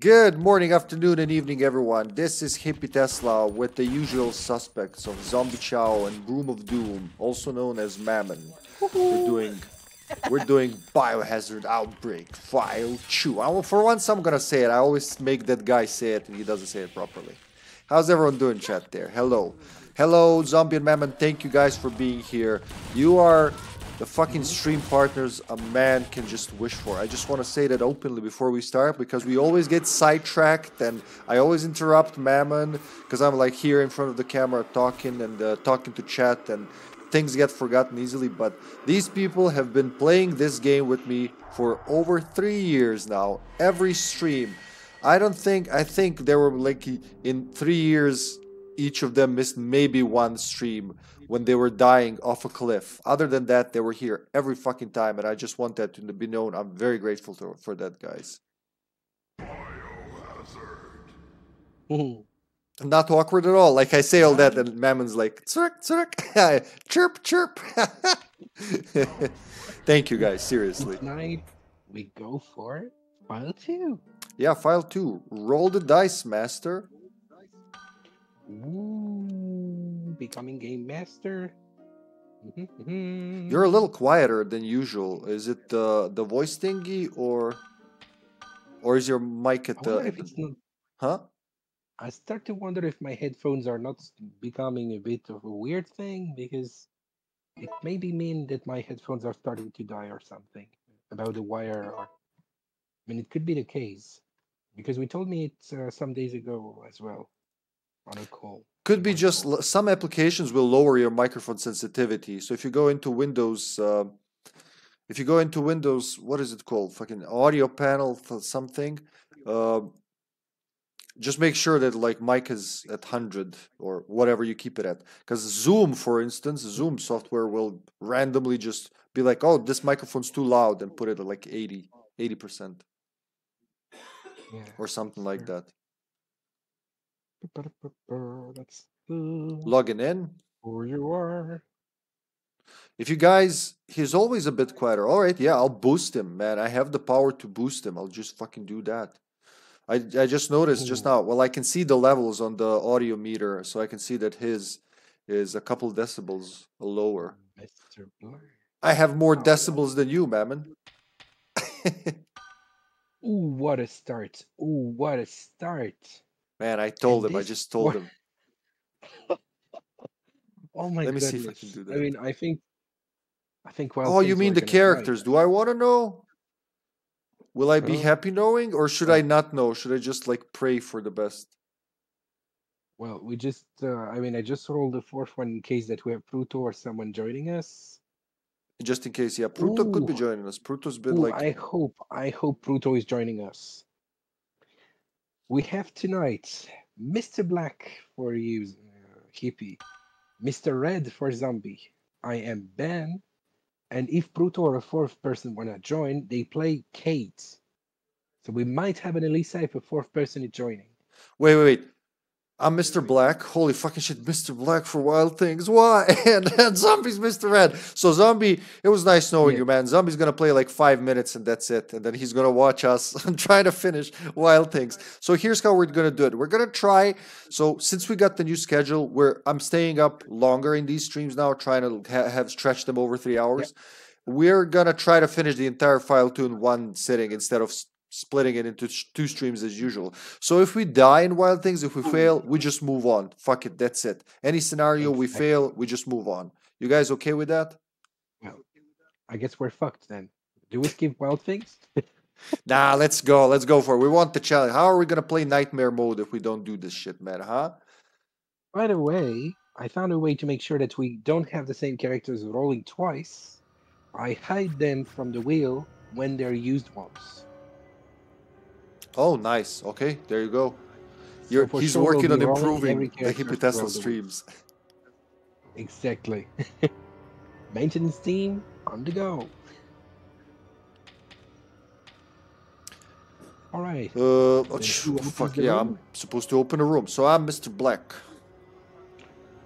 Good morning, afternoon, and evening, everyone. This is Hippie Tesla with the usual suspects of Zombie Chow and Broom of Doom, also known as Mammon. We're doing Biohazard Outbreak File 2. For once, I'm gonna say it. I always make that guy say it, and he doesn't say it properly. How's everyone doing, chat? There. Hello, hello, Zombie and Mammon. Thank you guys for being here. You are the fucking stream partners a man can just wish for. I just want to say that openly before we start, because we always get sidetracked and I always interrupt Mammon because I'm like here in front of the camera talking and talking to chat, and things get forgotten easily. But these people have been playing this game with me for over 3 years now, every stream. I think they were like in 3 years, each of them missed maybe one stream when they were dying off a cliff. Other than that, they were here every fucking time, and I just want that to be known. I'm very grateful for that, guys. Biohazard. Not awkward at all. Like, I say all that, and Mammon's like, tsirk, tsirk, chirp, chirp. Thank you, guys, seriously. Tonight, we go for it. File 2. Yeah, File 2. Roll the dice, master. Ooh, becoming game master. You're a little quieter than usual. Is it the voice thingy, or is your mic at the? Huh? I start to wonder if my headphones are not becoming a bit of a weird thing, because it maybe mean that my headphones are starting to die or something about the wire. Or I mean, it could be the case, because we told me it some days ago as well. Could be just some applications will lower your microphone sensitivity. So if you go into Windows, what is it called? Fucking audio panel for something. Just make sure that like mic is at 100 or whatever you keep it at. Because Zoom, for instance, Zoom software will randomly just be like, oh, this microphone's too loud, and put it at like 80%, yeah, or something like that. That's logging in. Where you are. If you guys, he's always a bit quieter. All right, yeah, I'll boost him, man. I have the power to boost him. I'll just fucking do that. I just noticed just now. Well, I can see the levels on the audio meter, so I can see that his is a couple decibels lower. Mr. I have more decibels than you, Mammon. Ooh, what a start! Ooh, what a start! Man, I told him. I just told him. Oh my goodness! Let me see if I can do that. I mean, I think. Oh, you mean the characters? Do I want to know? Will I be happy knowing, or should I not know? Should I just like pray for the best? Well, we just. I mean, I just rolled the fourth one in case that we have Pluto or someone joining us. Just in case, yeah, Pluto could be joining us. Pluto's been like. I hope Pluto is joining us. We have tonight Mr. Black for you, Hippie, Mr. Red for Zombie, I am Ben, and if Pluto or a fourth person wanna join, they play Kate. So we might have an Alyssa if a fourth person is joining. Wait. I'm Mr. Black. Holy fucking shit, Mr. Black for Wild Things. Why? And Zombie's Mr. Red. So Zombie, it was nice knowing you, man. Zombie's gonna play like 5 minutes and that's it. And then he's gonna watch us try to finish Wild Things. So here's how we're gonna do it. We're gonna try. So since we got the new schedule, I'm staying up longer in these streams now, trying to have stretched them over 3 hours. Yeah. We're gonna try to finish the entire File 2 in one sitting instead of splitting it into two streams as usual. So if we die in Wild Things, if we fail, we just move on. Fuck it, that's it. Any scenario we fail, we just move on. You guys okay with that? Well, I guess we're fucked then. Do we skip Wild Things? Nah, let's go for it. We want the challenge. How are we gonna play Nightmare Mode if we don't do this shit, man, huh? By the way, I found a way to make sure that we don't have the same characters rolling twice. I hide them from the wheel when they're used once. Oh, nice. Okay, there you go. He's sure working on improving the Hippie Tesla streams. Exactly. Maintenance team, on the go. All right. Fuck yeah, I'm supposed to open a room. So I'm Mr. Black.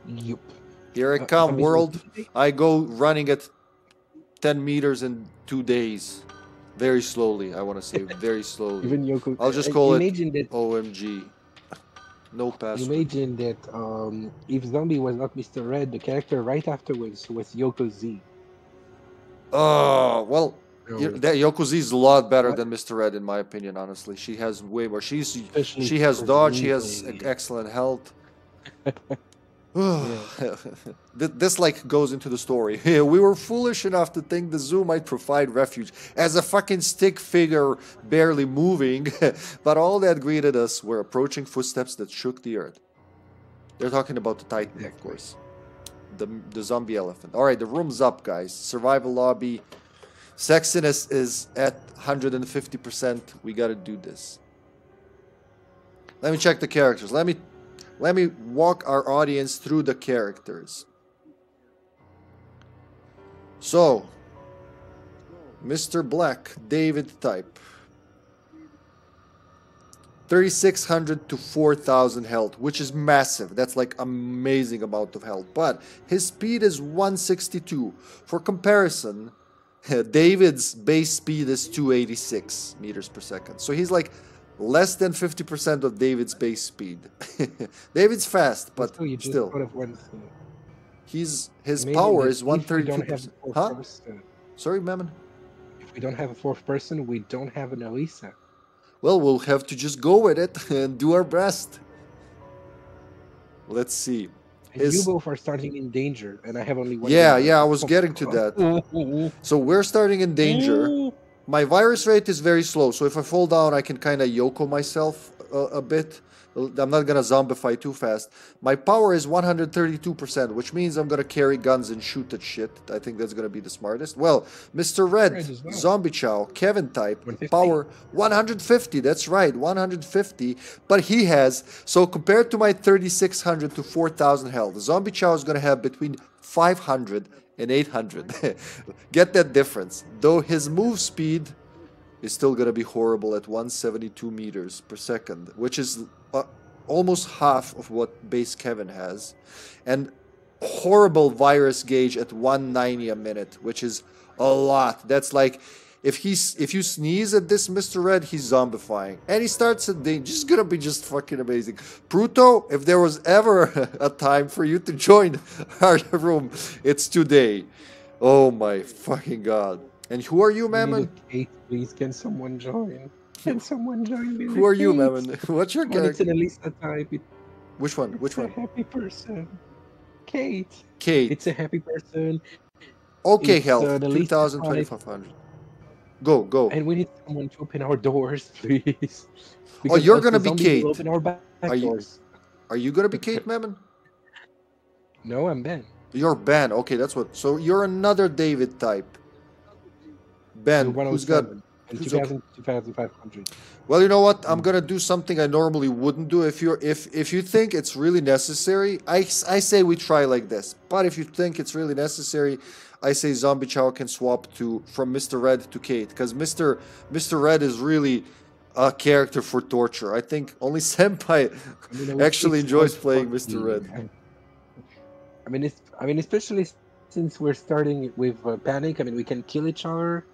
Yep. Here I come, world. I go running at 10 meters in 2 days. Very slowly, I want to say. Very slowly. Even Yoko, I'll just call it that, OMG. No password. Imagine that if Zombie was not Mr. Red, the character right afterwards was Yoko Z. Well, that Yoko Z is a lot better than Mr. Red, in my opinion, honestly. She has way more. She has dodge, she has excellent health. This like goes into the story. We were foolish enough to think the zoo might provide refuge as a fucking stick figure barely moving, but all that greeted us were approaching footsteps that shook the earth. They're talking about the Titan, of course. The zombie elephant. Alright, the room's up, guys. Survival lobby. Sexiness is at 150%. We gotta do this. Let me check the characters. Let me walk our audience through the characters. So, Mr. Black, David type. 3,600 to 4,000 health, which is massive. That's like amazing amount of health. But his speed is 162. For comparison, David's base speed is 286 meters per second. So he's like less than 50% of David's base speed. David's fast, but still. His power is 132%. Huh? Sorry, Mammon? If we don't have a fourth person, we don't have an Alyssa. Well, we'll have to just go with it and do our best. Let's see. You both are starting in danger, and I have only one. Yeah, I was getting to that. So we're starting in danger. My virus rate is very slow, so if I fall down, I can kind of Yoko myself a bit. I'm not going to zombify too fast. My power is 132%, which means I'm going to carry guns and shoot at shit. I think that's going to be the smartest. Well, Mr. Red, Zombie Chow, Kevin type, 150. Power 150. That's right, 150. But he has, so compared to my 3,600 to 4,000 health, Zombie Chow is going to have between 500 and 800. Get that difference. Though his move speed is still going to be horrible at 172 meters per second, which is almost half of what base Kevin has, and horrible virus gauge at 190 a minute, which is a lot. That's like if you sneeze at this Mr. Red, he's zombifying, and he starts a day just gonna be just fucking amazing. Pluto, if there was ever a time for you to join our room, it's today. Oh my fucking god! And who are you, Mammon? Kate, please, can someone join? Can someone join me? Who are you, Mammon? What's your character? It's an Alyssa type. Which one? Which one? A happy person. Kate. Kate. It's a happy person. Okay, health. 2,500. Go. And we need someone to open our doors, please. Oh, you're gonna be Kate. Open our back doors. Are you gonna be Kate, Mammon? No, I'm Ben. You're Ben. Okay, that's what. So you're another David type. Ben, who's got? 2,500. Well, you know what? I'm gonna do something I normally wouldn't do. If you think it's really necessary, I say we try like this. But if you think it's really necessary, I say Zombie Chow can swap from Mr. Red to Kate, because Mr. Red is really a character for torture. I think only Senpai actually enjoys playing Mr. Red. I mean, especially since we're starting with panic. I mean, we can kill each other.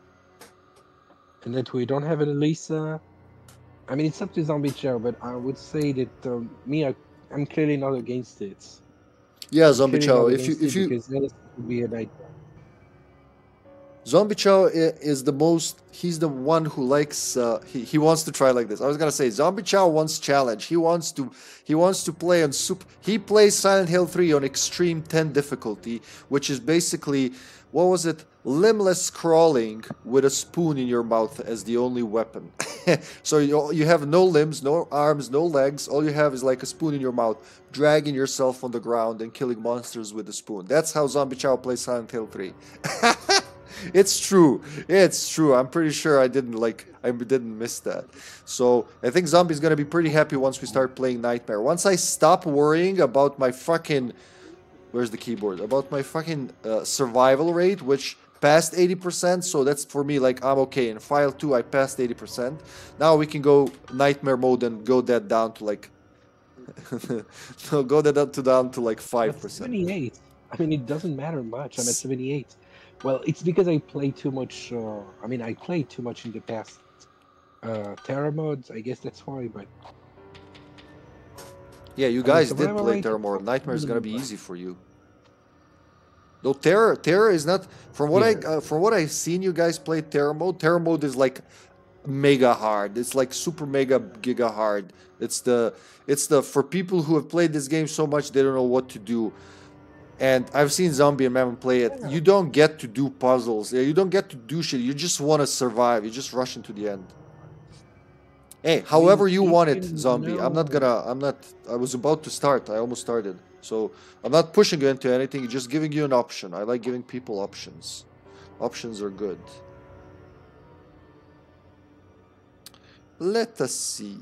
And that we don't have an Alyssa. I mean, it's up to Zombie Chow, but I would say that I'm clearly not against it. Yeah, Zombie Chow. If you because Alyssa would be a nightmare. Zombie Chow is the most. He's the one who likes. He wants to try like this. I was gonna say Zombie Chow wants challenge. He wants to play on super. He plays Silent Hill 3 on extreme 10 difficulty, which is basically. What was it? Limbless crawling with a spoon in your mouth as the only weapon. So you have no limbs, no arms, no legs. All you have is like a spoon in your mouth, dragging yourself on the ground and killing monsters with a spoon. That's how Zombie Chow plays Silent Hill 3. It's true. It's true. I'm pretty sure I didn't miss that. So I think Zombie's gonna be pretty happy once we start playing Nightmare. Once I stop worrying about my fucking. Where's the keyboard? About my fucking survival rate, which passed 80%, so that's for me, like, I'm okay. In File 2, I passed 80%. Now we can go Nightmare mode and go that down to, like... no, go that up to down to, like, 5%. 78. I mean, it doesn't matter much. I'm at 78. Well, it's because I play too much. I mean, I played too much in the past Terra modes. I guess that's why, but... Yeah, you guys did play Terra mode. Nightmare is gonna be easy for you. Though Terra is not... From what, yeah. From what I've seen you guys play Terra mode is like mega hard. It's like super mega giga hard. It's for people who have played this game so much they don't know what to do. And I've seen Zombie and Mammon play it. You don't get to do puzzles. You don't get to do shit. You just want to survive. You just rush into the end. Hey, however you want it, Zombie. No. I was about to start. I almost started. So I'm not pushing you into anything. Just giving you an option. I like giving people options. Options are good. Let us see.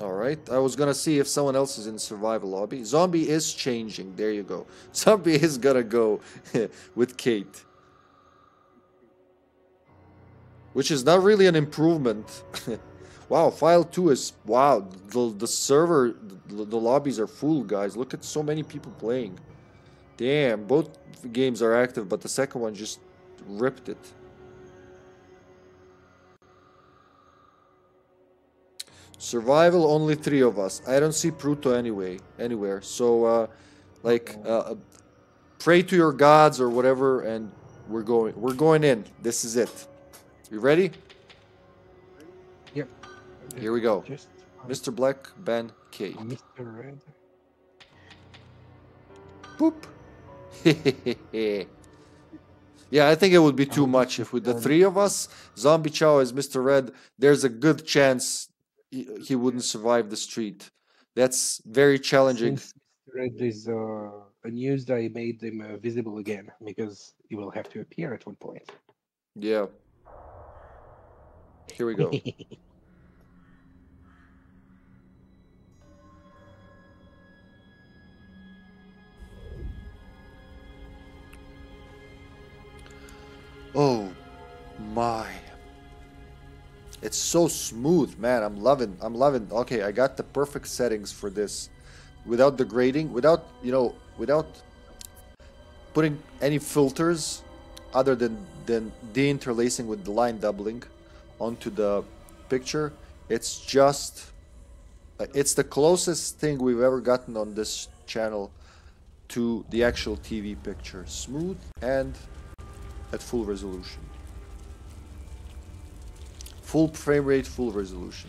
Alright, I was gonna see if someone else is in the survival lobby. Zombie is changing, there you go. Zombie is gonna go with Kate. Which is not really an improvement. Wow, file 2 is... Wow, the server... The lobbies are full, guys. Look at so many people playing. Damn, both games are active, but the second one just ripped it. Survival, only 3 of us. I don't see Pluto anywhere. So, pray to your gods or whatever, and we're going. We're going in. This is it. You ready? Yep. Here we go. Just, Mr. Black, Ben, Kate. Mr. Red. Boop. Yeah, I think it would be too much if with the 3 of us, Zombie Chow is Mr. Red. There's a good chance he wouldn't survive the street. That's very challenging. Since Red is unused, I made him visible again because he will have to appear at one point. Yeah. Here we go. Oh my. It's so smooth, man. I'm loving. Okay, I got the perfect settings for this. Without degrading, without putting any filters other than deinterlacing with the line doubling onto the picture. It's just, it's the closest thing we've ever gotten on this channel to the actual TV picture. Smooth and at full resolution. Full frame rate, full resolution.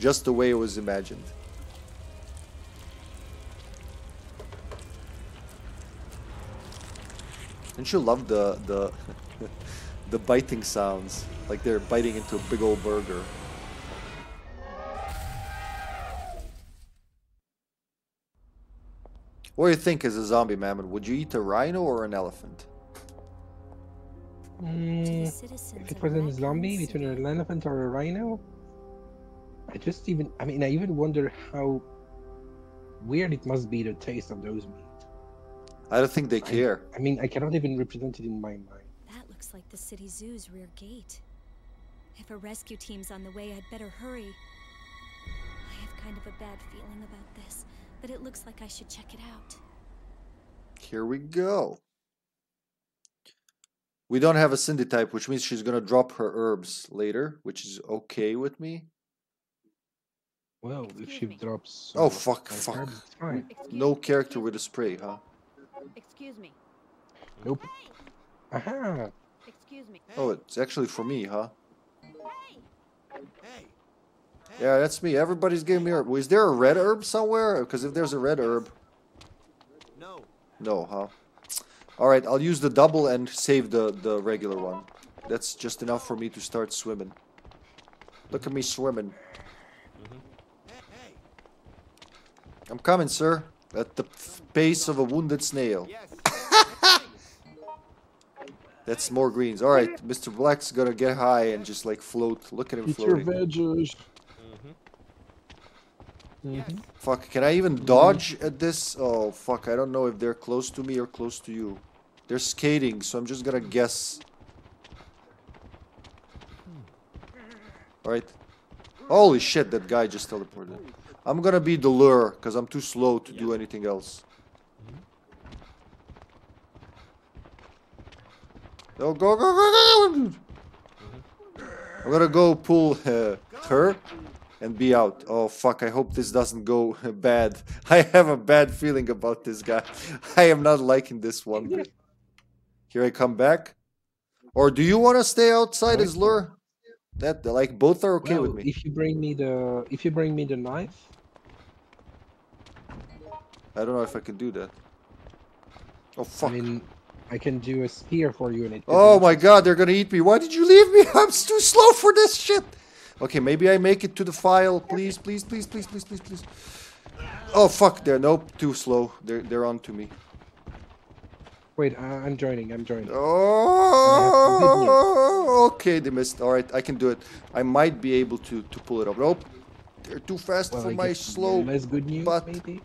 Just the way it was imagined. And she loved the biting sounds, like they're biting into a big old burger. What do you think as a zombie, Mammon? Would you eat a rhino or an elephant? If it was a zombie, between an elephant or a rhino, I even wonder how weird it must be, the taste of those meat. I don't think they care. I mean, I cannot even represent it in my mind. That looks like the city zoo's rear gate. If a rescue team's on the way, I'd better hurry. I have kind of a bad feeling about this, but it looks like I should check it out. Here we go. We don't have a Cindy type, which means she's gonna drop her herbs later, which is okay with me. Well, if she drops... Oh, fuck. Herbs, it's fine. No character with a spray, huh? Excuse me. Nope. Aha! Excuse me. Oh, it's actually for me, huh? Hey. Yeah, that's me. Everybody's giving me herb. Is there a red herb somewhere? Because if there's a red herb... No. No, huh? Alright, I'll use the double and save the regular one. That's just enough for me to start swimming. Look at me swimming. I'm coming, sir. At the pace of a wounded snail. That's more greens. Alright, Mr. Black's gonna get high and just like float. Look at him floating. Mm-hmm. Fuck, can I even dodge at this? Oh, fuck, I don't know if they're close to me or close to you. They're skating, so I'm just gonna guess. Alright. Holy shit, that guy just teleported. I'm gonna be the lure, because I'm too slow to do anything else. Go, go, go, go, go. I'm gonna go pull her and be out. Oh fuck, I hope this doesn't go bad. I have a bad feeling about this guy. I am not liking this one bit. Here I come back. Or do you want to stay outside as lure? That like both are okay with me. If you bring me the knife. I don't know if I can do that. Oh fuck. I mean, I can do a spear for you and it. Oh my god, they're gonna eat me. Why did you leave me? I'm too slow for this shit. Okay, maybe I make it to the file. Please, please, please, please, please, please, please. Oh fuck, they're nope, too slow. They're on to me. Wait, I'm joining. Oh, okay, they missed. All right, I can do it. I might be able to pull it up. Nope, they're too fast for my slow butt. Maybe?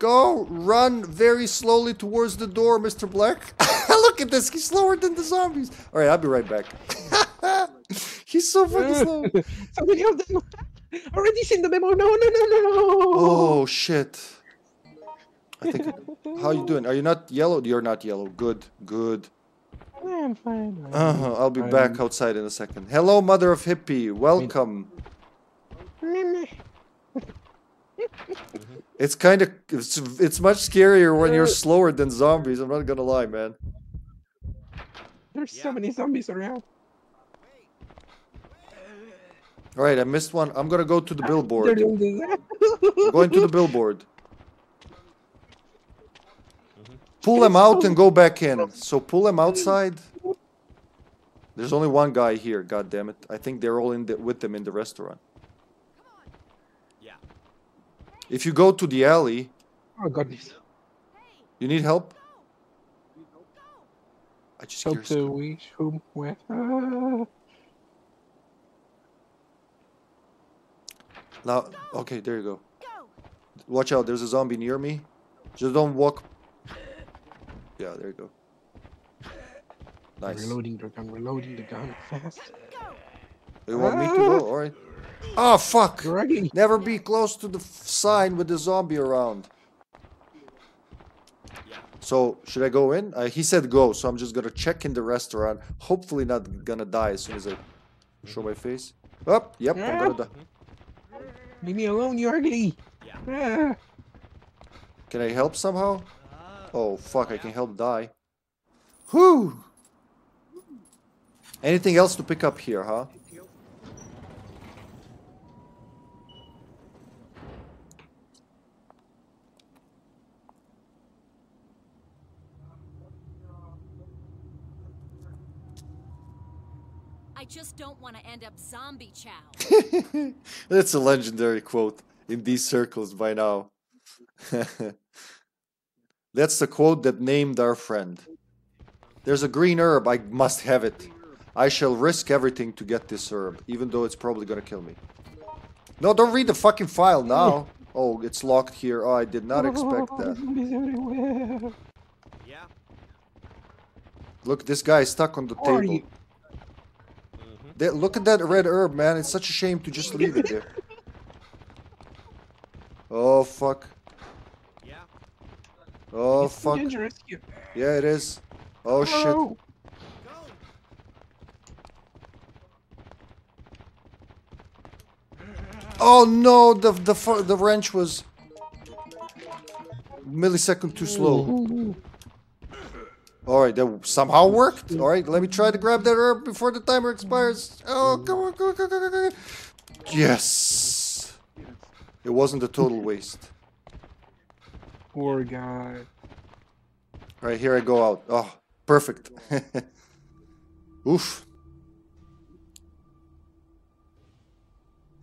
Go, run very slowly towards the door, Mr. Black. Look at this, he's slower than the zombies. All right, I'll be right back. He's so fucking slow. Somebody already seen the memo. No. Oh shit. I think, how you doing? Are you not yellow? You're not yellow. Good, good. Yeah, I'm fine. I'll be back outside in a second. Hello, mother of hippie. Welcome. It's kind of, it's much scarier when you're slower than zombies. I'm not gonna lie, man. There's so many zombies around. All right, I missed one. I'm gonna go to the billboard. I'm going to the billboard. Pull them out and go back in. So pull them outside. There's only one guy here. God damn it! I think they're all in with them in the restaurant. Yeah. If you go to the alley. Oh god. You need help? I just hear scream. Now, okay, there you go. Watch out! There's a zombie near me. Just don't walk. Yeah, there you go. Nice. Reloading the gun fast. You want me to go? Alright. Oh, fuck! Never be close to the sign with the zombie around. So, should I go in? He said go, so I'm just gonna check in the restaurant. Hopefully not gonna die as soon as I show my face. Oh, yep, I'm gonna die. Leave me alone, you ugly! Yeah. Can I help somehow? Oh fuck, I can help die. Whoo! Anything else to pick up here, huh? I just don't want to end up Zombie Chow. That's a legendary quote in these circles by now. That's the quote that named our friend. There's a green herb, I must have it. I shall risk everything to get this herb, even though it's probably gonna kill me. No, don't read the fucking file now. Oh, it's locked here. Oh, I did not expect that. Yeah. Look, this guy is stuck on the table. Look at that red herb, man. It's such a shame to just leave it there. Oh, fuck. Oh fuck! Yeah, it is. Oh shit! Oh no! The wrench was a millisecond too slow. All right, that somehow worked. All right, let me try to grab that herb before the timer expires. Oh come on, come on, come on, come on! Yes, it wasn't a total waste. Poor guy. Alright, here I go out. Oh, perfect. Oof.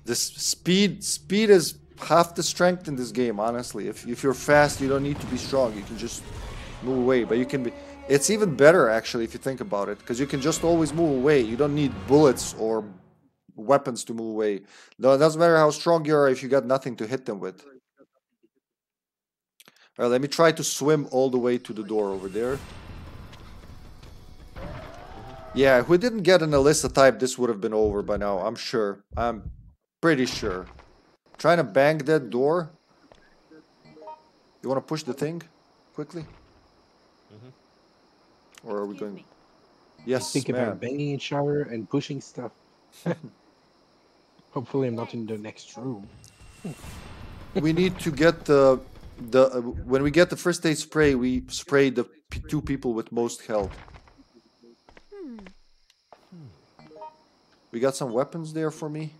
This speed is half the strength in this game, honestly. If you're fast, you don't need to be strong. You can just move away, but you can be... It's even better, actually, if you think about it, because you can just always move away. You don't need bullets or weapons to move away. No, it doesn't matter how strong you are if you got nothing to hit them with. All right, let me try to swim all the way to the door over there. Yeah, if we didn't get an Alyssa type, this would have been over by now. I'm sure. I'm pretty sure. Trying to bang that door. You want to push the thing quickly? Or are we going... Yes, think about banging each other and pushing stuff. Hopefully I'm not in the next room. We need to get the when we get the first aid spray, we spray the two people with most health. We got some weapons there for me.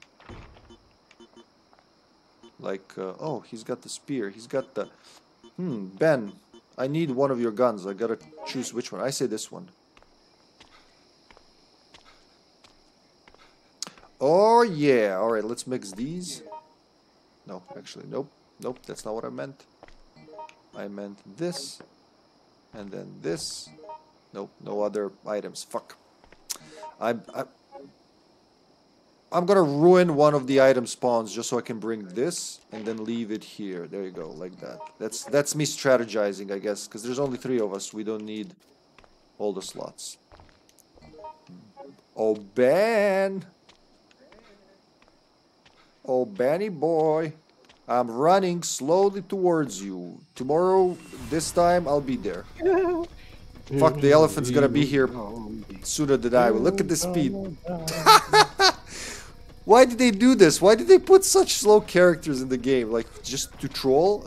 Like, oh, he's got the spear. He's got the... Ben, I need one of your guns. I gotta choose which one. I say this one. Oh, yeah. All right, let's mix these. No, actually, nope. Nope, that's not what I meant. I meant this. And then this. Nope, no other items. Fuck. I'm gonna ruin one of the item spawns just so I can bring this and then leave it here. There you go, like that. That's me strategizing, I guess, because there's only 3 of us. We don't need all the slots. Oh, Ben! Oh, Benny boy! I'm running slowly towards you. Tomorrow, this time, I'll be there. Fuck, the elephant's gonna be here sooner than I will. Look at the speed. Why did they do this? Why did they put such slow characters in the game? Like, just to troll?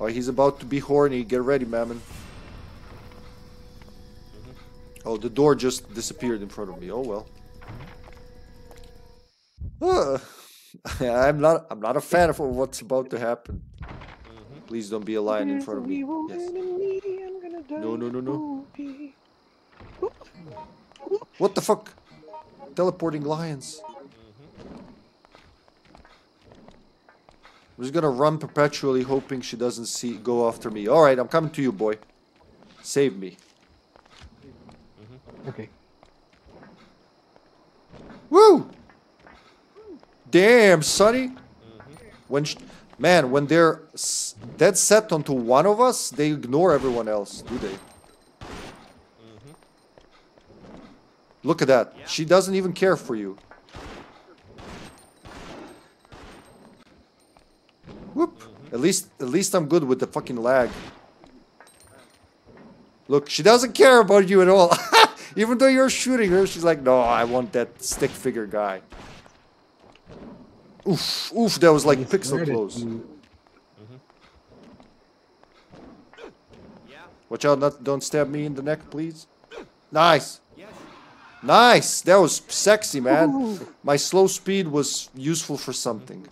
Oh, he's about to be horny. Get ready, Mammon. Oh, the door just disappeared in front of me. Oh, well. I'm not a fan of what's about to happen. Please don't be a lion in front of me. Yes. No, no, no, no. What the fuck? Teleporting lions. I'm just gonna run perpetually, hoping she doesn't go after me. All right, I'm coming to you, boy. Save me. Okay. Woo! Damn, Sonny. Man, when they're dead set onto one of us, they ignore everyone else, do they? Look at that. She doesn't even care for you. Whoop. At least I'm good with the fucking lag. Look, she doesn't care about you at all. Even though you're shooting her, she's like, no, I want that stick figure guy. Oof, oof, that was like pixel close. Watch out, don't stab me in the neck, please. Nice. Nice! That was sexy, man. Ooh. My slow speed was useful for something.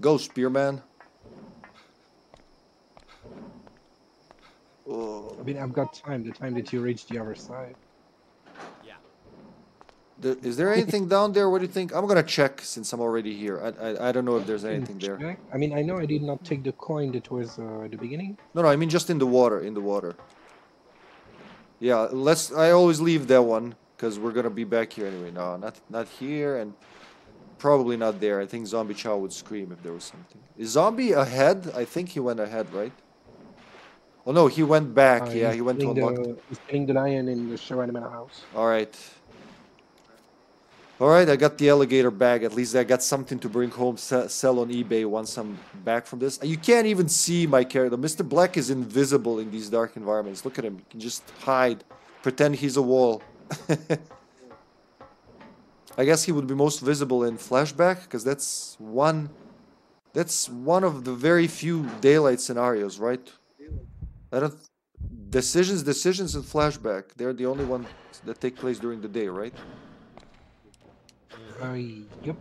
Go, Spearman. Oh. I mean, I've got time. The time that you reach the other side. Yeah. Is there anything down there? What do you think? I'm gonna check since I'm already here. I don't know if there's anything there. I mean, I know I did not take the coin that was at the beginning. No, no. I mean, just in the water. In the water. Yeah, let's. I always leave that one because we're gonna be back here anyway. No, not here, and probably not there. I think Zombie Chow would scream if there was something. Is Zombie ahead? I think he went ahead, right? Oh no, he went back. Yeah, he went to unlock. He's killing the lion in the Sharanamana house. All right. All right, I got the alligator bag. At least I got something to bring home, sell on eBay once I'm back from this. You can't even see my character. Mr. Black is invisible in these dark environments. Look at him. He can just hide, pretend he's a wall. I guess he would be most visible in Flashback because that's one of the very few daylight scenarios, right? I don't decisions in Flashback. They're the only ones that take place during the day, right? Yep.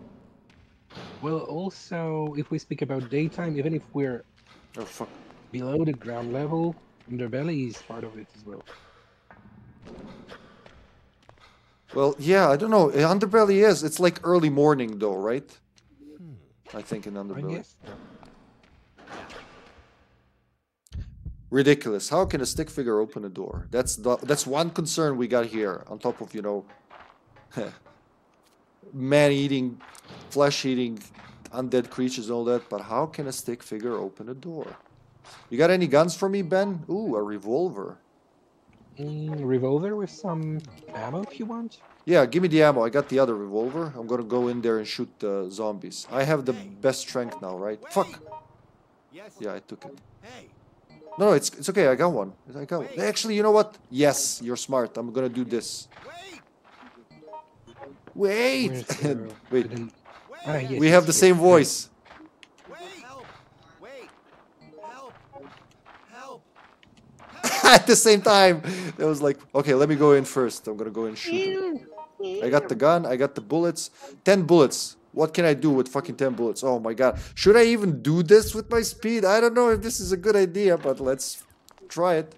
Well, also, if we speak about daytime, even if we're below the ground level, underbelly is part of it as well. Well, yeah, I don't know. Underbelly is. It's like early morning, though, right? I think in underbelly. I guess. Ridiculous. How can a stick figure open a door? That's one concern we got here, on top of, you know... man-eating, flesh-eating, undead creatures, all that. But how can a stick figure open a door? You got any guns for me, Ben? Ooh, a revolver. Revolver with some ammo, if you want. Yeah, give me the ammo. I got the other revolver. I'm gonna go in there and shoot the zombies. I have the best strength now, right? Fuck. Yes. Yeah, I took it. Hey. No, it's okay. I got one. I got one. Actually, you know what? Yes, you're smart. I'm gonna do this. Wait. Wait. We have the same voice. At the same time, it was like, okay, let me go in first. I'm gonna go and shoot him. I got the gun. I got the bullets. 10 bullets. What can I do with fucking 10 bullets? Oh my god. Should I even do this with my speed? I don't know if this is a good idea, but let's try it.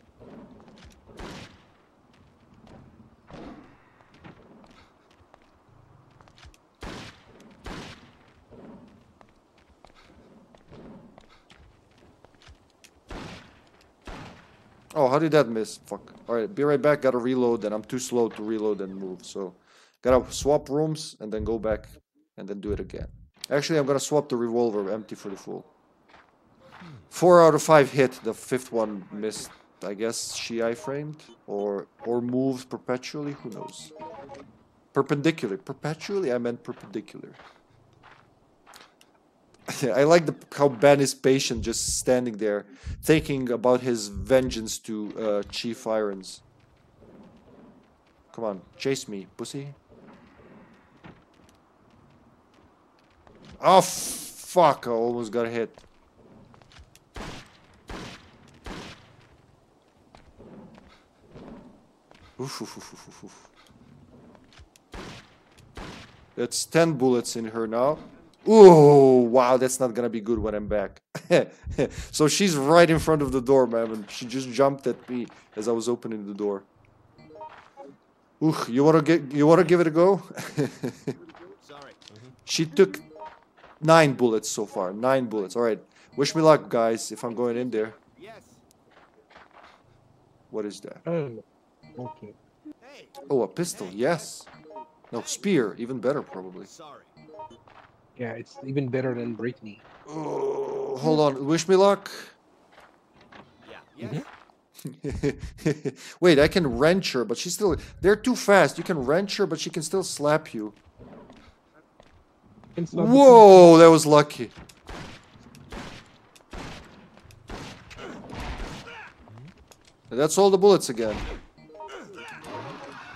Oh, how did that miss? Fuck. Alright, be right back. Gotta reload, and I'm too slow to reload and move. So, gotta swap rooms and then go back. And then do it again. Actually, I'm gonna swap the revolver, empty for the full. 4 out of 5 hit. The 5th one missed. I guess she I-framed or moved perpetually. Who knows? Perpendicular. Perpetually? I meant perpendicular. I like how Ben is patient, just standing there, thinking about his vengeance to Chief Irons. Come on, chase me, pussy. Oh, fuck, I almost got hit. Oof, oof, oof, oof, oof. That's 10 bullets in her now. Oh, wow, that's not gonna be good when I'm back. So she's right in front of the door, man, and she just jumped at me as I was opening the door. Oof, you wanna give it a go? She took 9 bullets so far. 9 bullets. All right. Wish me luck, guys. If I'm going in there. Yes. What is that? Okay. Oh, a pistol. Yes. No, spear. Even better, probably. Sorry. Yeah, it's even better than Brittany. Oh, hold on. Wish me luck. Yeah. Yes. Wait, I can wrench her, but she's still. They're too fast. You can wrench her, but she can still slap you. Whoa, that was lucky. And that's all the bullets again.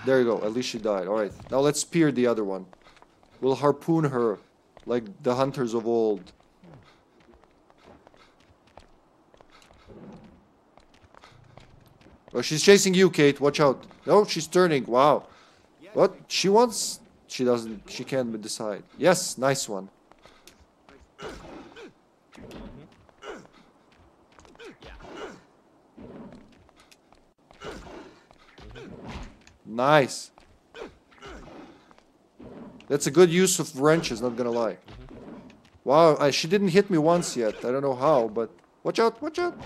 There you go, at least she died. Alright, now let's spear the other one. We'll harpoon her like the hunters of old. Oh, she's chasing you, Kate. Watch out. No, she's turning. Wow. What? She wants... She doesn't, she can't decide. Yes, nice one. Nice. That's a good use of wrenches, not gonna lie. Wow, she didn't hit me once yet. I don't know how, but watch out, watch out.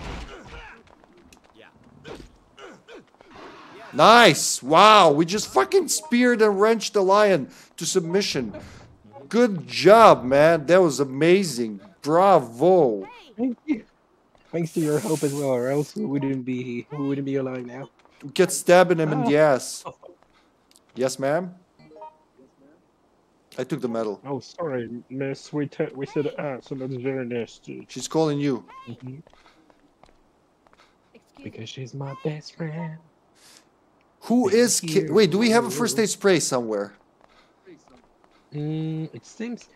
Nice! Wow, we just fucking speared and wrenched the lion to submission. Good job, man. That was amazing. Bravo. Thank you. Thanks to your help as well, or else we wouldn't be alive now. Get stabbing him in the ass. Yes, ma'am. I took the medal. Oh, sorry, miss. We said so that's very nasty. She's calling you. Mm-hmm. Because she's my best friend. Who is Kate? Wait, do we have a first aid spray somewhere? It seems...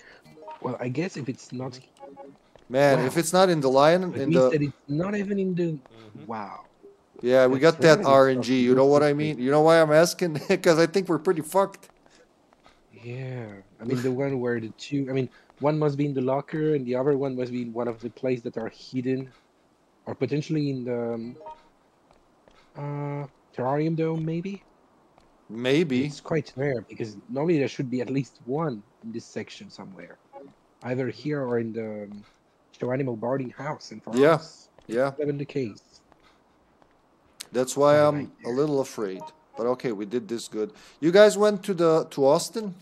Well, I guess if it's not... Man, wow. If it's not in the lion... It means that it's not even in the... Wow. Yeah, we got that RNG, you know what I mean? You know why I'm asking? Because I think we're pretty fucked. Yeah, I mean the one where the two... I mean, one must be in the locker and the other one must be in one of the places that are hidden. Or potentially in the... Terrarium Dome, maybe? Maybe. It's quite rare, because normally there should be at least one in this section somewhere. Either here or in the show animal boarding house. And for us, yeah. That's the case. That's why I'm a little afraid. But okay, we did this good. You guys went to Austin?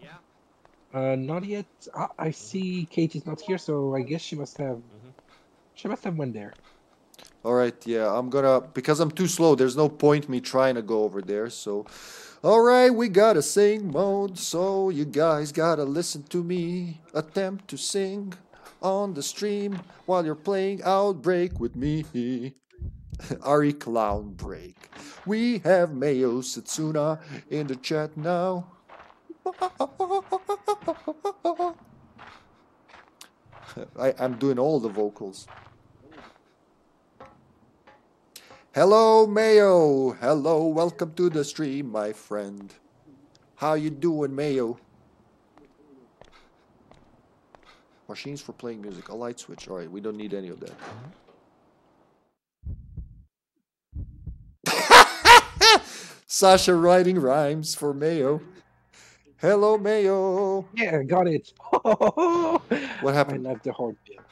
Yeah. Not yet. I see Kate is not here, so I guess she must have went there. Alright, yeah, I'm gonna... Because I'm too slow, there's no point me trying to go over there, so... Alright, we got a sing mode, so you guys gotta listen to me attempt to sing. on the stream while you're playing Outbreak with me. Ari Clown Break. We have Mayo Setsuna in the chat now. I'm doing all the vocals. Hello, Mayo. Hello, welcome to the stream, my friend. How you doing, Mayo? Machines for playing music. A light switch. All right, we don't need any of that. Sasha writing rhymes for Mayo. Hello, Mayo. Yeah, got it. What happened? I love the hornbill.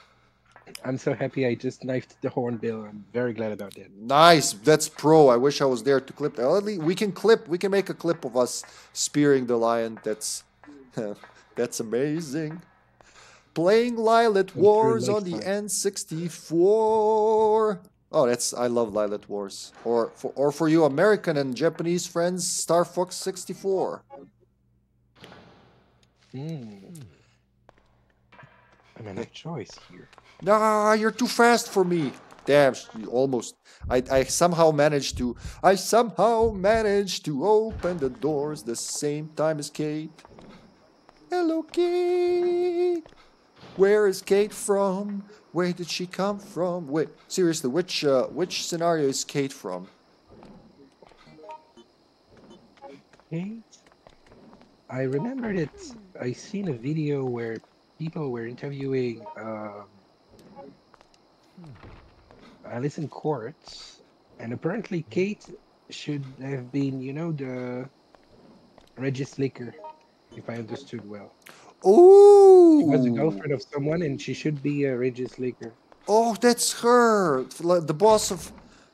I'm so happy I just knifed the hornbill. I'm very glad about that. Nice. That's pro. I wish I was there to clip that. We can clip. We can make a clip of us spearing the lion. That's amazing. Playing Lylat Wars on the N64. Oh, that's, I love Lylat Wars. Or for you American and Japanese friends, Star Fox 64. I'm out of choice here. Nah, you're too fast for me. Damn, almost. I somehow managed to open the doors the same time as Kate. Hello, Kate. Where is Kate from? Where did she come from? Wait, seriously, which scenario is Kate from? Kate? I remember that I seen a video where people were interviewing Alice in Quartz, and apparently Kate should have been, you know, the Regis Licker, if I understood well. Oh, she was a girlfriend of someone, and she should be a Regis Licker. Oh, that's her. The boss of,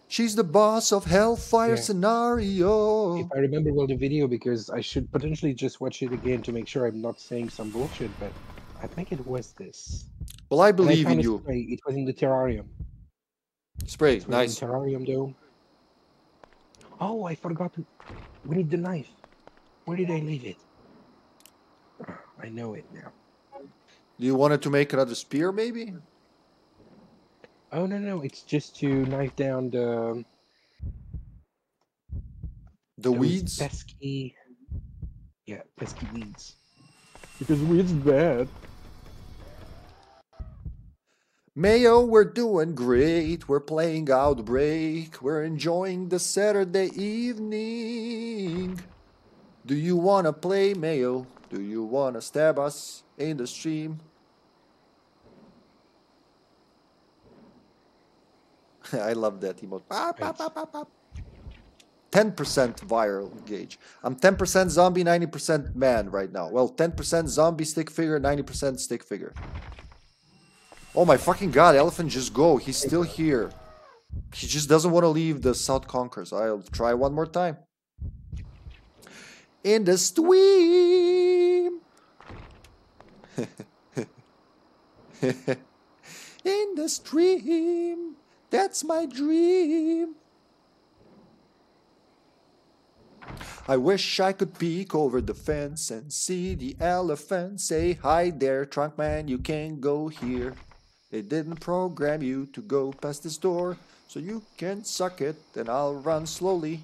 she's the boss of Hellfire Scenario. If I remember well the video, because I should potentially just watch it again to make sure I'm not saying some bullshit, but I think it was this. Well, I believe in you. Spray. It was in the terrarium. Spray, nice. In the terrarium, though. Oh, I forgot. We need the knife. Where did I leave it? I know it now. You wanted to make another spear, maybe? Oh, no. It's just to knife down the weeds? Pesky weeds. Because weeds bad. Mayo, we're doing great. We're playing Outbreak. We're enjoying the Saturday evening. Do you want to play, Mayo? Do you want to stab us in the stream? I love that emote. 10% viral gauge. I'm 10% zombie, 90% man right now. Well, 10% zombie stick figure, 90% stick figure. Oh my fucking god, elephant, just go. He's still here. He just doesn't want to leave the South Conquerors. I'll try one more time. In the stream. In the stream. That's my dream. I wish I could peek over the fence and see the elephant. Say hi there, trunk man, you can't go here. They didn't program you to go past this door. So you can suck it and I'll run slowly.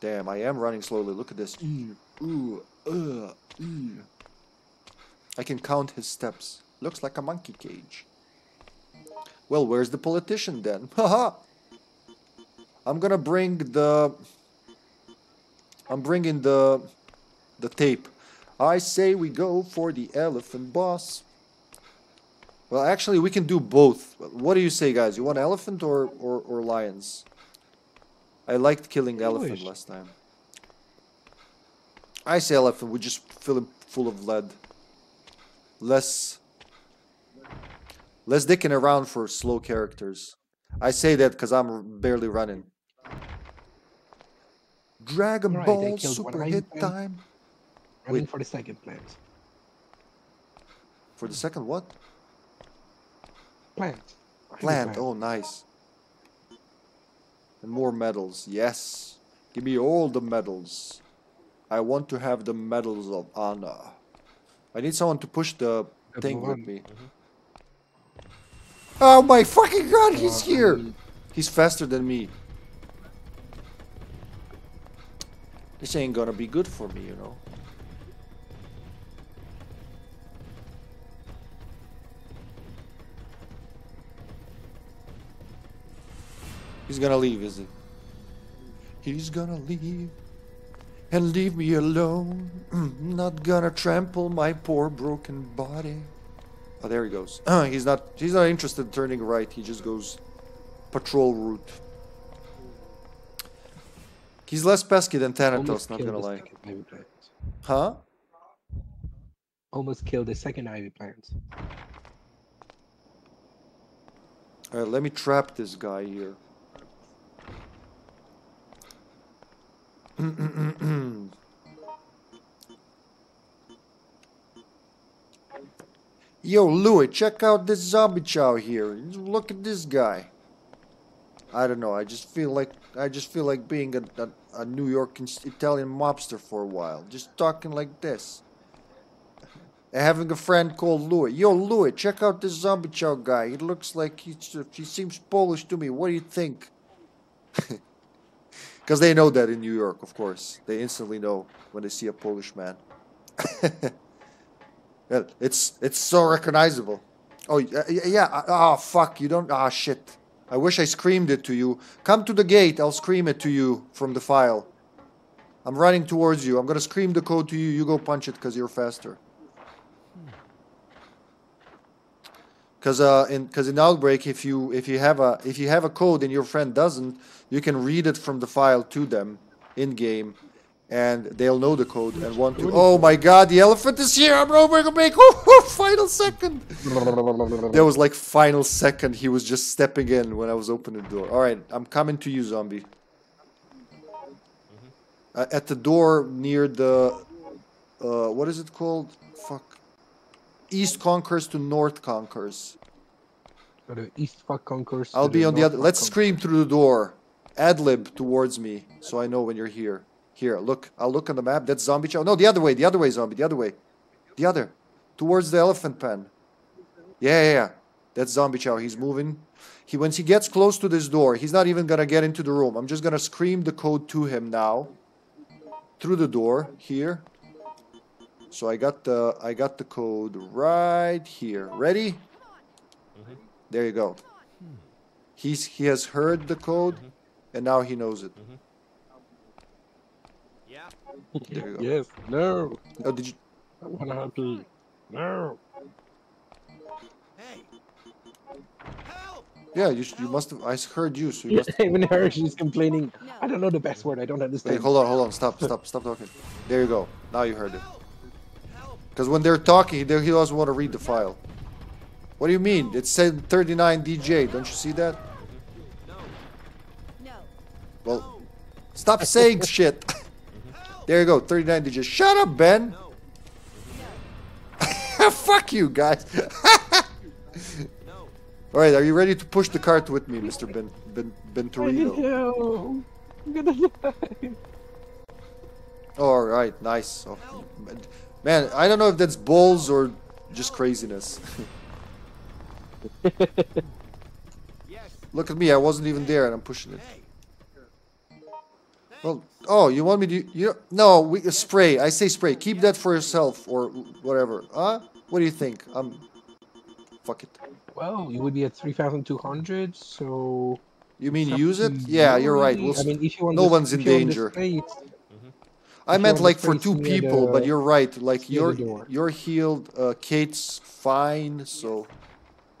Damn, I am running slowly. Look at this. I can count his steps. Looks like a monkey cage. Well, where's the politician then? Haha! I'm gonna bring the... I'm bringing the tape. I say we go for the elephant boss. Well, actually, we can do both. What do you say, guys? You want elephant or lions? I liked killing elephant last time. I say elephant, we just fill him full of lead. Less dicking around for slow characters. I say that because I'm barely running. Dragon Ball Super Hit Time. Running for the second plant. For the second what? Plant. Oh, nice. And more medals, yes. Give me all the medals. I want to have the medals of honor. I need someone to push the thing with me. Oh my fucking god, he's here! He's faster than me. This ain't gonna be good for me, you know. He's gonna leave, is it? He's gonna leave and leave me alone. Not gonna trample my poor broken body. Oh, there he goes. He's not interested in turning right. He just goes patrol route. He's less pesky than Thanatos, not gonna lie. Huh? Almost killed the second ivy plant. Alright, let me trap this guy here. Yo, Louis, check out this Zombie Chow here. Look at this guy. I don't know. I just feel like being a New York Italian mobster for a while. Just talking like this. And having a friend called Louis. Yo, Louis, check out this Zombie Chow guy. He looks like he seems Polish to me. What do you think? Because they know that in New York, of course. They instantly know when they see a Polish man. It's so recognizable. Oh, yeah. Oh, fuck. You don't... Ah, shit. I wish I screamed it to you. Come to the gate. I'll scream it to you from the file. I'm running towards you. I'm going to scream the code to you. You go punch it because you're faster. Because in Outbreak, if you have a code and your friend doesn't, you can read it from the file to them in game, and they'll know the code and want to. Oh my God! The elephant is here! I'm over to make. Oh, final second! There was like final second. He was just stepping in when I was opening the door. All right, I'm coming to you, zombie. At the door near the, what is it called? Fuck. East conquers to north conquers. East fuck conquers. I'll be on the other. Let's scream through the door. Ad lib towards me, so I know when you're here. Here, look. I'll look on the map. That's Zombie Chow. No, the other way. The other way, zombie. The other way. The other. Towards the elephant pen. Yeah. That's Zombie Chow. He's moving. Once he gets close to this door, he's not even gonna get into the room. I'm just gonna scream the code to him now. Through the door here. So I got the code right here. Ready? Mm-hmm. There you go. He has heard the code, and now he knows it. Mm-hmm. Yeah. There you go. Yes. No. Oh, did you? I wanna help you. No. Hey. Help! Yeah, you must have. I heard you, so you must. I even heard she's complaining. I don't know the best word. I don't understand. Wait, hold on. Stop talking. There you go. Now you heard it. Because when they're talking, he doesn't want to read the file. What do you mean? It said 39 DJ. Don't you see that? No. Well, stop saying shit. There you go. 39 DJ. Shut up, Ben. Fuck you, guys. All right. Are you ready to push the cart with me, Mr. Bentorino? I'm gonna die. All right. Nice. Oh, man, I don't know if that's balls or just craziness. Yes. Look at me, I wasn't even there and I'm pushing it. Well, oh, you want me to... no, spray. I say spray. Keep that for yourself or whatever. Huh? What do you think? Fuck it. Well, you would be at 3,200, so... You mean use it? Yeah, you're right. We'll... I mean, if you want no one's in danger. I meant like for two people, but you're right. Like you're healed. Kate's fine, so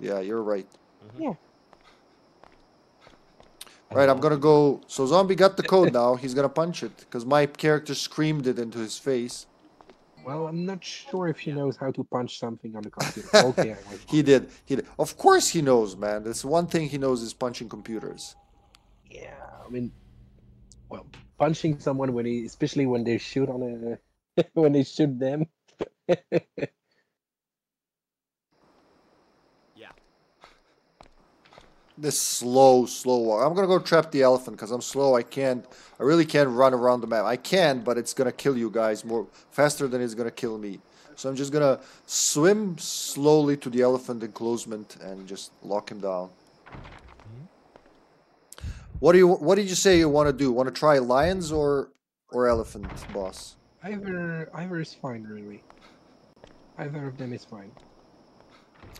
yeah, you're right. Mm-hmm. Yeah. All right, I'm gonna go. So zombie got the code now. He's gonna punch it because my character screamed it into his face. Well, I'm not sure if he knows how to punch something on the computer. Okay, I wait. He did. Of course he knows, man. That's one thing he knows is punching computers. Yeah, I mean, well. Punching someone especially when they shoot on a, when they shoot them. Yeah. This slow walk. I'm gonna go trap the elephant because I'm slow. I really can't run around the map. I can, but it's gonna kill you guys more faster than it's gonna kill me. So I'm just gonna swim slowly to the elephant enclosement and just lock him down. What did you say you want to do? Want to try lions or elephant, boss? Either is fine, really. Either of them is fine.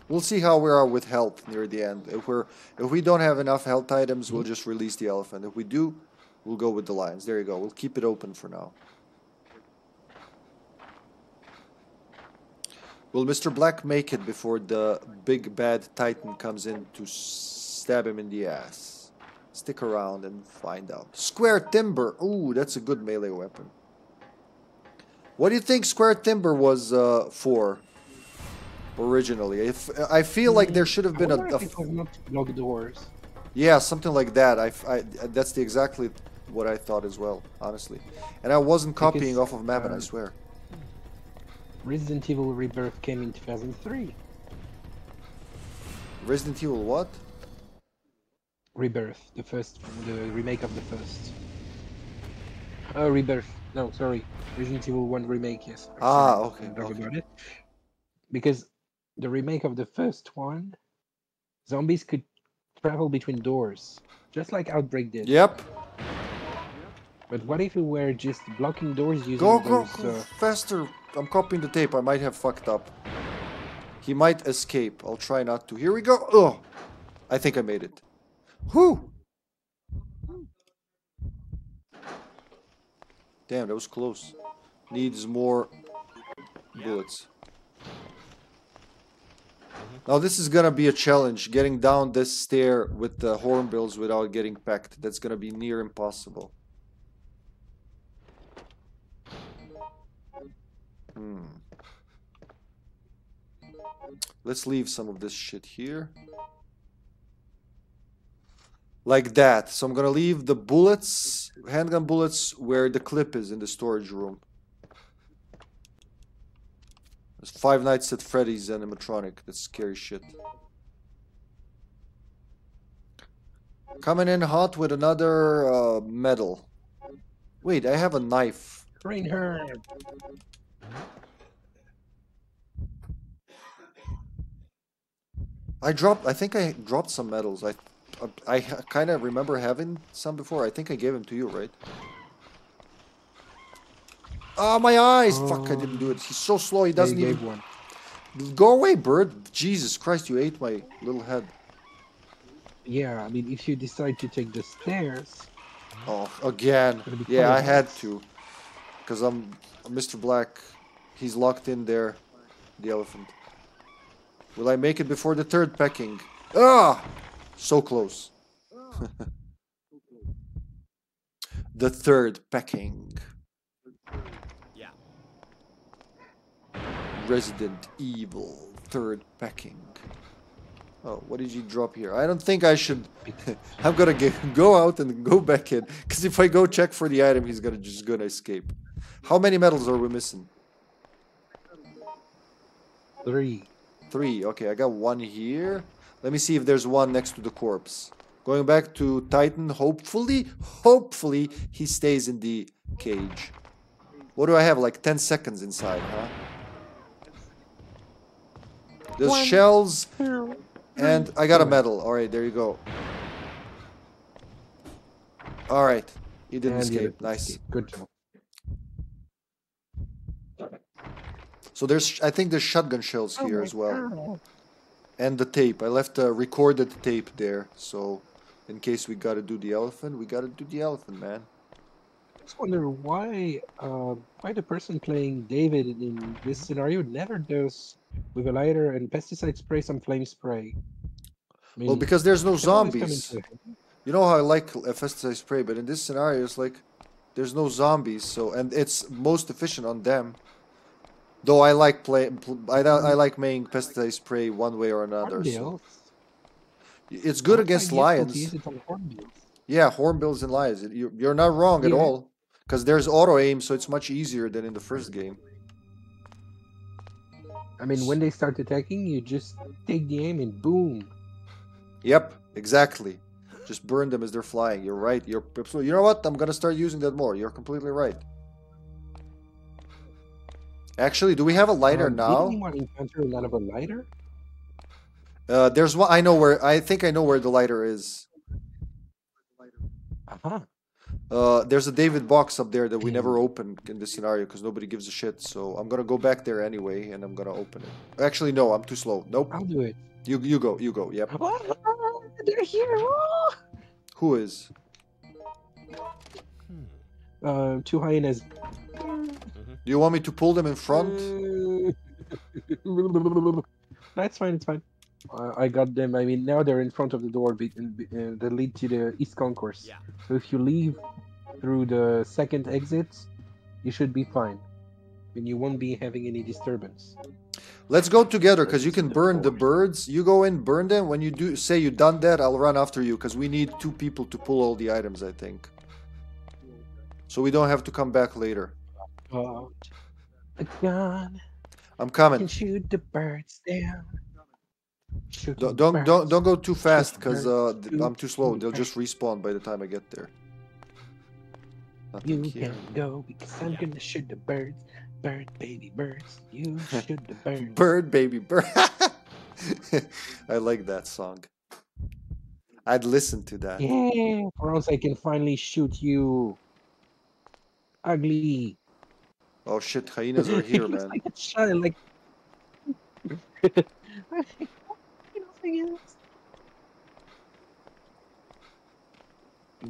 We'll see how we are with health near the end. If we don't have enough health items, we'll just release the elephant. If we do, we'll go with the lions. There you go. We'll keep it open for now. Will Mr. Black make it before the big bad Titan comes in to stab him in the ass? Stick around and find out. Square Timber. Ooh, that's a good melee weapon. What do you think Square Timber was for? Originally, if I feel like there should have been a doors. Yeah, something like that. I that's exactly what I thought as well, honestly. And I wasn't copying off of Mammon, I swear. Resident Evil Rebirth came in 2003. Resident Evil what? Rebirth, the first, the remake of the first. Oh, Rebirth. No, sorry, Resident Evil 1 remake. Yes. Ah, okay. About it. Because the remake of the first one, zombies could travel between doors, just like Outbreak did. Yep. But what if we were just blocking doors using those, faster. I'm copying the tape. I might have fucked up. He might escape. I'll try not to. Here we go. Oh, I think I made it. Whew. Damn, that was close. Needs more bullets. Now this is gonna be a challenge, getting down this stair with the hornbills without getting pecked. That's gonna be near impossible. Let's leave some of this shit here. Like that. So I'm gonna leave the bullets, handgun bullets, where the clip is in the storage room. There's Five Nights at Freddy's animatronic. That's scary shit. Coming in hot with another medal. Wait, I have a knife. Train her. I think I dropped some medals. I kind of remember having some before. I think I gave them to you, right? Oh, my eyes! Fuck, I didn't do it. He's so slow, he doesn't even... One. Go away, bird! Jesus Christ, you ate my little head. Yeah, I mean, if you decide to take the stairs... Oh, again. Yeah, I had to. Because I'm... Mr. Black, he's locked in there. The elephant. Will I make it before the third pecking? Ah! So close. The third pecking. Resident Evil, third packing. Oh, what did you drop here? I don't think I should... I'm gonna go out and go back in. Because if I go check for the item, he's just gonna escape. How many medals are we missing? 3. 3, okay, I got one here. Let me see if there's one next to the corpse. Going back to Titan, hopefully, he stays in the cage. What do I have, like 10 seconds inside, huh? There's shells, and I got a medal. Alright, there you go. Alright, he didn't escape. Nice. Good job. So there's, I think there's shotgun shells here as well. And the tape. I left a recorded tape there. So, in case we gotta do the elephant, we gotta do the elephant, man. I just wonder why the person playing David in this scenario never does... with a lighter and pesticide spray, some flame spray. I mean, well, because there's no zombies. You know how I like a pesticide spray, but in this scenario, it's like there's no zombies, so and it's most efficient on them. Though I like I like making pesticide spray one way or another. So. It's good against lions. Yeah, hornbills and lions. You're not wrong at all, because there's auto aim, so it's much easier than in the first game. I mean, when they start attacking, you just take the aim and boom. Yep, exactly. Just burn them as they're flying. You're right. You know what? I'm going to start using that more. You're completely right. Actually, do we have a lighter now? Did anyone encounter a lot of a lighter? There's one. I know where. I think I know where the lighter is. Uh-huh. There's a David box up there that we never opened in this scenario because nobody gives a shit. So I'm gonna go back there anyway, and I'm gonna open it. Actually, no, I'm too slow. Nope. I'll do it. You go. Yep. Oh, they're here. Oh. Who is? Two hyenas. Do you want me to pull them in front? That's fine. It's fine. I got them. I mean, now they're in front of the door that lead to the East Concourse. Yeah. So if you leave through the second exit, you should be fine. And you won't be having any disturbance. Let's go together because you can burn the birds. You go in, burn them. When you do say you done that, I'll run after you because we need two people to pull all the items, I think. So we don't have to come back later. Oh, God. I'm coming. You can shoot the birds down. Don't go too fast because I'm too slow. They'll just respawn by the time I get there. You can go because I'm gonna shoot the birds, bird baby birds. You shoot the birds, bird baby bird. I like that song. I'd listen to that. Yeah, or else I can finally shoot you, ugly. Oh shit, hyenas are here, man. I can shot it like.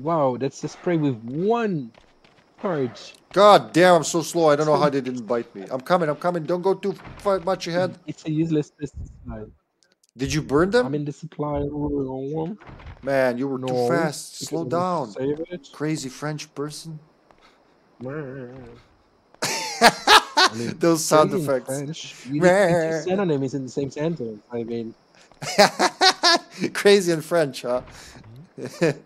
Wow, that's the spray with one charge. God damn, I'm so slow. I don't know how they didn't bite me. I'm coming. Don't go too much ahead. It's a useless pesticides. Did you burn them? I'm in the supply room. Man, you were too fast. Slow down. Crazy French person. Those sound effects. Your synonym is in the same sentence. I mean. Crazy in French, huh? If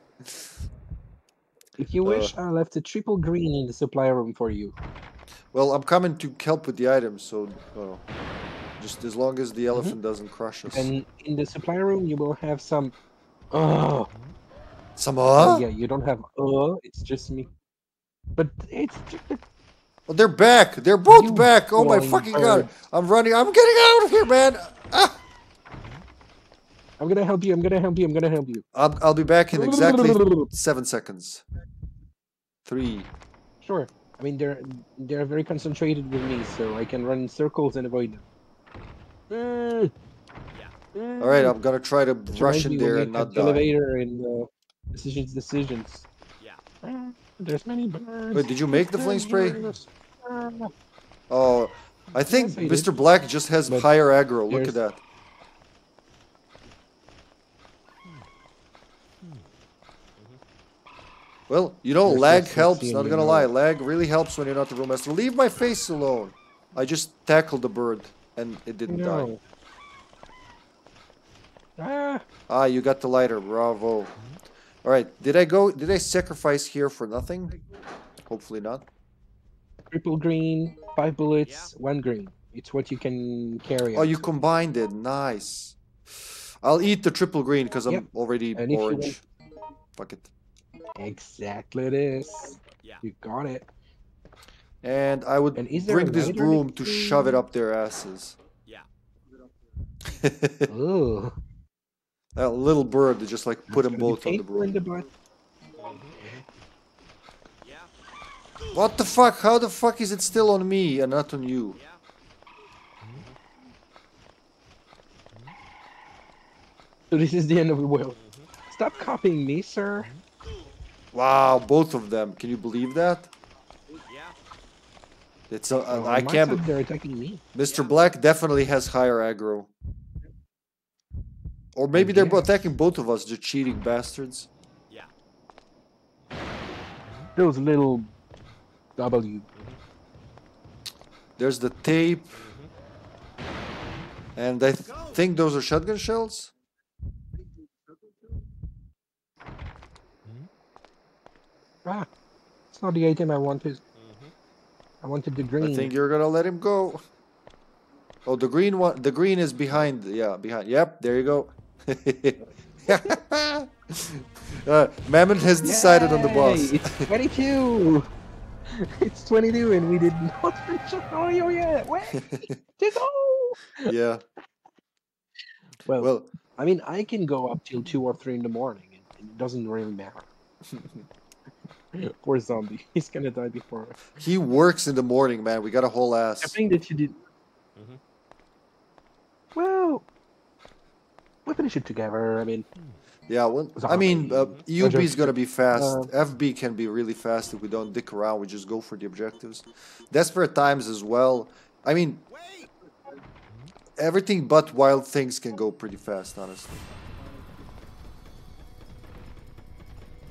you wish, I left a triple green in the supply room for you. Well, I'm coming to help with the items, so just as long as the elephant doesn't crush us. And in the supply room, you will have some. Yeah, you don't have. It's just me. But it's. Oh, they're back. They're both back. Oh my fucking god! I'm running. I'm getting out of here, man. Ah. I'm gonna help you. I'll be back in exactly 7 seconds. 3. Sure. I mean, they're very concentrated with me, so I can run in circles and avoid them. All right, I'm gonna try to rush in there and not die. Elevator and decisions. Yeah. There's many birds. Wait, did you make the flame spray? Oh, I think Mr. Black just has higher aggro. Look at that. Well, you know, lag helps, not gonna lie. Lag really helps when you're not the room master. Leave my face alone! I just tackled the bird, and it didn't die. Ah, you got the lighter, bravo. Alright, did I sacrifice here for nothing? Hopefully not. Triple green, 5 bullets, 1 green. It's what you can carry. Oh, you combined it, nice. I'll eat the triple green, because I'm already orange. Fuck it. Exactly this. Yeah. You got it. And I would bring this broom to shove it up their asses. Yeah. Ooh. That little bird that just like put them both on the broom. Yeah. What the fuck? How the fuck is it still on me and not on you? Yeah. So this is the end of the world. Stop copying me, sir. Wow, both of them. Can you believe that? Yeah. It's I can't believe they're attacking me. Mr. Black definitely has higher aggro. Or maybe they're attacking both of us, the cheating bastards. Yeah. Those little W. There's the tape. And I think those are shotgun shells. Ah, it's not the item I wanted. I wanted the green. I think you're gonna let him go. Oh, the green one. The green is behind. Yeah, behind. Yep, there you go. Mammon has decided on the boss. It's 22. It's 22 and we did not finish up the audio yet. Wait, just yeah. Well, I mean, I can go up till 2 or 3 in the morning. It doesn't really matter. Poor zombie. He's gonna die before. He works in the morning, man. We got a whole ass. I think that you did. Mm-hmm. Well, we finish it together. I mean. Yeah, well, I mean, UB is going to be fast. FB can be really fast if we don't dick around. We just go for the objectives. Desperate times as well. I mean, everything but wild things can go pretty fast, honestly.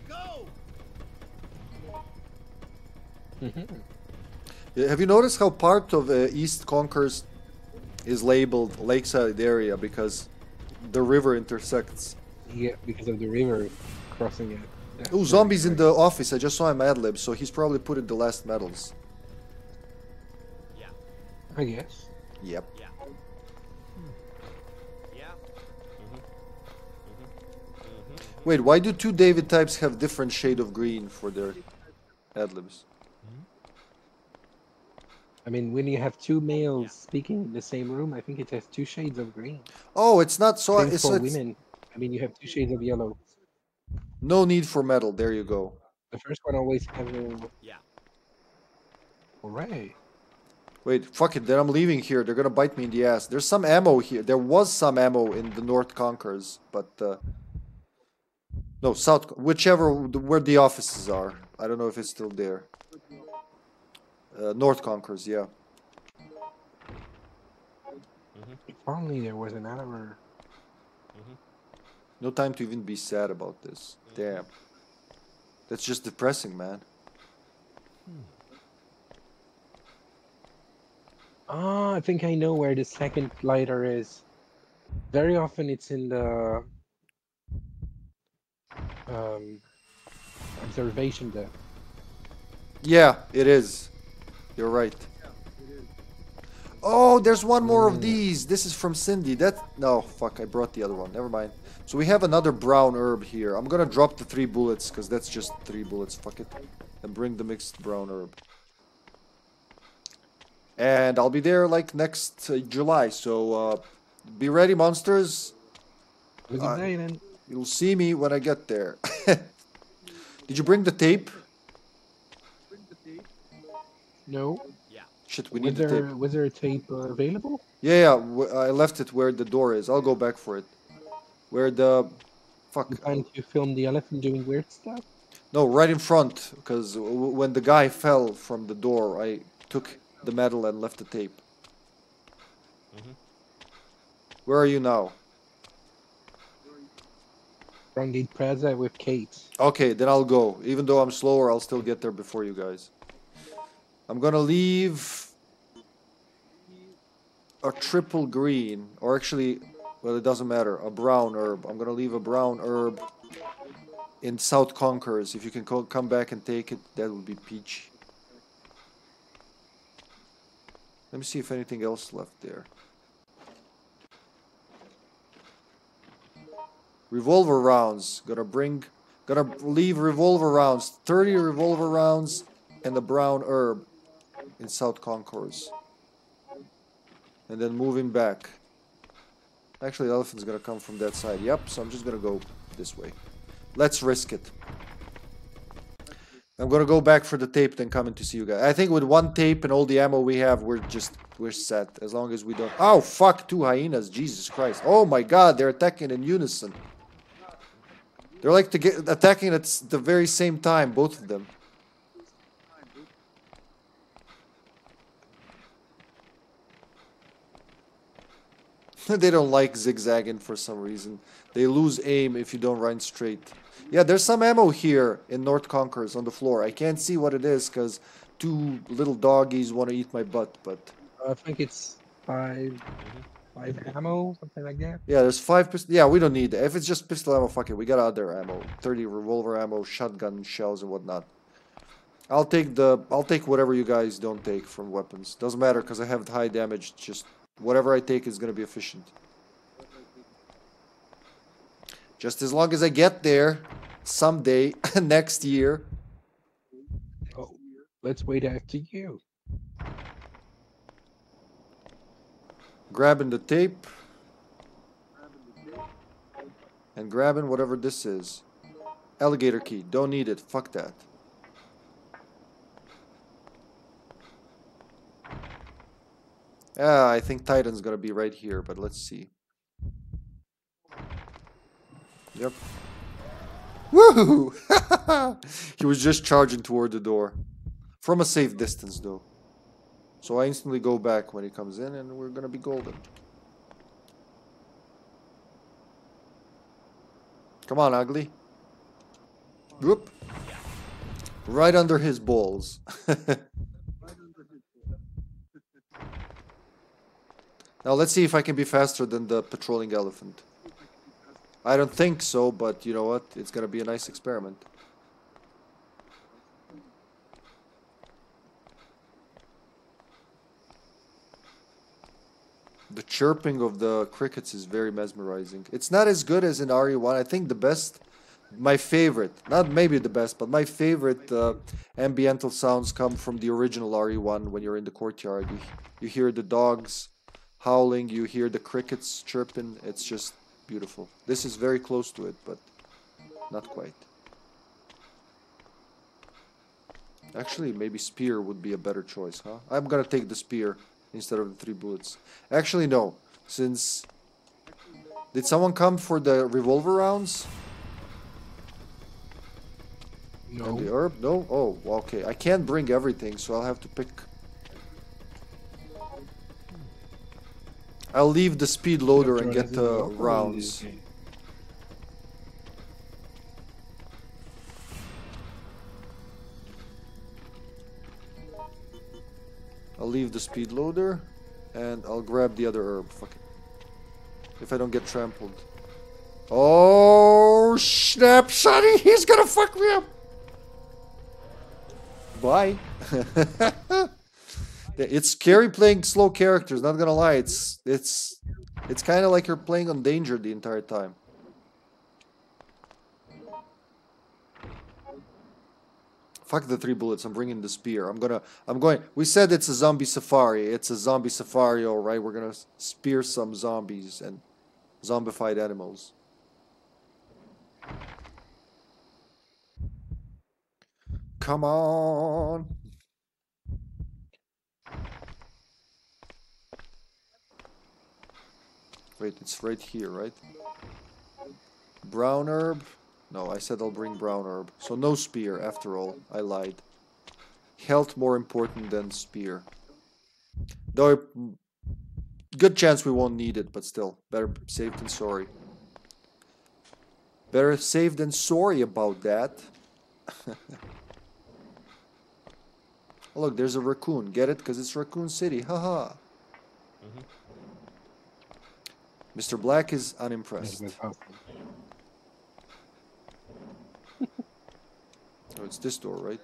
Go. Have you noticed how part of East Concourse is labeled Lakeside Area because the river intersects? Yeah, because of the river crossing it. Oh, zombies in the office. I just saw him ad-lib, so he's probably put in the last medals. Yeah. I guess. Yep. Yeah. Yeah. Mm-hmm. Mm-hmm. Mm-hmm. Wait, why do two David types have different shade of green for their ad-libs? I mean, when you have two males speaking in the same room, I think it has 2 shades of green. Oh, it's not so... It's for women. I mean, you have 2 shades of yellow. No need for metal. There you go. The first one always has a... Yeah. Alright. Wait, fuck it. Then I'm leaving here. They're gonna bite me in the ass. There's some ammo here. There was some ammo in the North Conquerors, but... No, South... Whichever... Where the offices are. I don't know if it's still there. North Conquerors, yeah. Mm-hmm. If only there was an hour... No time to even be sad about this. Damn. That's just depressing, man. Ah, I think I know where the second lighter is. Very often it's in the... observation deck. Yeah, it is. You're right. Oh, there's one more of these. This is from Cindy. No, fuck, I brought the other one. Never mind. So we have another brown herb here. I'm gonna drop the 3 bullets, because that's just 3 bullets. Fuck it. And bring the mixed brown herb. And I'll be there, like, next July. So, be ready, monsters. Good day, then. You'll see me when I get there. Did you bring the tape? No. Shit, we need the tape. Was there a tape available? Yeah, I left it where the door is. I'll go back for it. Where the... Fuck. And you filmed the elephant doing weird stuff? No, right in front. Because when the guy fell from the door, I took the medal and left the tape. Mm-hmm. Where are you now? From the Plaza with Kate. Okay, then I'll go. Even though I'm slower, I'll still get there before you guys. I'm gonna leave a triple green, or actually, well, it doesn't matter, a brown herb. I'm gonna leave a brown herb in South Conquerors. If you can come back and take it, that would be peach. Let me see if anything else left there. Revolver rounds. Gonna leave revolver rounds. 30 revolver rounds and the brown herb in South Concourse. And then moving back. Actually, the elephant's gonna come from that side. Yep, so I'm just gonna go this way. Let's risk it. I'm gonna go back for the tape, then coming to see you guys. I think with one tape and all the ammo we have, we're set. As long as we don't... Oh, fuck, 2 hyenas. Jesus Christ. Oh my god, they're attacking in unison. They're like attacking at the very same time, both of them. They don't like zigzagging for some reason. They lose aim if you don't run straight. Yeah, there's some ammo here in North Conquerors on the floor. I can't see what it is because 2 little doggies want to eat my butt, but... I think it's 5 ammo, something like that. Yeah, there's 5 pistol... Yeah, we don't need that. If it's just pistol ammo, fuck it. We got other ammo. 30 revolver ammo, shotgun shells and whatnot. I'll take whatever you guys don't take from weapons. Doesn't matter because I have high damage, just... Whatever I take is going to be efficient. Just as long as I get there someday, next year. Oh. Let's wait after you. Grabbing the tape. And grabbing whatever this is. Alligator key. Don't need it. Fuck that. Ah, I think Titan's gonna be right here, but let's see. Yep. Woohoo! He was just charging toward the door. From a safe distance, though. So I instantly go back when he comes in, and we're gonna be golden. Come on, ugly. Whoop. Right under his balls. Now let's see if I can be faster than the patrolling elephant. I don't think so, but you know what? It's gonna be a nice experiment. The chirping of the crickets is very mesmerizing. It's not as good as in RE1. I think the best, my favorite, not maybe the best, but my favorite ambiental sounds come from the original RE1 when you're in the courtyard. You hear the dogs howling, you hear the crickets chirping. It's just beautiful. This is very close to it, but not quite. Actually, maybe spear would be a better choice, huh? I'm gonna take the spear instead of the 3 bullets. Actually, no. Since... Did someone come for the revolver rounds? No. And the herb? No? Oh, okay. I can't bring everything, so I'll have to pick... I'll leave the speed loader and get the rounds. I'll leave the speed loader and I'll grab the other herb. Fuck it. If I don't get trampled. Oh, snap, sonny! He's gonna fuck me up! Bye. It's scary playing slow characters, not gonna lie. It's kind of like you're playing on danger the entire time. Fuck the 3 bullets. I'm bringing the spear. I'm going. We said it's a zombie safari. It's a zombie safari, all right. We're gonna spear some zombies and zombified animals. Come on. Wait, it's right here, right? Brown herb. No, I said I'll bring brown herb. So no spear, after all. I lied. Health more important than spear. Though, good chance we won't need it, but still. Better safe than sorry. Better safe than sorry about that. Oh, look, there's a raccoon. Get it? Because it's Raccoon City. Haha. Mm-hmm. Mr. Black is unimpressed. Oh, it's this door, right?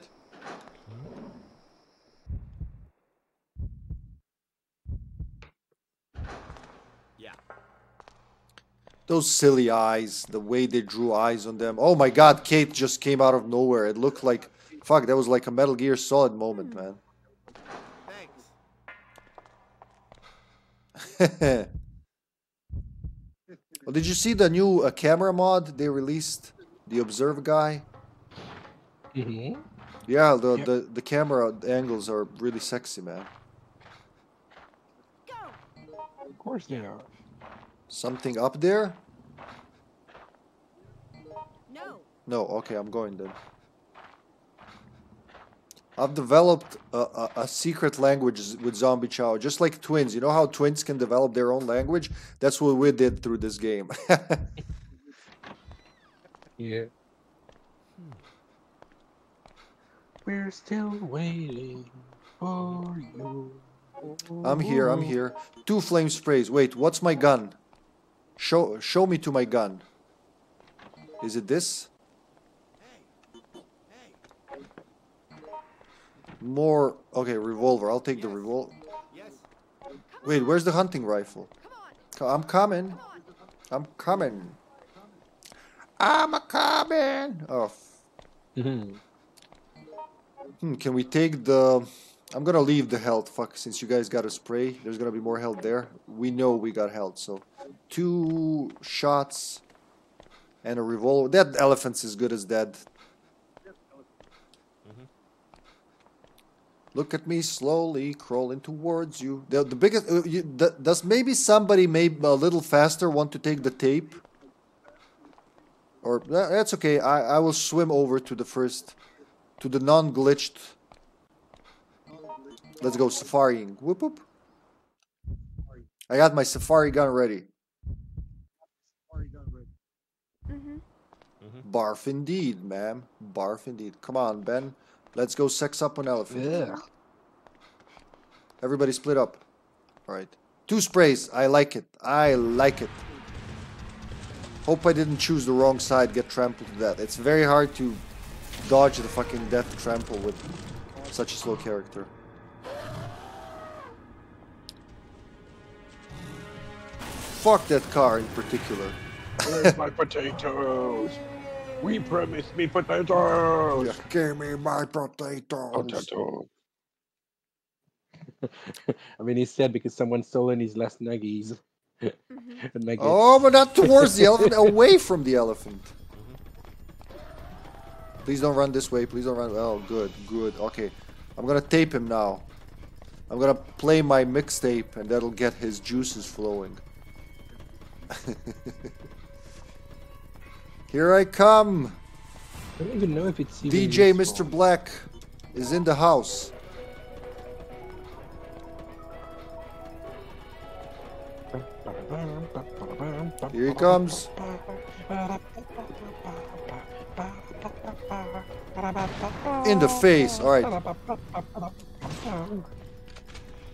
Yeah. Those silly eyes, the way they drew eyes on them. Oh my god, Kate just came out of nowhere. It looked like... Fuck, that was like a Metal Gear Solid moment, man. Thanks. Well, did you see the new camera mod they released? The Observe guy? Mm-hmm. Yeah, the camera angles are really sexy, man. Of course they are. Something up there? No. No, okay, I'm going then. I've developed a secret language with Zombie Chow, just like twins. You know how twins can develop their own language? That's what we did through this game. Yeah. We're still waiting for you. I'm here, I'm here. 2 flame sprays. Wait, what's my gun? Show me to my gun. Is it this? More, okay, revolver. I'll take the revolver. Wait, where's the hunting rifle? I'm coming. I'm coming. I'm a coming. Oh. Can we take the... I'm gonna leave the health, fuck, since you guys got a spray. There's gonna be more health there. We know we got health, so... 2 shots... and a revolver. That elephant's as good as dead. Mm-hmm. Look at me slowly crawling towards you. The biggest... does maybe somebody, maybe a little faster, want to take the tape? Or... that's okay. I will swim over to the first... to the non-glitched... Let's go safarying. Whoop whoop. I got my safari gun ready. Barf indeed, ma'am. Barf indeed. Come on, Ben. Let's go sex up an elephant. Yeah. Everybody split up. Alright. 2 sprays. I like it. I like it. Hope I didn't choose the wrong side, get trampled to death. It's very hard to dodge the fucking death trample with such a slow character. Fuck that car in particular. Where's my potatoes? We promised me potatoes. Yeah, give me my potatoes. Potato. I mean, he's sad because someone stole in his last nuggies. Oh, but not towards the elephant. Away from the elephant. Please don't run this way. Please don't run. Oh, good, good. Okay, I'm gonna tape him now. I'm gonna play my mixtape, and that'll get his juices flowing. Here I come. I don't even know if it's even DJ useful. Mr. Black is in the house. Here he comes. In the face. All right.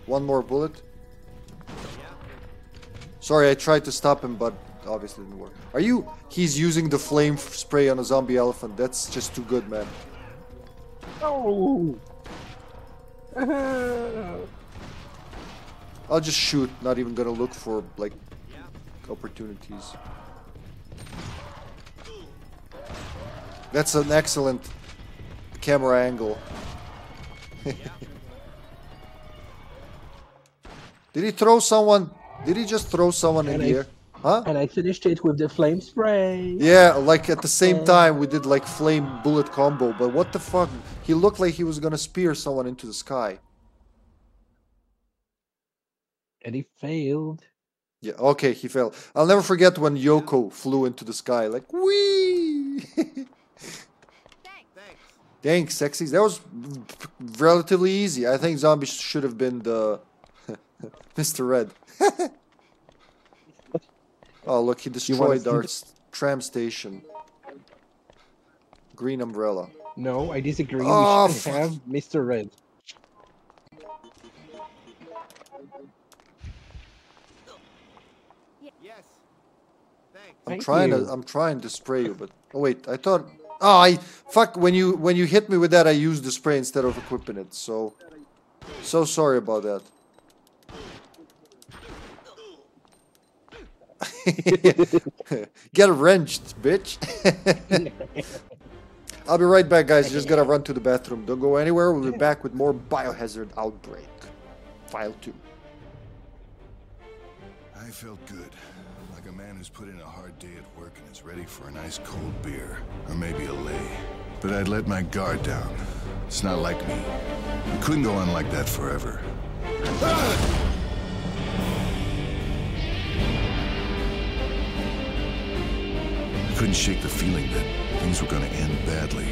One more bullet. Sorry, I tried to stop him, but obviously didn't work. Are you... He's using the flame spray on a zombie elephant. That's just too good, man. Oh. I'll just shoot. Not even gonna look for, like, opportunities. That's an excellent camera angle. Did he throw someone... Did he just throw someone in here? Huh? And I finished it with the flame spray. Yeah, like at the same time we did like flame bullet combo, but what the fuck? He looked like he was gonna spear someone into the sky. And he failed. Yeah, okay, he failed. I'll never forget when Yoko flew into the sky, like, whee! Thanks, sexies. That was relatively easy. I think zombies should have been the... Mr. Red. Oh, look, he destroyed our tram station. Green umbrella. No, I disagree. Oh, we should have Mr. Red. Yes. Thanks. I'm trying to spray you, but oh wait, I thought fuck, when you hit me with that I used the spray instead of equipping it. So sorry about that. Get wrenched, bitch. I'll be right back, guys. Just gotta run to the bathroom. Don't go anywhere. We'll be back with more Biohazard Outbreak File 2. I felt good. Like a man who's put in a hard day at work and is ready for a nice cold beer. Or maybe a lay. But I'd let my guard down. It's not like me. We couldn't go on like that forever. I couldn't shake the feeling that things were going to end badly.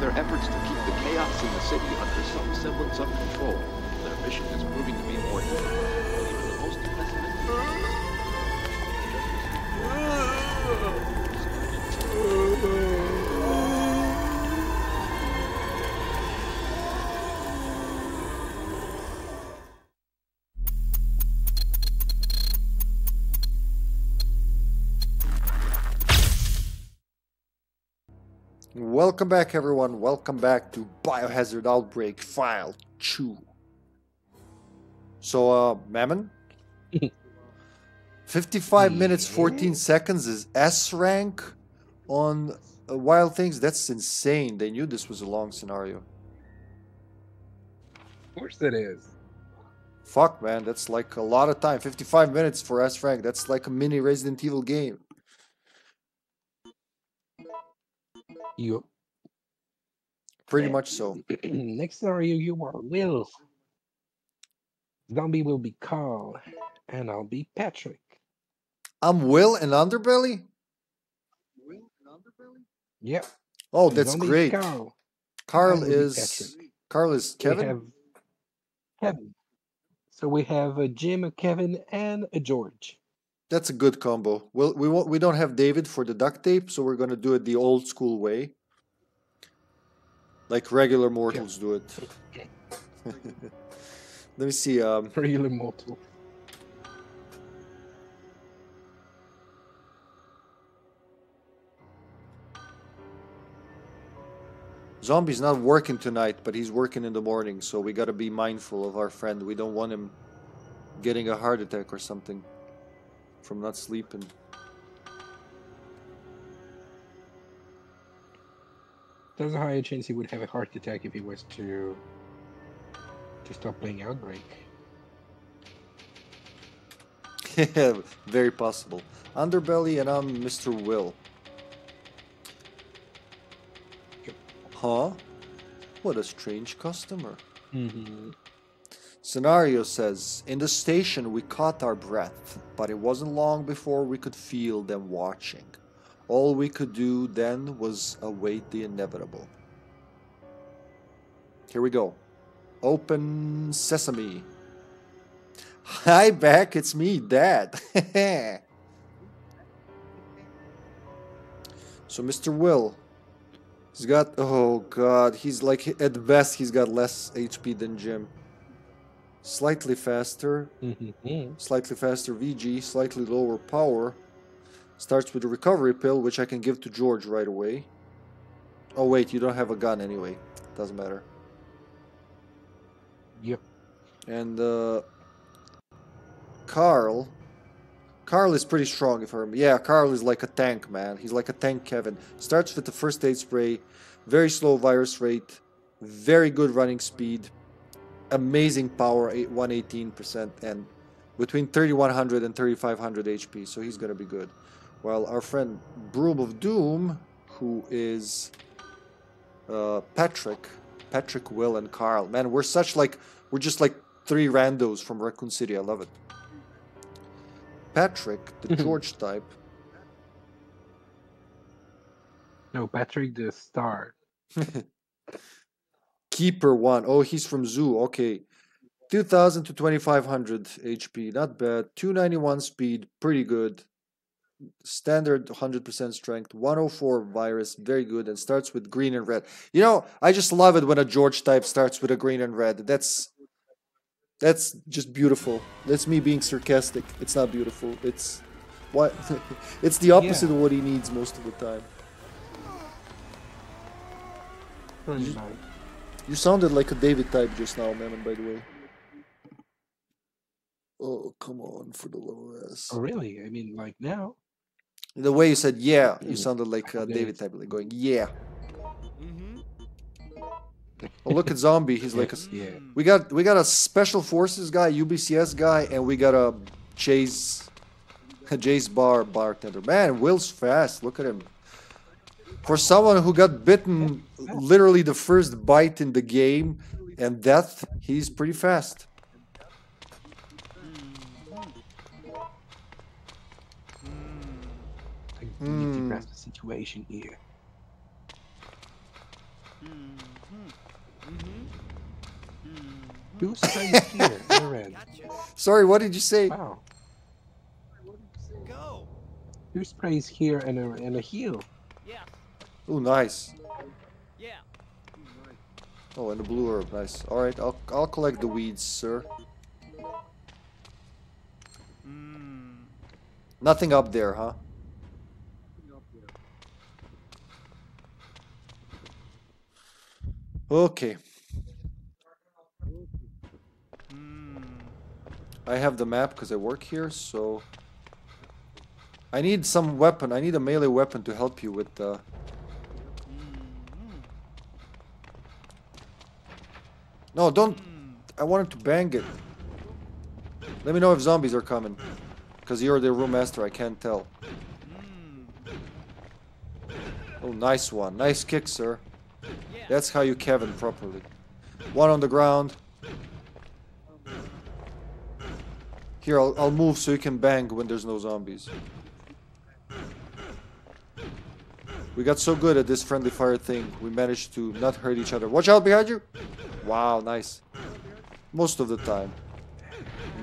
Their efforts to keep the chaos in the city under some semblance of control. Their mission is proving to be more difficult than even the most pessimistic. Welcome back, everyone. Welcome back to Biohazard Outbreak File 2. So, Mammon? 55 minutes, 14 seconds is S rank on Wild Things. That's insane. They knew this was a long scenario. Of course it is. Fuck, man. That's like a lot of time. 55 minutes for S rank. That's like a mini Resident Evil game. Yep. Pretty much so. Next scenario, you are Will. Zombie will be Carl, and I'll be Patrick. I'm Will and Underbelly? Will and Underbelly? Yep. Oh, that's Zombie great. Carl is Kevin? We have Kevin. So we have a Jim, a Kevin, and a George. That's a good combo. Well, we don't have David for the duct tape, so we're gonna do it the old school way, like regular mortals do it. Let me see. Regular mortal. Zombie's not working tonight, but he's working in the morning, so we gotta be mindful of our friend. We don't want him getting a heart attack or something from not sleeping. There's a higher chance he would have a heart attack if he was to stop playing Outbreak. Yeah, very possible. Underbelly and I'm Mr. Will. Huh? What a strange customer. Mm-hmm. Scenario says, in the station we caught our breath, but it wasn't long before we could feel them watching. All we could do then was await the inevitable. Here we go. Open sesame. Hi back, it's me, Dad. So Mr. Will, he's got, oh god, he's like, at best he's got less HP than Jim. Slightly faster, slightly faster VG, slightly lower power. Starts with a recovery pill, which I can give to George right away. Oh wait, you don't have a gun anyway. Doesn't matter. Yep. And Carl. Carl is pretty strong if I remember. Yeah, Carl is like a tank, man. He's like a tank Kevin. Starts with the first aid spray. Very slow virus rate. Very good running speed. Amazing power, 118%, and between 3100 and 3500 HP, so he's gonna be good. While our friend Broom of Doom, who is Patrick, Will, and Carl. Man, we're such like, we're just like three randos from Raccoon City. I love it. Patrick, the George type. No, Patrick the star. Keeper 1. Oh, he's from Zoo. Okay. 2000 to 2500 HP. Not bad. 291 speed. Pretty good. Standard 100% strength. 104 virus. Very good. And starts with green and red. You know, I just love it when a George type starts with a green and red. That's just beautiful. That's me being sarcastic. It's not beautiful. It's what? It's the opposite of what he needs most of the time. Pretty nice. You sounded like a David type just now, Mammon, by the way. Oh, come on, for the love of us. Oh, really? I mean, like now? The way you said, yeah, you sounded like a David type, like going, yeah. Oh, look at Zombie. He's like, we got a Special Forces guy, UBCS guy, and we got a Jay's bartender. Man, Will's fast. Look at him. For someone who got bitten literally the first bite in the game and death, he's pretty fast. I need to grasp the situation here. Who's here? Sorry, what did you say? Wow. Who sprays here and a heel? Yeah. Oh, nice. Yeah. Oh, and the blue herb, nice. All right, I'll collect the weeds, sir. Nothing up there, huh? Okay. I have the map because I work here, so... I need some weapon. I need a melee weapon to help you with the... No, don't... I wanted to bang it. Let me know if zombies are coming. Because you're the room master, I can't tell. Oh, nice one. Nice kick, sir. That's how you Kevin properly. One on the ground. Here, I'll move so you can bang when there's no zombies. We got so good at this friendly fire thing, we managed to not hurt each other. Watch out behind you! Wow, nice. Most of the time.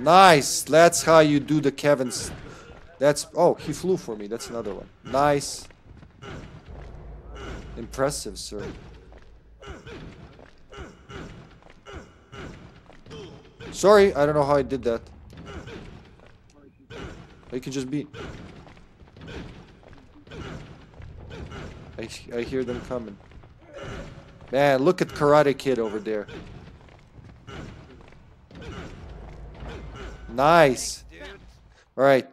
Nice! That's how you do the Kevins. That's... Oh, he flew for me. That's another one. Nice. Impressive, sir. Sorry, I don't know how I did that. I can just be... I hear them coming. Man, look at Karate Kid over there. Nice.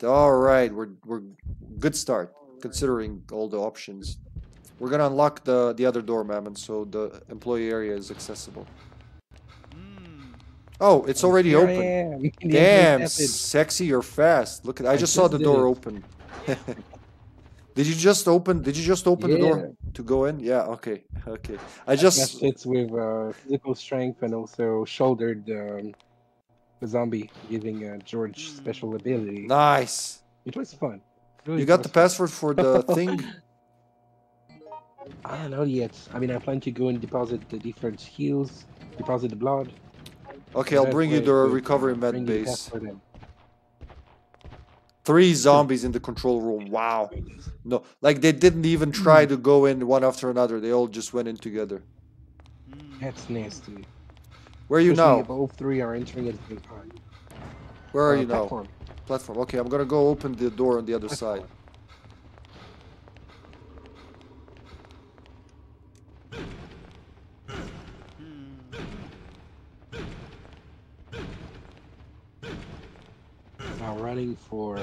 All right. We're good start considering all the options. We're gonna unlock the other door, Mammon, so the employee area is accessible. Oh, it's already open. Damn, sexy, you're fast. Look at I just saw the door open. Did you just open the door to go in? Yeah, okay. I just it's with physical strength and also shouldered the zombie, giving George special ability. Nice. It was fun. Really, you got the password for the thing? I don't know yet. I mean, I plan to go and deposit the different heals, deposit the blood. Okay, I'll bring you the recovery med base. 3 zombies in the control room. Wow. No, like they didn't even try to go in one after another. They all just went in together. That's nasty. Where are you now? Both 3 are entering at the same time. Where are you now? Platform. Okay, I'm gonna go open the door on the other side. Now running for.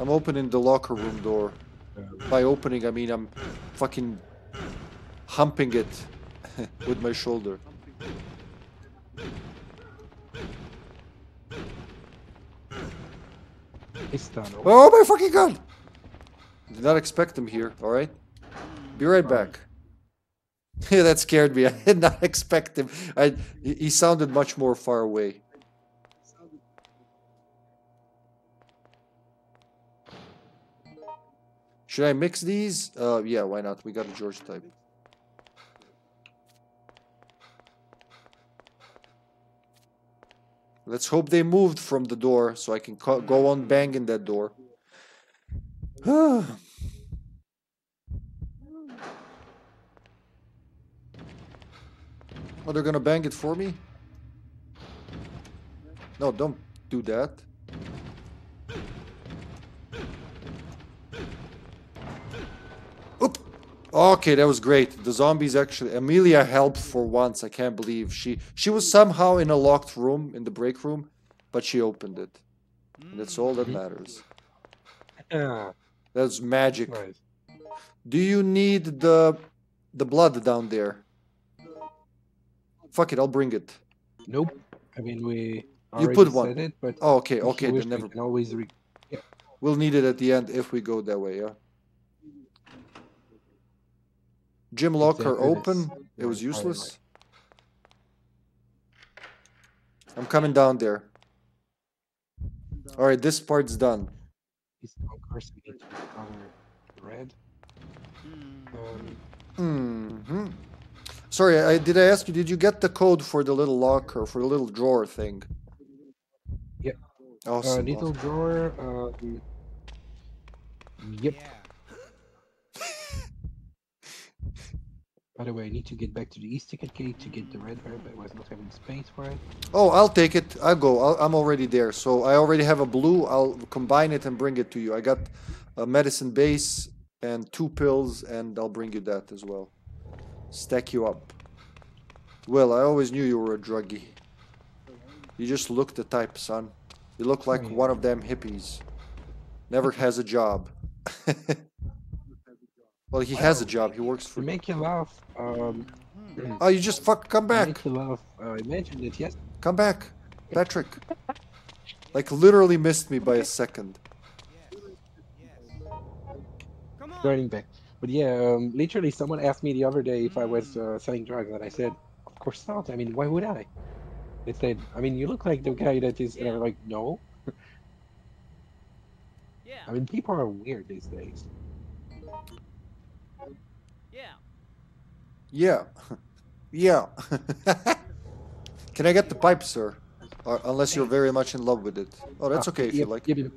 I'm opening the locker room door. By opening, I mean I'm fucking humping it with my shoulder. Oh my fucking god! Did not expect him here, alright? Be right back. Yeah, that scared me. I did not expect him. He sounded much more far away. Should I mix these? Yeah, why not? We got a George type. Let's hope they moved from the door so I can go on banging that door. Oh, they're gonna bang it for me? No, don't do that. Oop! Okay, that was great. The zombies actually... Amelia helped for once. I can't believe she was somehow in a locked room, in the break room, but she opened it. And that's all that matters. That's magic. Nice. Do you need the blood down there? Fuck it, I'll bring it. Nope. I mean, we already said it, but... Oh, okay, then never... Yeah. We'll need it at the end if we go that way, yeah? Gym locker open. It was useless. I'm coming down there. Alright, this part's done. Sorry, did I ask you, did you get the code for the little locker, for the little drawer thing? Yeah. Awesome. Little drawer, yep. By the way, I need to get back to the East ticket gate to get the red herb. I was not having space for it. Oh, I'll take it. I'll go. I'm already there. So I already have a blue. I'll combine it and bring it to you. I got a medicine base and 2 pills, and I'll bring you that as well. Stack you up. Well, I always knew you were a druggie. You just look the type, son. You look like one of them hippies. Never has a job. Well, he has a job. He works for... Make you laugh. Oh, you just come back. Make you laugh. I mentioned it, yes. Come back, Patrick. Like, literally missed me by a second. Running back. But yeah, literally someone asked me the other day if I was selling drugs, and I said, of course not. I mean, why would I? They said, I mean, you look like the guy that is... And I was like, no. I mean, people are weird these days. Yeah. Yeah. Can I get the pipe, sir? Or, unless you're very much in love with it. Oh, that's okay if you like. No,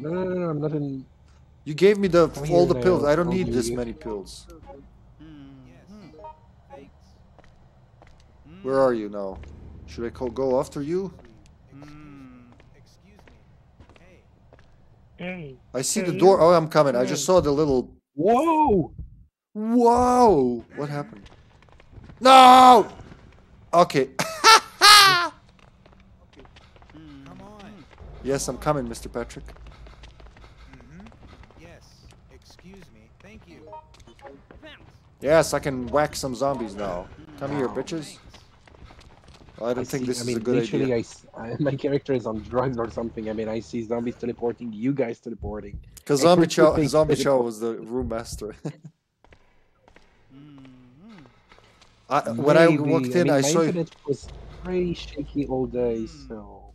no, no, no, I'm not in... You gave me the all the pills. I don't need this many pills. Where are you now? Should I go after you? I see the door. Oh, I'm coming. I just saw the little... Whoa! Whoa! What happened? No! Okay. Come on. Yes, I'm coming, Mr. Patrick. Yes. Excuse me. Thank you. Yes, I can whack some zombies now. Come here, bitches. I don't think this is a good idea. My character is on drugs or something. I mean, I see zombies teleporting, you guys teleporting. Because Zombie Chow was the room master. When I walked in, I saw it was pretty shaky all day. So,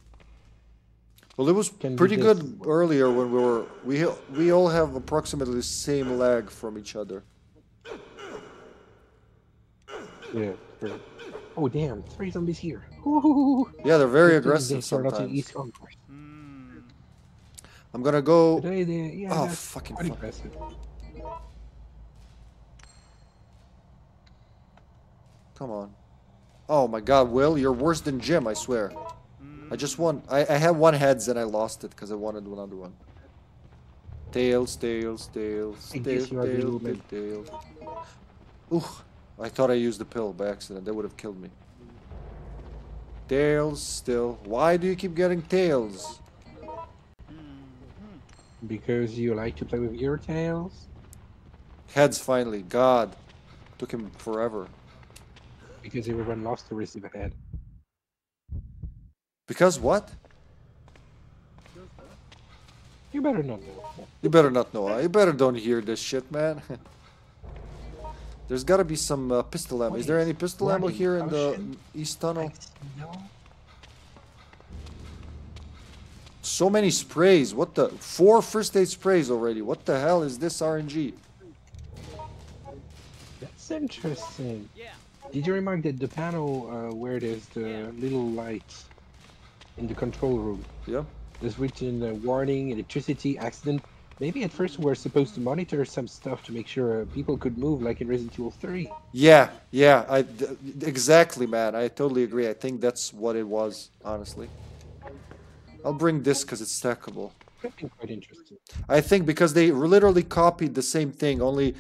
well, it was pretty good earlier when we were. We all have approximately the same lag from each other. Yeah. Sure. Oh damn! 3 zombies here. Ooh. Yeah, they're very aggressive sometimes. I'm gonna go. Yeah, oh fucking fuck. Impressive. Come on. Oh my god, Will, you're worse than Jim, I swear. I just won. I had one heads and I lost it because I wanted another one. Tails. Ooh, I thought I used the pill by accident. That would have killed me. Tails still. Why do you keep getting tails? Because you like to play with your tails? Heads finally. God. Took him forever. Because everyone loves to receive a head. Because what? You better not know. You better not know. You better don't hear this shit, man. There's gotta be some pistol ammo. Is there any pistol ammo here in the east tunnel? No. So many sprays. What the? 4 first aid sprays already. What the hell is this RNG? That's interesting. Yeah. Did you remark that the panel where there's the little light in the control room? Yeah. There's written warning, electricity, accident. Maybe at first we were supposed to monitor some stuff to make sure people could move, like in Resident Evil 3. Yeah, yeah, exactly, man. I totally agree. I think that's what it was, honestly. I'll bring this because it's stackable. That's quite interesting. I think because they literally copied the same thing, only...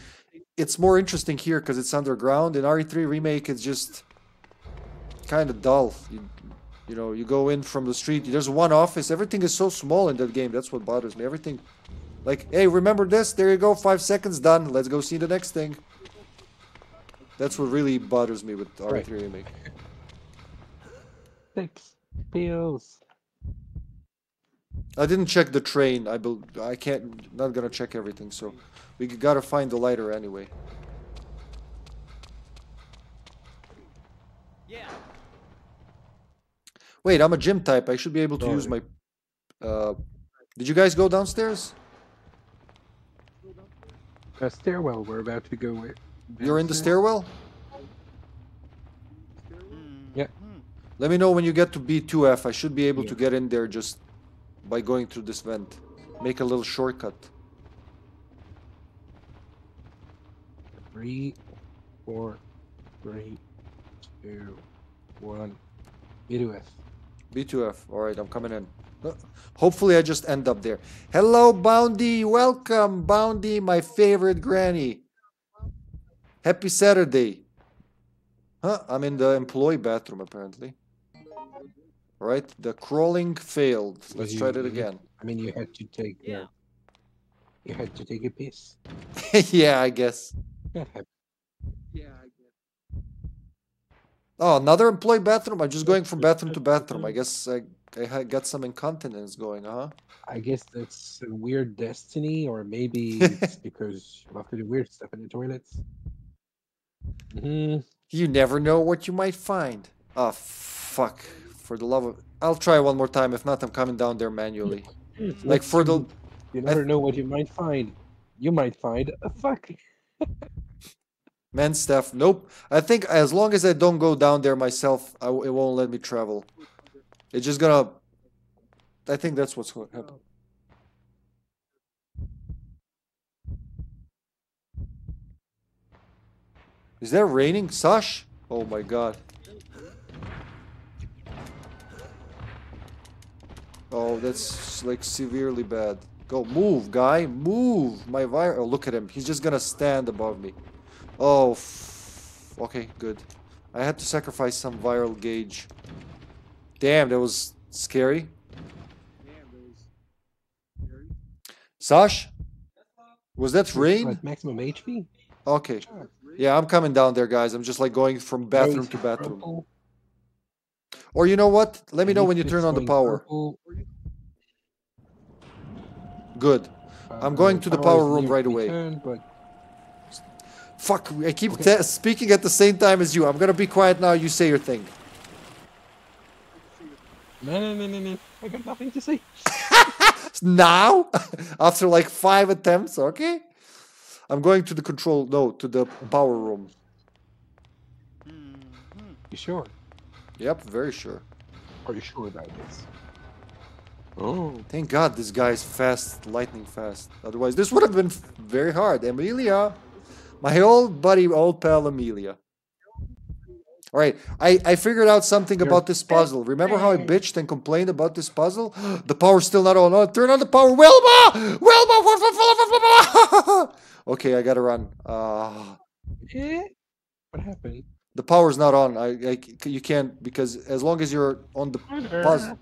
It's more interesting here because it's underground. In RE3 Remake, it's just kind of dull. You know, you go in from the street. There's one office. Everything is so small in that game. That's what bothers me. Everything, like, hey, remember this? There you go. 5 seconds done. Let's go see the next thing. That's what really bothers me with RE3 Remake. 6 pills. I didn't check the train. I can't. Not gonna check everything. So we gotta find the lighter anyway. Yeah. Wait, I'm a gym type. I should be able to use my. Did you guys go downstairs? The stairwell. We're about to go. You're in the stairwell. Yeah. Let me know when you get to B2F. I should be able to get in there just by going through this vent. Make a little shortcut. 3, 4, 3, 2, 1. B2F. B2F. Alright, I'm coming in. Hopefully I just end up there. Hello, Boundy. Welcome, Boundy, my favorite granny. Happy Saturday. Huh, I'm in the employee bathroom, apparently. Right? The crawling failed. Let's try that again. I mean, you had to take... Yeah. You had to take a piss. Yeah, I guess. Yeah, I guess. Oh, another employee bathroom? I'm just going from bathroom to bathroom. I guess I got some incontinence going, huh? I guess that's a weird destiny, or maybe it's because you have to do weird stuff in the toilets. Mm-hmm. You never know what you might find. Oh, fuck. For the love of... I'll try one more time. If not, I'm coming down there manually. Like for the... You never know what you might find. You might find a fuck. Man stuff. Nope. I think as long as I don't go down there myself, it won't let me travel. It's just gonna... I think that's what's gonna happen. Is there raining, Sash? Oh my god. Oh, that's like severely bad. Go, move, guy, move! My wire. Oh, look at him. He's just gonna stand above me. Oh, okay, good. I had to sacrifice some viral gauge. Damn, that was scary. Sash? Was that rain? Like maximum HP? Okay. Yeah, I'm coming down there, guys. I'm just like going from bathroom to bathroom. Purple. Or you know what? Let me know when you turn on the power. Purple. Good. I'm going to the power room right away. Fuck, I keep speaking at the same time as you. I'm gonna be quiet now. You say your thing. No. I got nothing to say. Now? After like 5 attempts, okay? I'm going to the control, no, to the power room. You sure? Yep, very sure. Are you sure about this? Oh. Thank God this guy is fast, lightning fast. Otherwise, this would have been very hard. Amelia. My old buddy, old pal Amelia. Alright, I figured out something about this puzzle. Remember how I bitched and complained about this puzzle? The power's still not on. Oh, turn on the power. Wilma! Wilma! Okay, I gotta run. What happened? The power's not on. You can't, because as long as you're on the puzzle,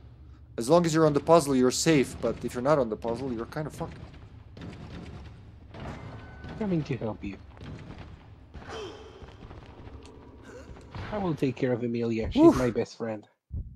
as long as you're on the puzzle, you're safe. But if you're not on the puzzle, you're kind of fucked. Coming to help you. I will take care of Amelia. She's my best friend.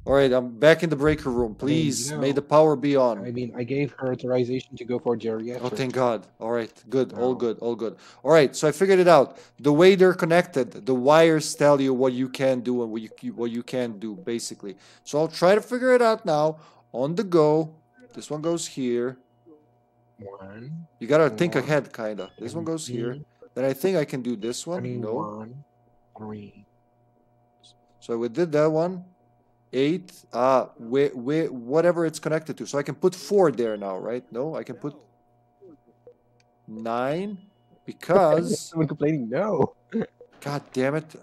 All right, I'm back in the breaker room. Please, may the power be on. I mean, I gave her authorization to go for geriatric. Oh, thank God. All right, good. All good. All good. All right, so I figured it out. The way they're connected, the wires tell you what you can do and what you can't do, basically. So I'll try to figure it out now on the go. This one goes here. One. You got to think ahead, kind of. This one goes here. Then I think I can do this one. No. One, three. So we did that one, 8, whatever it's connected to. So I can put 4 there now, right? No, I can put 9 because... Someone complaining, no. God damn it.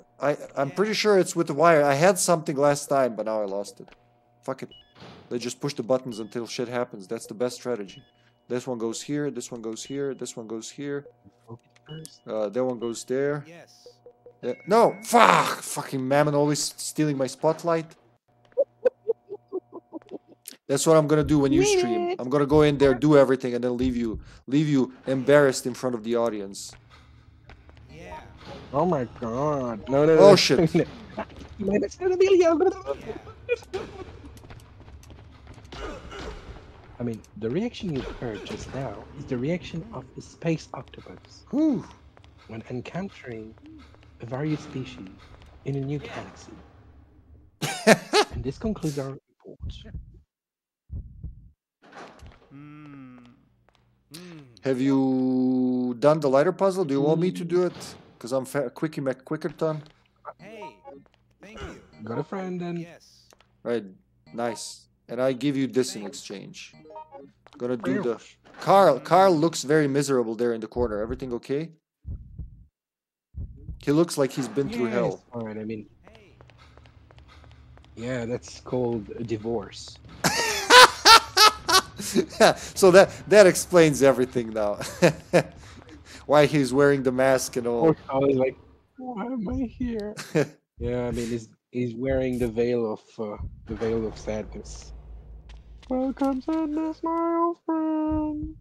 I'm pretty sure it's with the wire. I had something last time, but now I lost it. Fuck it. Let's just push the buttons until shit happens. That's the best strategy. This one goes here, this one goes here, this one goes here. That one goes there. Yes. Yeah. No! Fuck! Fucking Mammon always stealing my spotlight. That's what I'm gonna do when you stream. I'm gonna go in there, do everything, and then leave you embarrassed in front of the audience. Yeah. Oh my god. No. Oh shit. I mean, the reaction you heard just now is the reaction of the space octopus. Whew. When encountering a various species in a new galaxy. And this concludes our report. Have you done the lighter puzzle? Do you want me to do it? Because I'm quicker done. Hey, thank you. Got a friend then. Yes. Right, nice. And I give you this in exchange. Gonna do the... Carl looks very miserable there in the corner. Everything okay? He looks like he's been through hell. All right, I mean, yeah, that's called a divorce. So that explains everything now. Why he's wearing the mask and all. Or probably like, why am I here? Yeah, I mean, he's wearing the veil of sadness. Welcome sadness, my old friend.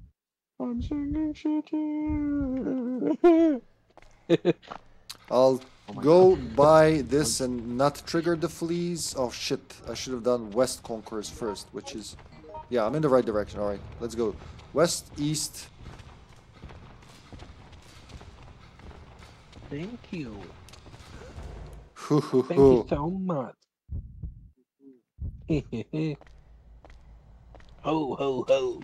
I'm singing shit to you. I'll go buy this and not trigger the fleas. Oh shit, I should have done West Conquerors first, which is... Yeah, I'm in the right direction. Alright, let's go. West, east. Thank you. Thank you so much. Ho, ho, ho.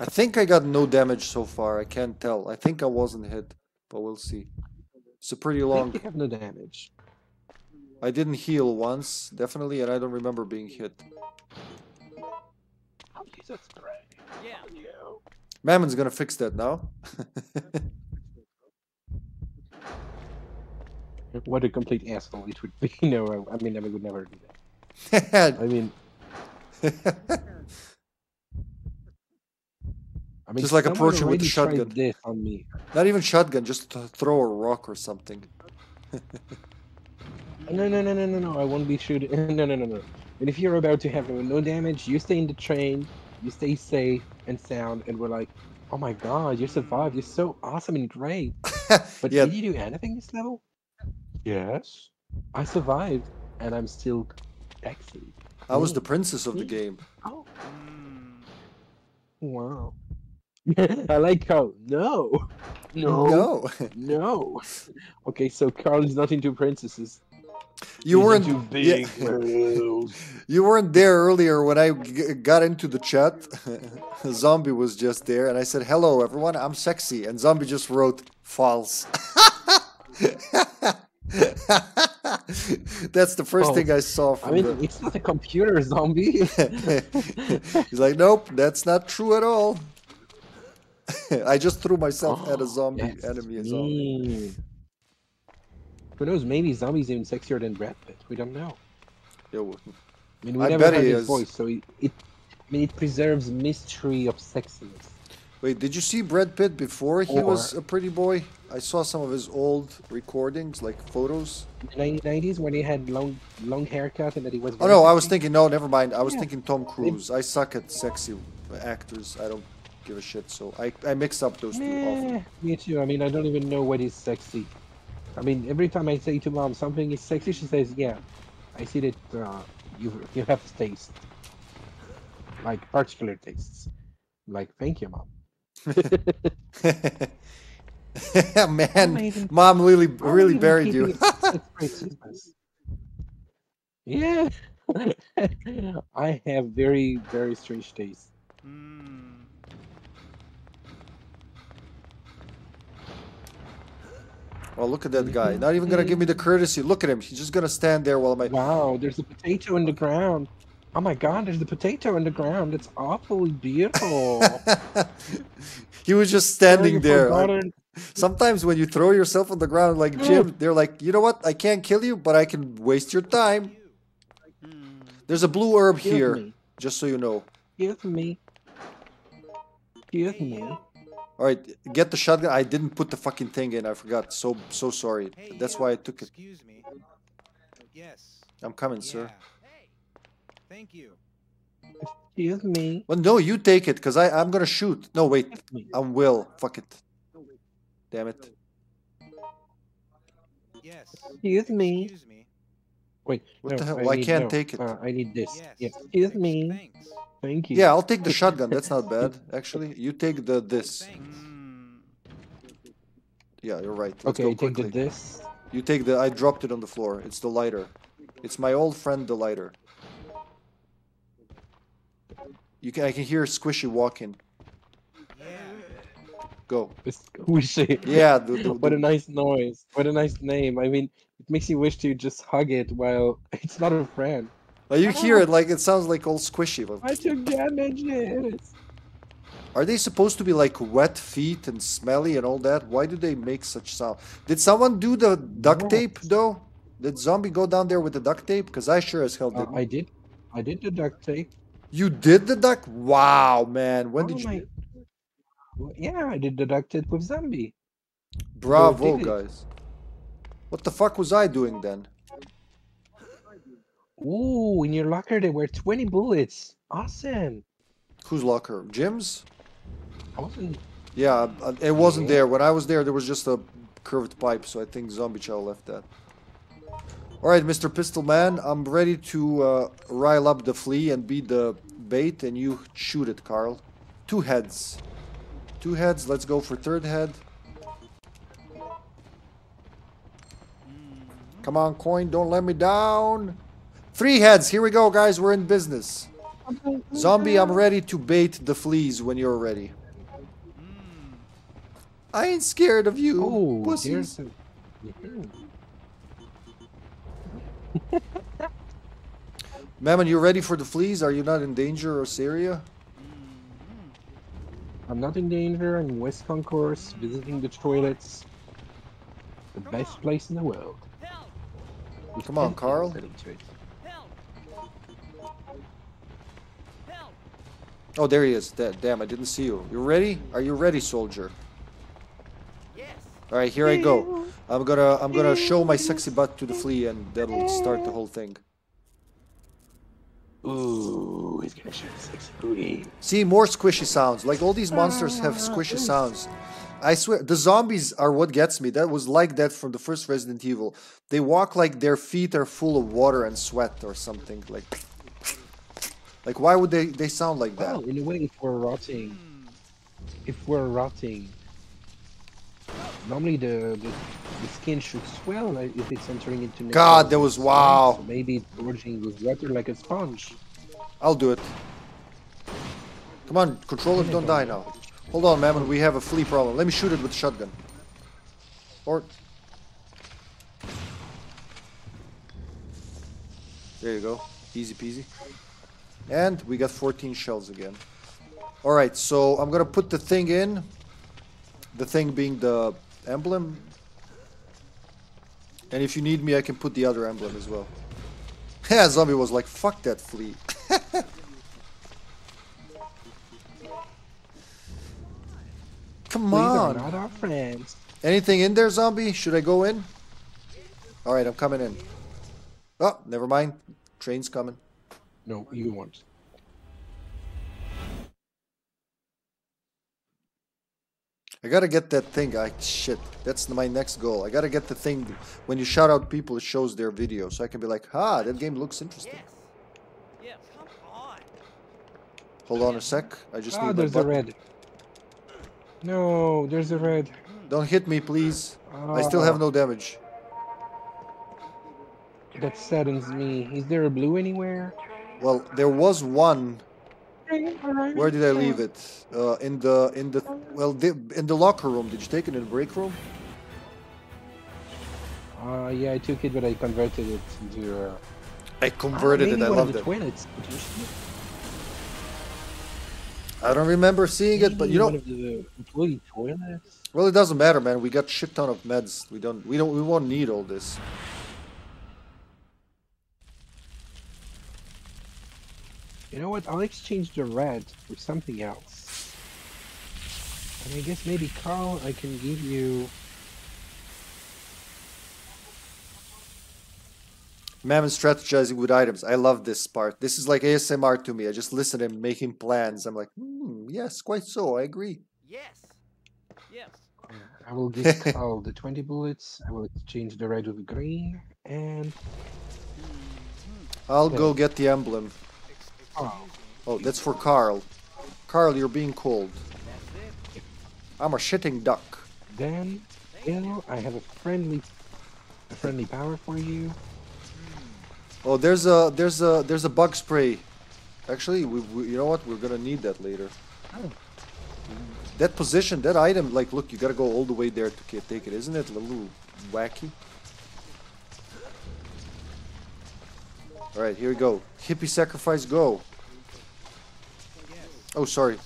I think I got no damage so far. I can't tell. I think I wasn't hit, but we'll see. It's a pretty long... I think you have no damage. I didn't heal once, definitely, and I don't remember being hit. I'll use a spray. Yeah. Mammon's gonna fix that now. What a complete asshole it would be. No, I mean, I would never do that. I mean... just like approach him with the shotgun. This on me. Not even shotgun, just throw a rock or something. No, I won't be shooting. No. And if you're about to have no damage, you stay in the train, you stay safe and sound, and we're like, oh my god, you survived, you're so awesome and great. But yeah. Did you do anything this level? Yes. I survived, and I'm still sexy. I was the princess of the game. Oh. Wow. I like Carl. No. Okay, so Carl is not into princesses. He's into big girls. You weren't there earlier when I got into the chat. Zombie was just there, and I said, "Hello, everyone. I'm sexy." And Zombie just wrote, "False." That's the first thing I saw from it's not a computer, Zombie. He's like, "Nope, that's not true at all." I just threw myself at a zombie enemy. Who knows? Maybe Zombie's even sexier than Brad Pitt. We don't know. Yeah, I mean, we never heard his voice, so it preserves mystery of sexiness. Wait, did you see Brad Pitt before he was a pretty boy? I saw some of his old recordings, like photos. In the 90s, when he had long haircut and that he was. Oh no, sexy. I was thinking. No, never mind. I was thinking Tom Cruise. I suck at sexy actors. I don't give a shit, so I mix up those two often. Me too. I mean, I don't even know what is sexy. I mean, every time I say to mom something is sexy, she says, "Yeah, I see that you have taste, like particular tastes." I'm like, thank you, mom. Man, mom really buried you. Yeah, I have very, very strange taste. Oh, look at that guy. Not even gonna give me the courtesy. Look at him. He's just gonna stand there while my... Wow, there's a potato in the ground. Oh my god, there's a potato in the ground. It's awfully beautiful. He was just standing there. Sometimes when you throw yourself on the ground like Jim, they're like, you know what? I can't kill you, but I can waste your time. There's a blue herb here, just so you know. Give me. Give me. All right, get the shotgun. I didn't put the fucking thing in. I forgot. So sorry. Hey, that's why I took it. Excuse me. Yes. I'm coming, sir. Hey. Thank you. Excuse me. Well, no, you take it, cause I'm gonna shoot. No, wait. I'm Will. Fuck it. Damn it. Yes. Excuse me. Wait. What the hell? I can't take it. I need this. Yes. Excuse me. Thanks. Thank you. Yeah, I'll take the shotgun. That's not bad, actually. You take the this. Yeah, you're right. Let's go quickly. Take the this. You take the... I dropped it on the floor. It's the lighter. It's my old friend, the lighter. I can hear Squishy walking. Go. Squishy. Yeah. What a nice noise. What a nice name. I mean, it makes you wish to just hug it while it's not a friend. Like you hear it, like it sounds like all squishy. But... I took damage. Are they supposed to be like wet feet and smelly and all that? Why do they make such sound? Did someone do the duct tape though? Did Zombie go down there with the duct tape? Because I sure as hell did. I did the duct tape. You did the duct? Wow, man. When did you? Yeah, I did the duct tape with Zombie. Bravo, guys. What the fuck was I doing then? Ooh, in your locker there were 20 bullets. Awesome. Whose locker? Jim's? I wasn't... Yeah, it wasn't there. When I was there, there was just a curved pipe, so I think Zombie Chow left that. Alright, Mr. Pistol Man, I'm ready to rile up the flea and beat the bait, and you shoot it, Carl. Two heads. Two heads, let's go for third head. Come on, coin, don't let me down. Three heads, here we go, guys, we're in business. Zombie, I'm ready to bait the fleas when you're ready. I ain't scared of you, pussies. Mammon, you ready for the fleas? Are you not in danger or Syria? I'm not in danger. I'm in West Concourse, visiting the toilets. The best place in the world. Come on, Carl. Oh, there he is. Damn, I didn't see you. You ready? Are you ready, soldier? All right, here I go. I'm gonna show my sexy butt to the flea, and that'll start the whole thing. Ooh, he's gonna show the sexy booty. See, more squishy sounds. Like all these monsters have squishy sounds. I swear, the zombies are what gets me. That was like that from the first Resident Evil. They walk like their feet are full of water and sweat or something. Like why would they sound like that? Well, in a way, if we're rotting. Normally the skin should swell if it's entering into... God, that was... wow. So maybe it's gorging with water like a sponge. I'll do it. Come on, controller, don't die now. Hold on, Mammon, we have a flea problem. Let me shoot it with shotgun. Or... there you go. Easy peasy. And we got 14 shells again. Alright, so I'm gonna put the thing in. The thing being the emblem. And if you need me, I can put the other emblem as well. Yeah, Zombie was like, fuck that flea. Come on. Please, not our friends. Anything in there, Zombie? Should I go in? Alright, I'm coming in. Oh, never mind. Train's coming. No, you won't. I gotta get that thing. Shit, that's my next goal. I gotta get the thing. When you shout out people, it shows their video, so I can be like, "Ha, that game looks interesting." Yes. Yeah, come on. Hold on a sec. I just need there's a red. No, there's a red. Don't hit me, please. I still have no damage. That saddens me. Is there a blue anywhere? Well, there was one. Where did I leave it? In the locker room. Did you take it in the break room? Yeah, I took it, but I converted it into. I converted it. I loved it. I don't remember seeing it, but you know. Well, it doesn't matter, man. We got shit ton of meds. We won't need all this. You know what? I'll exchange the red for something else. And I guess maybe, Carl, I can give you... Mammon strategizing with items. I love this part. This is like ASMR to me. I just listen and making plans. I'm like, yes, quite so. I agree. Yes. Yes. I will give Carl the 20 bullets. I will exchange the red with green. And... I'll go get the emblem. Oh, that's for Carl. Carl, you're being cold. I'm a shitting duck. Then, Will, I have a friendly power for you. Oh, there's a bug spray. Actually, we you know what? We're gonna need that later. Oh. That position, that item, like, look, you gotta go all the way there to take it, isn't it? A little wacky. Alright, here we go. Hippie sacrifice, go! Oh, sorry.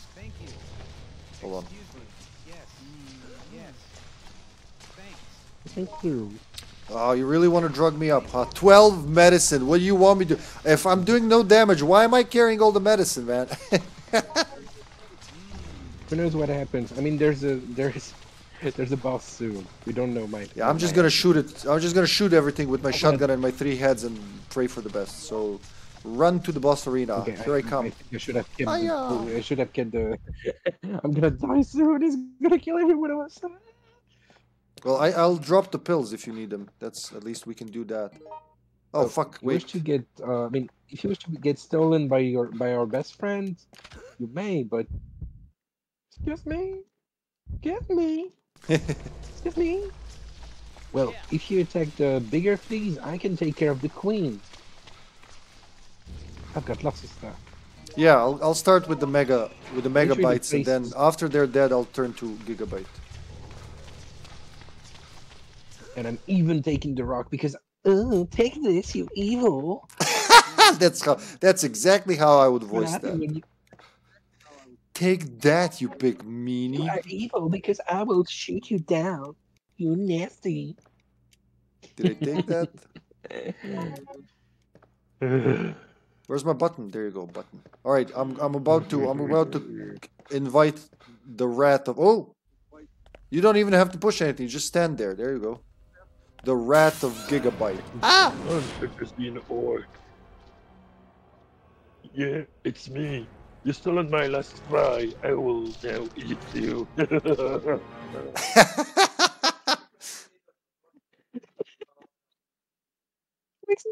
Hold on. Thank you. Oh, you really want to drug me up, huh? 12 medicine, what do you want me to do? If I'm doing no damage, why am I carrying all the medicine, man? Who knows what happens? I mean, there's There's a boss soon. We don't know my... Yeah, I'm just gonna shoot it. I'm just gonna shoot everything with my shotgun and my 3 heads and pray for the best. So, run to the boss arena. Okay, here I come. I should have kept the... I should have kept the... I'm gonna die soon. He's gonna kill everyone of us. Well, I'll drop the pills if you need them. That's... at least we can do that. Oh, fuck, wait. If you wish to get... I mean, if you wish to get stolen by your... by our best friend, you may, but... Excuse me? Excuse me? Excuse me? Well, if you attack the bigger fleas, I can take care of the queen. I've got lots of stuff. Yeah, I'll start with the mega... with the megabytes, and then after they're dead, I'll turn to gigabyte. And I'm even taking the rock because... Oh, take this, you evil. That's how... that's exactly how I would voice that. Take that, you big meanie. You are evil because I will shoot you down. You nasty. Did I take that? Where's my button? There you go, button. All right, I'm about to invite the wrath of... Oh, you don't even have to push anything. You just stand there. There you go. The wrath of gigabyte. Ah! It's me in the orc. Yeah, it's me. You stolen my last try. I will now eat you. Makes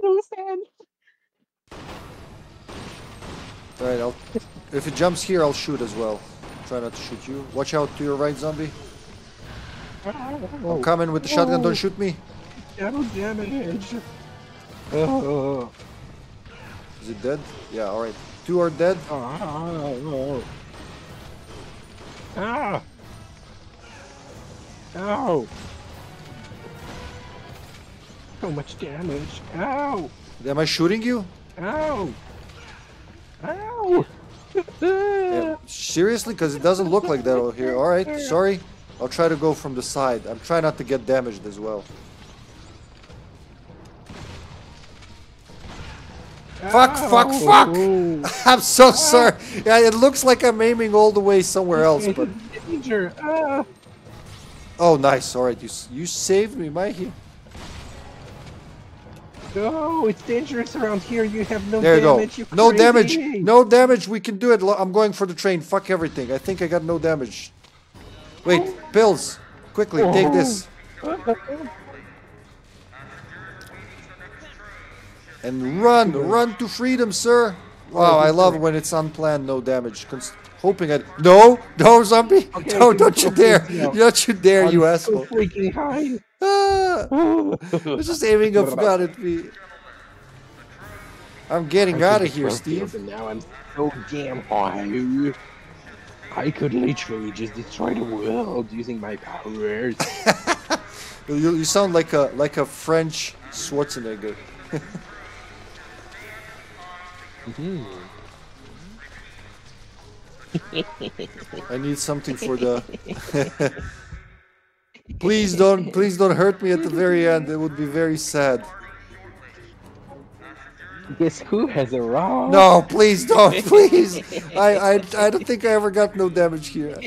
no sense. All right, I'll... if it jumps here, I'll shoot as well. Try not to shoot you. Watch out to your right, zombie. I'm coming with the shotgun. Don't shoot me. Shadow damage. Oh. Is it dead? Yeah. All right. 2 are dead. Ah! Ow! So much damage. Ow! Am I shooting you? Ow! Ow! Yeah, seriously? Because it doesn't look like that over here. Alright, sorry. I'll try to go from the side. I'm trying not to get damaged as well. Fuck, fuck, fuck! I'm so sorry. Yeah, it looks like I'm aiming all the way somewhere else, but... danger. Oh, nice. Alright, you saved me, Mikey. No, it's dangerous around here. You have no damage. There you go. No damage. No damage. We can do it. I'm going for the train. Fuck everything. I think I got no damage. Wait, pills. Quickly, take this. And run, run to freedom, sir. Wow, I love when it's unplanned, no damage. Hoping I... No, no, zombie. Okay, no, don't you dare. Don't you dare, you asshole. I'm so freaking high. I was just aiming up about it. I'm getting out of here, Steve. And now I'm so damn high. I could literally just destroy the world using my powers. You sound like a French Schwarzenegger. I need something for the... please don't hurt me at the very end. It would be very sad. Guess who has a rock? No, please don't, please. I don't think I ever got no damage here.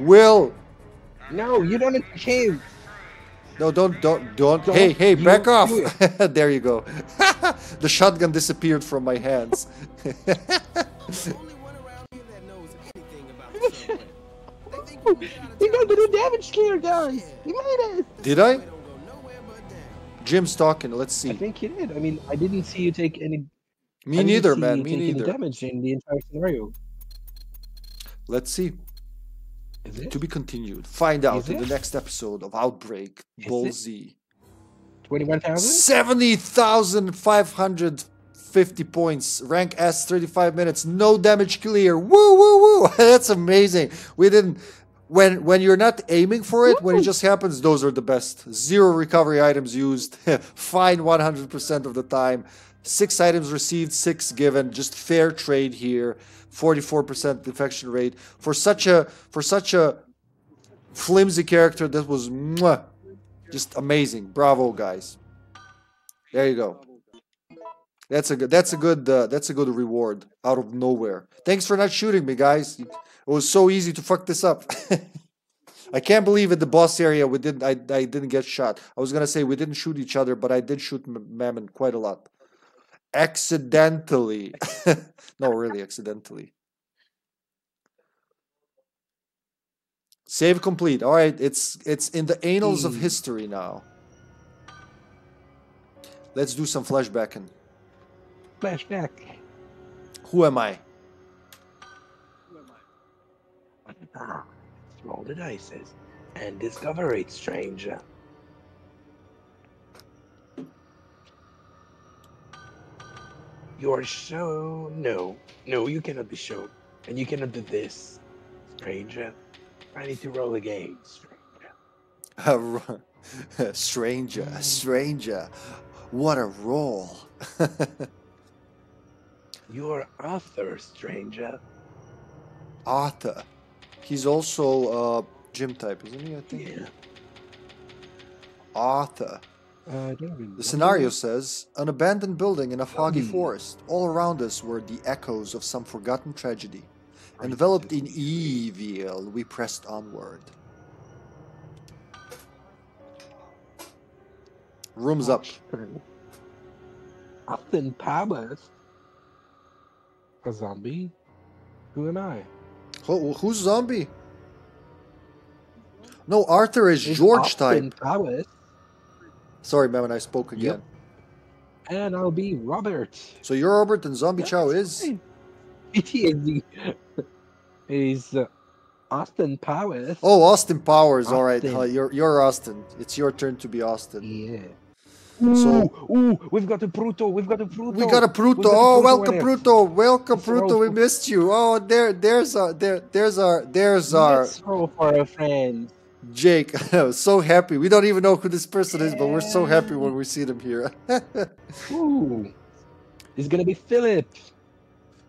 Will. No, you don't achieve. No, don't. Hey, back off. There you go. The shotgun disappeared from my hands. You got the damage here, guys. You made it. Did I? Jim's talking. Let's see. I think he did. I mean, I didn't see you take any... Me neither, man. Me neither. Damage in the entire scenario. Let's see. To be continued. Find out in the next episode of Outbreak Ball Z. 21,000? 70,550 points. Rank S, 35 minutes. No damage clear. Woo, woo, woo. That's amazing. We didn't... When you're not aiming for it, when it just happens, those are the best. 0 recovery items used. Fine 100% of the time. 6 items received, 6 given. Just fair trade here. 44% infection rate for such a flimsy character. That was just amazing. Bravo, guys. There you go. That's a good reward out of nowhere. Thanks for not shooting me, guys. It was so easy to fuck this up. I can't believe in the boss area we didn't. I didn't get shot. I was gonna say we didn't shoot each other, but I did shoot Mammon quite a lot. Accidentally. No, really, accidentally. Save complete. All right, it's in the annals of history now. Let's do some flashbacking. Flashback. Who am I? Let's roll the dices and discover it, stranger. You are shown. No, no, you cannot be shown, and you cannot do this, stranger. I need to roll again, stranger. stranger. What a roll! You're Arthur, stranger. Arthur. He's also gym type, isn't he? I think. Yeah. Arthur. The scenario says an abandoned building in a foggy forest. All around us were the echoes of some forgotten tragedy. Enveloped in evil, we pressed onward. Rooms up. Austin Powers. A zombie? Who am I? Who's zombie? No, Arthur is George type. Powers. Sorry, Mammon, I spoke again. Yep. And I'll be Robert. So you're Robert and Zombie Chow is? It is. Austin Powers. Oh, Austin Powers. All right, you're Austin. It's your turn to be Austin. Yeah. Ooh, so, we've got a Pluto. We got a Pluto. Oh, welcome Pluto. Welcome Pluto. We missed you. Oh, there's our. Let's roll for a friend. Jake, so happy. We don't even know who this person is, but we're so happy when we see them here. Ooh, it's gonna be Philip.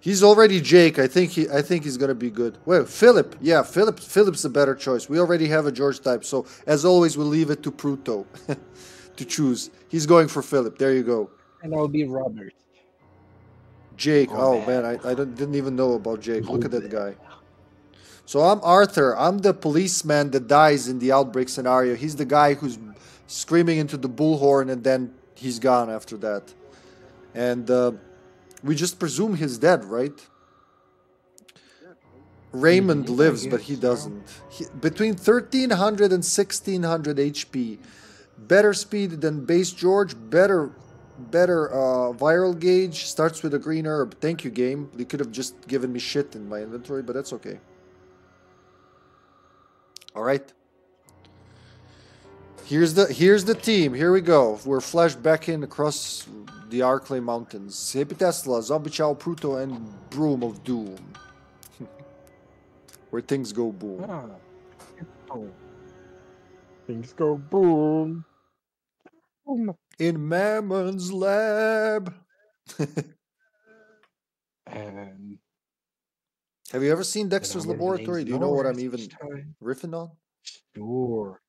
He's already Jake. I think he's gonna be good. Well, Philip. Yeah, Philip's a better choice. We already have a George type, so as always, we'll leave it to Pluto. To choose. He's going for Philip. There you go. And I'll be Robert. Jake. Oh man, I didn't even know about Jake. Look at that guy. So I'm Arthur. I'm the policeman that dies in the outbreak scenario. He's the guy who's screaming into the bullhorn and then he's gone after that. And we just presume he's dead, right? Raymond lives, but he doesn't. He, between 1300 and 1600 HP. Better speed than base George, better viral gauge, starts with a green herb. Thank you, game. You could have just given me shit in my inventory, but that's okay. Alright. Here's the team. Here we go. We're flashbacking across the Arclay Mountains. Hippie Tesla, Zombie Chow, Pluto, and Broom of Doom. Where things go boom. Oh. Things go boom. Boom. In Mammon's lab. Have you ever seen Dexter's Laboratory? Do you know what I'm even riffing on? Sure.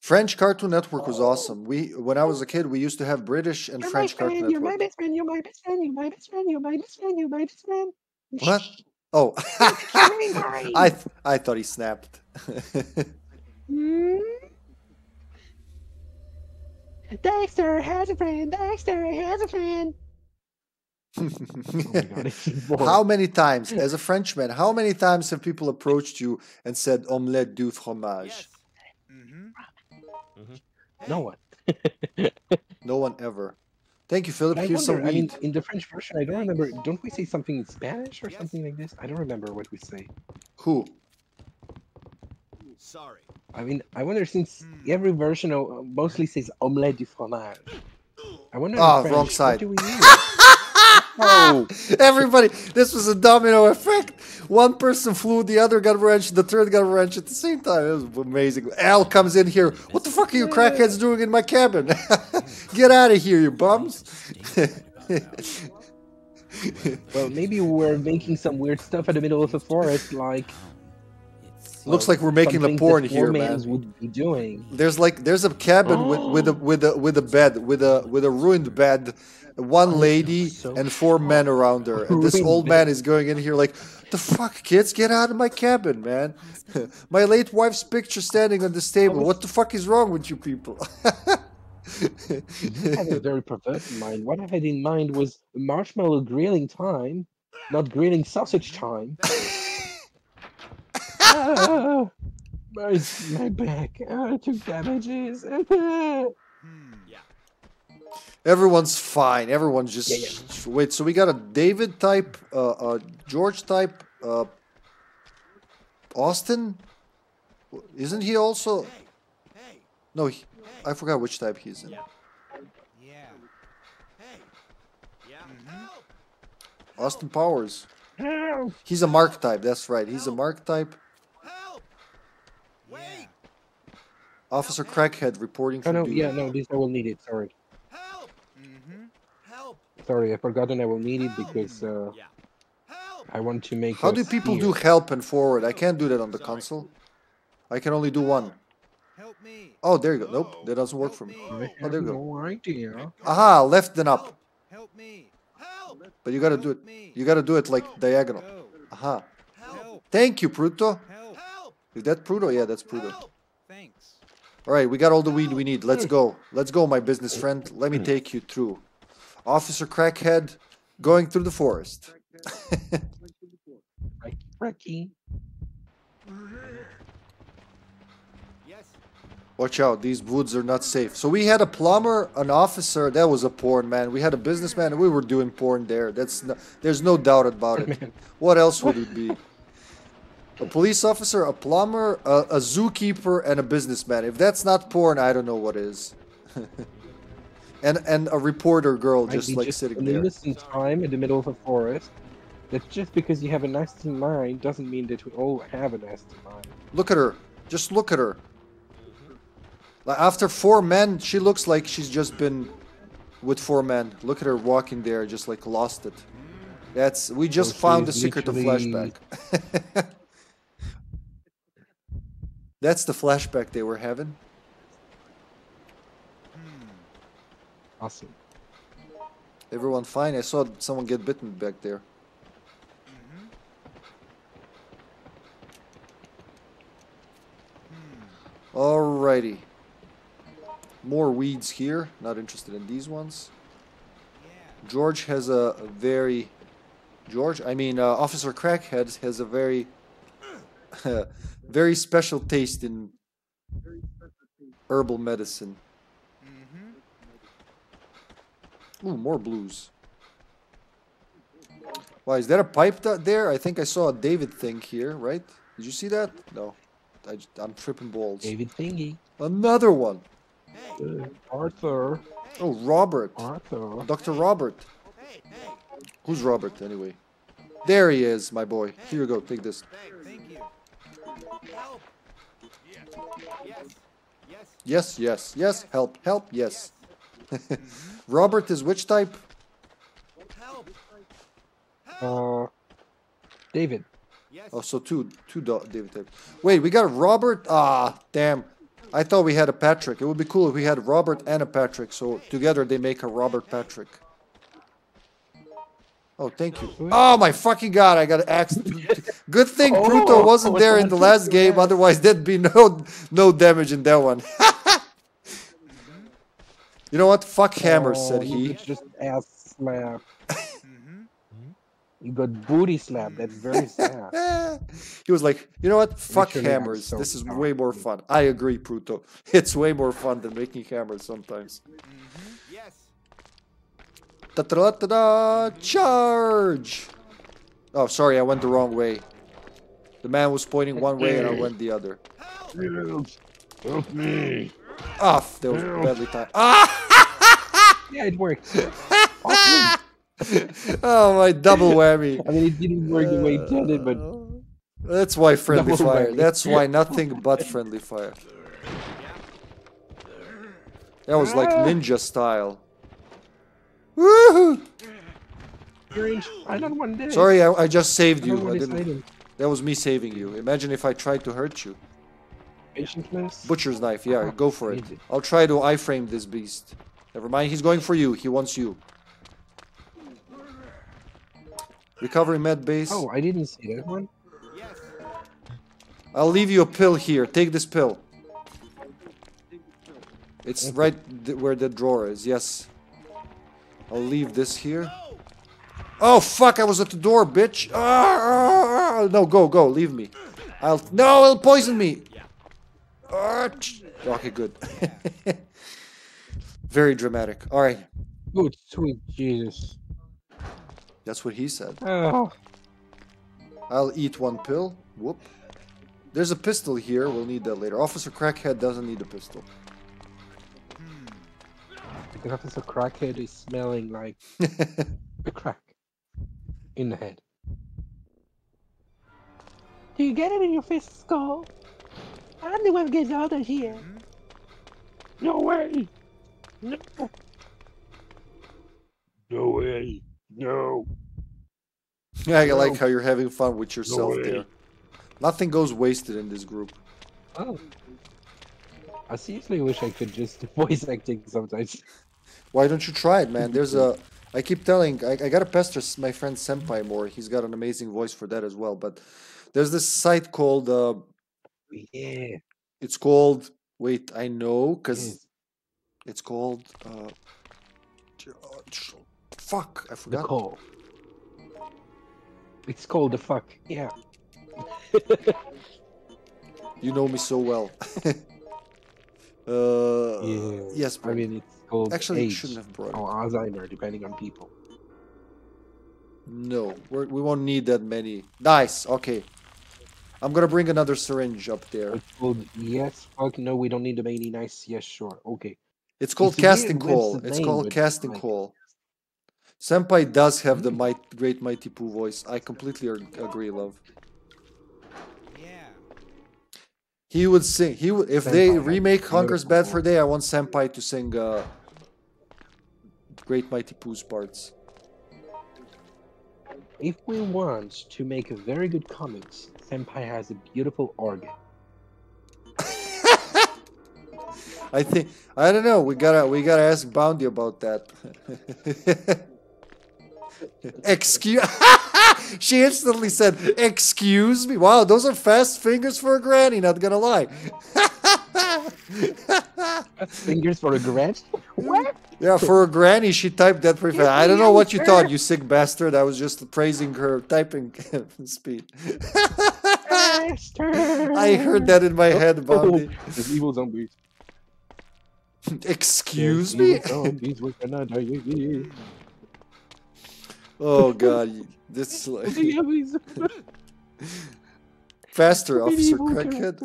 French Cartoon Network was awesome. When I was a kid, we used to have British and French Cartoon Network. You're my best friend. You're my best friend. You're my best friend. You're my best friend. You're my best friend. What? Oh. I thought he snapped. Dexter has a friend. Dexter has a friend. Oh my God, how many times, as a Frenchman, how many times have people approached you and said omelette du fromage? Yes. No one. No one ever. Thank you, Philip. Here's some weed. I mean, in the French version, I don't remember. Don't we say something in Spanish or something like this? I don't remember what we say. Who? Sorry. I mean, I wonder, since every version mostly says omelette du fromage. I wonder. Ah, wrong side. What do we use? Oh, everybody, this was a domino effect. One person flew, the other got wrenched, the third got wrenched at the same time. It was amazing. Al comes in here. What the fuck are you crackheads doing in my cabin? Get out of here, you bums. Well, maybe we're making some weird stuff in the middle of the forest, like looks like we're making a porn here, man. Would be doing. There's a cabin with a bed with a ruined bed, one lady and four men around her, and this old man is going in here like, the fuck, kids, get out of my cabin, man. My late wife's picture standing on this table. What the fuck is wrong with you people? You have a very perverse mind. What I had in mind was marshmallow grilling time, not grilling sausage time. My back. I took damages. Everyone's fine. Everyone's just... Yeah. Wait, so we got a David type, George type, Austin? Isn't he also... No, he... I forgot which type he's in. Austin Powers. He's a Mark type, that's right. He's a Mark type. Officer Crackhead reporting from duty. This I will need it, sorry. Sorry, I forgotten I will need it because I want to make... How do people do help and forward? I can't do that on the console. I can only do one. Oh, there you go. Nope, that doesn't work for me. Oh, there you go. No idea. Aha, left then up. But you gotta do it. You gotta do it like diagonal. Aha. Thank you, Pluto. Is that Pluto? Yeah, that's Pluto. Thanks. All right, we got all the weed we need. Let's go. Let's go, my business friend. Let me take you through. Officer Crackhead going through the forest. Watch out, these woods are not safe. So we had a plumber, an officer, that was a porn, man. We had a businessman, and we were doing porn there. That's no, there's no doubt about it. What else would it be? A police officer, a plumber, a zookeeper, and a businessman. If that's not porn, I don't know what is. And a reporter girl just like sitting there. Innocent time in the middle of a forest. That just because you have a nasty mind doesn't mean that we all have a nasty mind. Look at her. Just look at her. Like after four men, she looks like she's just been with four men. Look at her walking there, just like lost it. That's we just found the secret of flashback. That's the flashback they were having. Awesome. Everyone fine? I saw someone get bitten back there. Alrighty. More weeds here. Not interested in these ones. George has a very... Officer Crackhead has a very... very special taste in herbal medicine. Ooh, more blues. Wow, is that a pipe there? I think I saw a David thing here, right? Did you see that? No. I'm tripping balls. David thingy. Another one. Arthur. Oh, Robert. Arthur. Dr. Robert. Who's Robert, anyway? There he is, my boy. Here you go. Take this. Yes, yes, yes. Help, help, yes. Robert is which type? David. Oh, so two David types. Wait, we got Robert. Ah, damn. I thought we had a Patrick. It would be cool if we had Robert and a Patrick. So together they make a Robert Patrick. Oh, thank you. Oh my fucking god! I got axed. Good thing Pluto wasn't there in the last game. Otherwise, there'd be no damage in that one. You know what? Fuck hammers, said he. Just ass slap. You got booty slapped. That's very sad. He was like, you know what? Fuck hammers. This is way more fun. I agree, Pluto. It's way more fun than making hammers sometimes. Yes. Ta-da-da-da-da! Charge! Oh, sorry, I went the wrong way. The man was pointing one way and I went the other. Help me! Ah, oh, that was badly timed. Ah! Yeah, it worked. Awesome. Oh my double whammy! I mean, it didn't work the way it did, but that's why friendly fire. Whammy. That's why nothing but friendly fire. That was like ninja style. Woohoo! I don't want this. Sorry, I just saved you. I didn't. That was me saving you. Imagine if I tried to hurt you. Butcher's knife, yeah, go for it. I'll try to iframe this beast. Never mind, he's going for you. He wants you. Recovery med base. Oh, I didn't see that one. I'll leave you a pill here. Take this pill. It's right where the drawer is, yes. I'll leave this here. Oh, fuck, I was at the door, bitch. Ah, no, go, go, leave me. No, it'll poison me. Okay, good. Very dramatic. All right. Good, sweet Jesus. That's what he said. Oh. I'll eat one pill. Whoop. There's a pistol here. We'll need that later. Officer Crackhead doesn't need a pistol. The Officer Crackhead is smelling like a crack in the head. Do you get it in your fist, Skull? I'm the one who gets out of here. No way! No! No way! No! Yeah, I like how you're having fun with yourself there. Nothing goes wasted in this group. Oh. I seriously wish I could just voice acting sometimes. Why don't you try it, man? There's a... I keep telling... I gotta pester my friend Senpai more. He's got an amazing voice for that as well. But there's this site called... yeah. It's called... Wait, I know, because... Yeah. It's called... fuck, I forgot. The Call. It's called The Fuck, yeah. You know me so well. Yes, but I mean, it's called actually age, shouldn't have brought or Alzheimer, depending on people. No, we won't need that many. Nice. Okay, I'm gonna bring another syringe up there. It's called yes, fuck no. We don't need the many. Nice. Yes, sure. Okay. It's called Casting Call. It's called Casting Call. Senpai does have the Great Mighty Poo voice. I completely agree, love. He would sing. He would if Senpai, they remake Hunger's Bad for Day. I want Senpai to sing Great Mighty Pooh's parts. If we want to make a very good comics, Senpai has a beautiful organ. I don't know. We gotta ask Boundy about that. Excuse. She instantly said, excuse me. Wow, those are fast fingers for a granny, not gonna lie. Fingers for a granny? What? Yeah, for a granny, she typed that pretty fast. I don't know what you thought, you sick bastard. I was just praising her typing speed. I heard that in my head, Bobby. This evil zombies. Excuse me? Oh, God. This like faster, Officer Crackhead.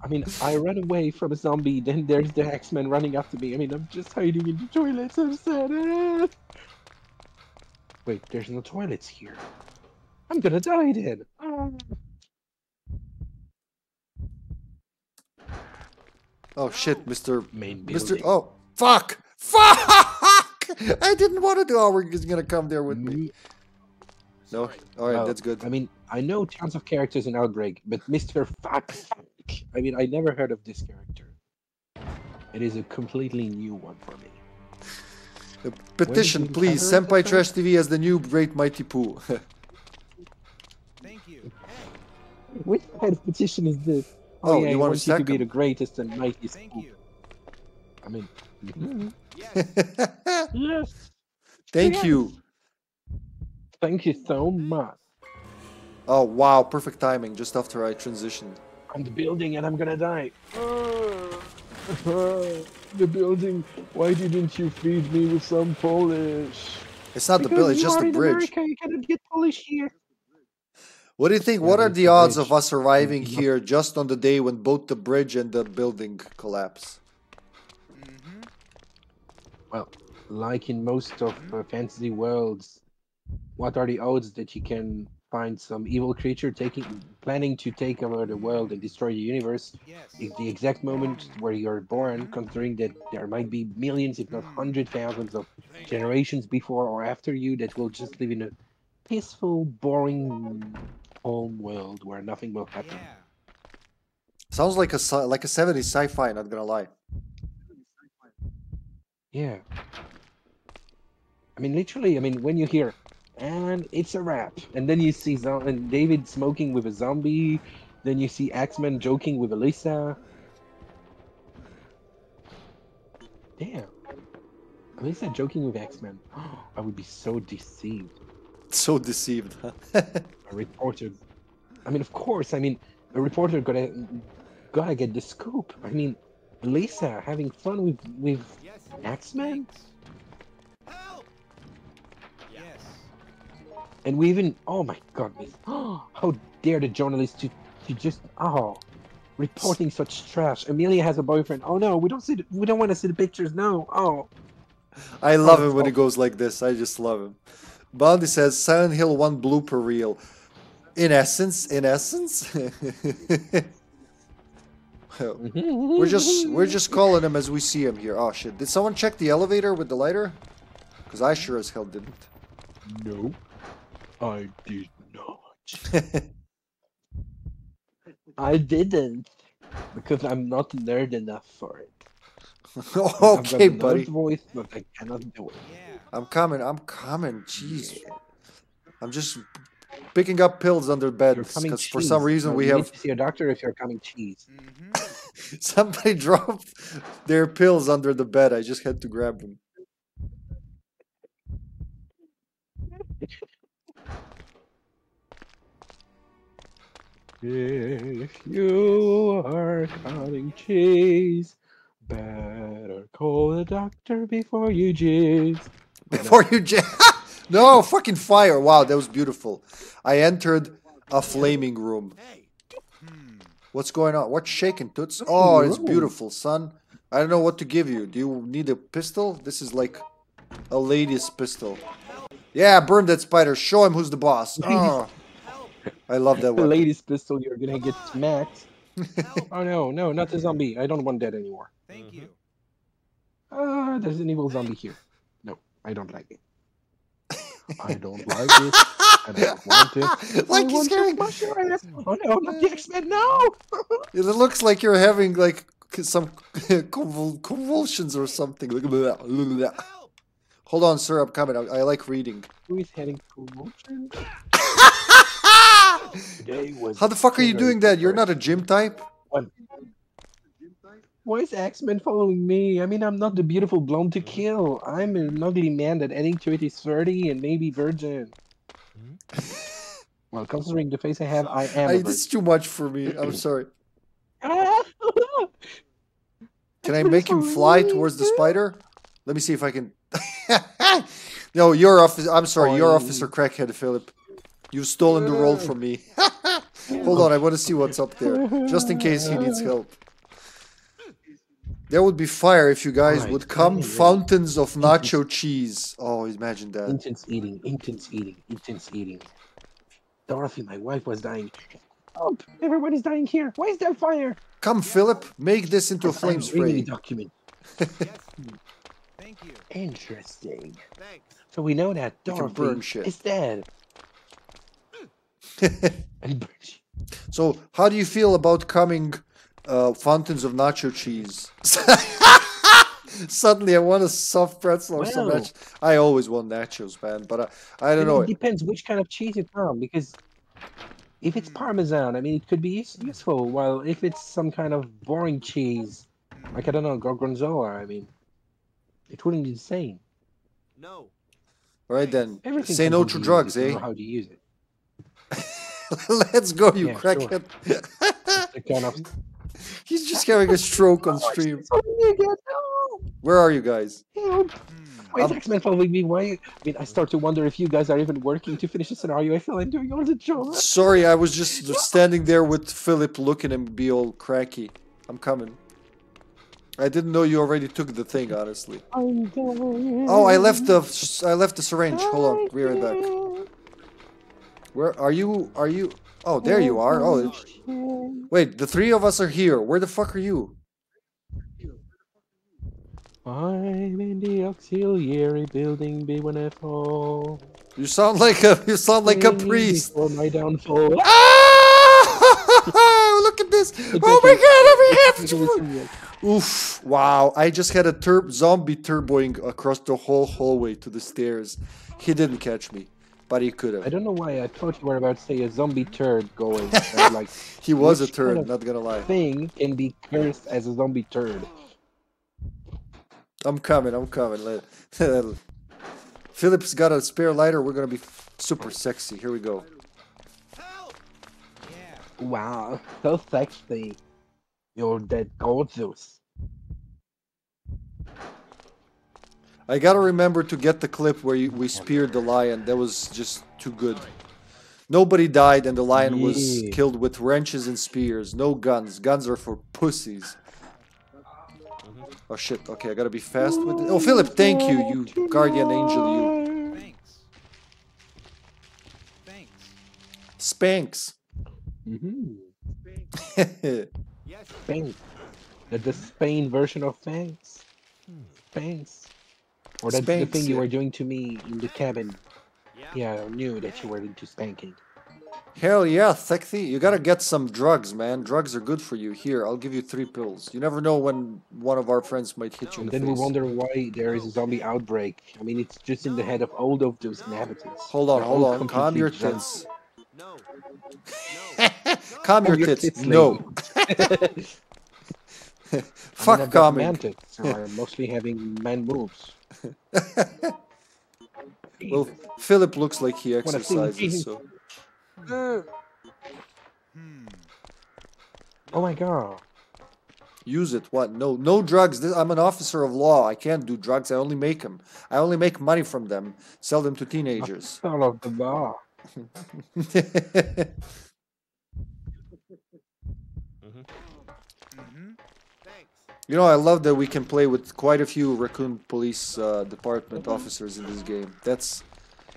I mean, I ran away from a zombie, then there's the X-Men running after me. I mean, I'm just hiding in the toilets. I'm sad. Wait, there's no toilets here. I'm gonna die then. Oh shit, Mr. Oh fuck! Fuck! I didn't want to do. Oh, he's gonna come there with me. No, all right, no, that's good. I mean, I know tons of characters in Outbreak, but Mr. Fuck, I mean, I never heard of this character. It is a completely new one for me. A petition, please. Senpai Trash TV as the new Great Mighty Poo. Thank you. Hey. Which kind of petition is this? Oh, yeah, you want to be the greatest and mightiest. Thank you. I mean. Mm-hmm. Yes. Yes. Thank you. Thank you so much. Oh wow, perfect timing just after I transitioned. I'm the building and I'm gonna die. The building, why didn't you feed me with some Polish? It's not because the building, it's just the bridge. You cannot get Polish here. What do you think? What are the odds of us arriving here just on the day when both the bridge and the building collapse? Well, like in most of fantasy worlds, what are the odds that you can find some evil creature planning to take over the world and destroy the universe at the exact moment where you're born, considering that there might be millions, if not hundred thousands of generations before or after you that will just live in a peaceful, boring home world where nothing will happen. Yeah. Sounds like a 70s sci-fi, not gonna lie. Yeah. I mean, literally, I mean, when you hear, and it's a wrap, and then you see David smoking with a zombie, then you see Axeman joking with Alyssa. Damn. Alyssa joking with Axeman. Oh, I would be so deceived. So deceived, huh? A reporter. I mean, of course, I mean, a reporter gotta get the scoop. I mean, Alyssa having fun with Axeman? And we even, oh my goodness, oh, how dare the journalists to just, oh, reporting such trash. Amelia has a boyfriend. Oh no, we don't want to see the pictures. No, oh. I love him when it goes like this. I just love him. Bounty says Silent Hill 1 blooper reel. In essence, we're just calling him as we see him here. Oh shit! Did someone check the elevator with the lighter? Because I sure as hell didn't. No. I did not. I didn't, because I'm not nerd enough for it. Okay, I've got buddy. Nerd voice, but I cannot do it. Yeah. I'm coming. Jeez, yeah. I'm just picking up pills under bed because for some reason we have. Need to see a doctor if you're coming cheese. Mm-hmm. Somebody dropped their pills under the bed. I just had to grab them. If you are cutting cheese, better call the doctor before you jizz. Before you jizz? No, fucking fire. Wow, that was beautiful. I entered a flaming room. What's going on? What's shaking, Toots? Oh, it's beautiful, son. I don't know what to give you. Do you need a pistol? This is like a lady's pistol. Yeah, burn that spider. Show him who's the boss. Oh. I love that one. The lady's pistol, you're gonna get smacked. Oh no, no, not the zombie. I don't want that anymore. Thank you. There's an evil zombie here. No, I don't like it. I don't like it. I don't want it. Like he's having... Oh no, not the X-Men, no! It looks like you're having like some convulsions or something. Hold on, sir, I'm coming. I like reading. Who is having convulsions? How the fuck are you doing that? You're not a gym type? Why is Axeman following me? I mean, I'm not the beautiful blonde to kill. I'm an ugly man that adding to it is 30 and maybe virgin. Well, considering the face I have, I am. It's too much for me. I'm sorry. Can I make him fly towards the spider? Let me see if I can. No, you're officer. I'm sorry, you're Officer Crackhead, Philip. You've stolen the role from me. Hold on, I want to see what's up there, just in case he needs help. There would be fire if you guys would come. Fountains of nacho cheese. Oh, imagine that. Intense eating. Dorothy, my wife, was dying. Help! Everyone is dying here. Why is there fire? Come, Philip. Make this into a flame spray. Document. Thank you. Interesting. Thanks. So we know that Dorothy is dead. So, how do you feel about coming fountains of nacho cheese? Suddenly, I want a soft pretzel or some nachos. I always want nachos, man, but I don't know. It depends which kind of cheese it's from, because if it's Parmesan, I mean, it could be useful, while if it's some kind of boring cheese, like, I don't know, Gorgonzola, I mean, it wouldn't be the same. No. All right, then. Everything say no to drugs, eh? How do you use it? Let's go, you crackhead! Sure. He's just having a stroke on stream. Where are you guys? Why is X-Men following me? Why? I mean, I start to wonder if you guys are even working to finish the scenario. I feel I'm doing all the jobs. Sorry, I was just standing there with Philip, looking at him be all cracky. I'm coming. I didn't know you already took the thing, honestly. Oh, I left the syringe. Hold on, we're right back. Where are you? Oh, there you are. Oh, wait. The three of us are here. Where the fuck are you? I'm in the auxiliary building B1FO. You sound like a priest. For my downfall. Ah! Look at this! Oh my god! Oof! Wow! I just had a zombie turboing across the whole hallway to the stairs. He didn't catch me, but he could have. I don't know why I thought you were about to say a zombie turd going. Like, he was a turd. Kind of not gonna lie. Thing can be cursed as a zombie turd. I'm coming. I'm coming. Philip's got a spare lighter. We're gonna be super sexy. Here we go. Wow, so sexy. You're dead gorgeous. I gotta remember to get the clip where we speared the lion. That was just too good. Nobody died and the lion was killed with wrenches and spears. No guns. Guns are for pussies. Oh shit, okay, I gotta be fast with it. Oh, Philip, thank you, you guardian angel, you. Spanx. Mm-hmm. Spanx. The Spain version of Spanx. Spanx. Or that's Spanx, the thing you were doing to me in the cabin. Yeah, I knew that you were into spanking. Hell yeah, sexy. You gotta get some drugs, man. Drugs are good for you. Here, I'll give you 3 pills. You never know when one of our friends might hit you in the face. And then we wonder why there is a zombie outbreak. I mean, it's just in the head of all of those inhabitants. Hold on. Calm your tits. Calm your tits. No. Fuck calming. I'm mostly having man moves. Well, Philip looks like he exercises, so... Oh my god. Use it. What? No, no drugs. I'm an officer of law. I can't do drugs. I only make them. I only make money from them. Sell them to teenagers. Out of the bar. You know, I love that we can play with quite a few Raccoon Police Department officers in this game.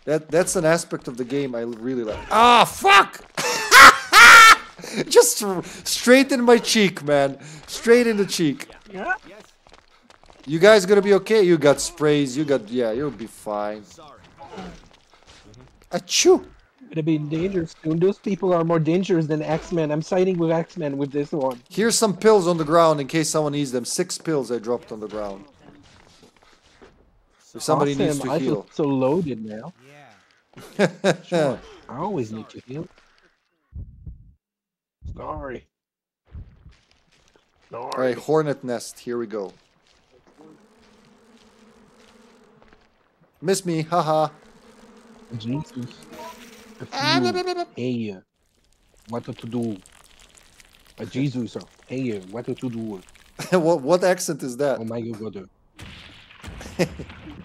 That's an aspect of the game I really like. Ah, fuck! Just straight in my cheek, man. Straight in the cheek. Yeah. You guys gonna be okay? You got sprays, yeah, you'll be fine. Achoo! Gonna be in danger soon. Those people are more dangerous than X-Men. I'm siding with X-Men with this one. Here's some pills on the ground in case someone needs them. 6 pills I dropped on the ground. If somebody needs to heal. I feel so loaded now. Sure. I always need to heal. Sorry. All right, hornet nest. Here we go. Miss me, haha. Jesus. Hey, what to do? Jesus, hey, what to do? What accent is that? Oh my god.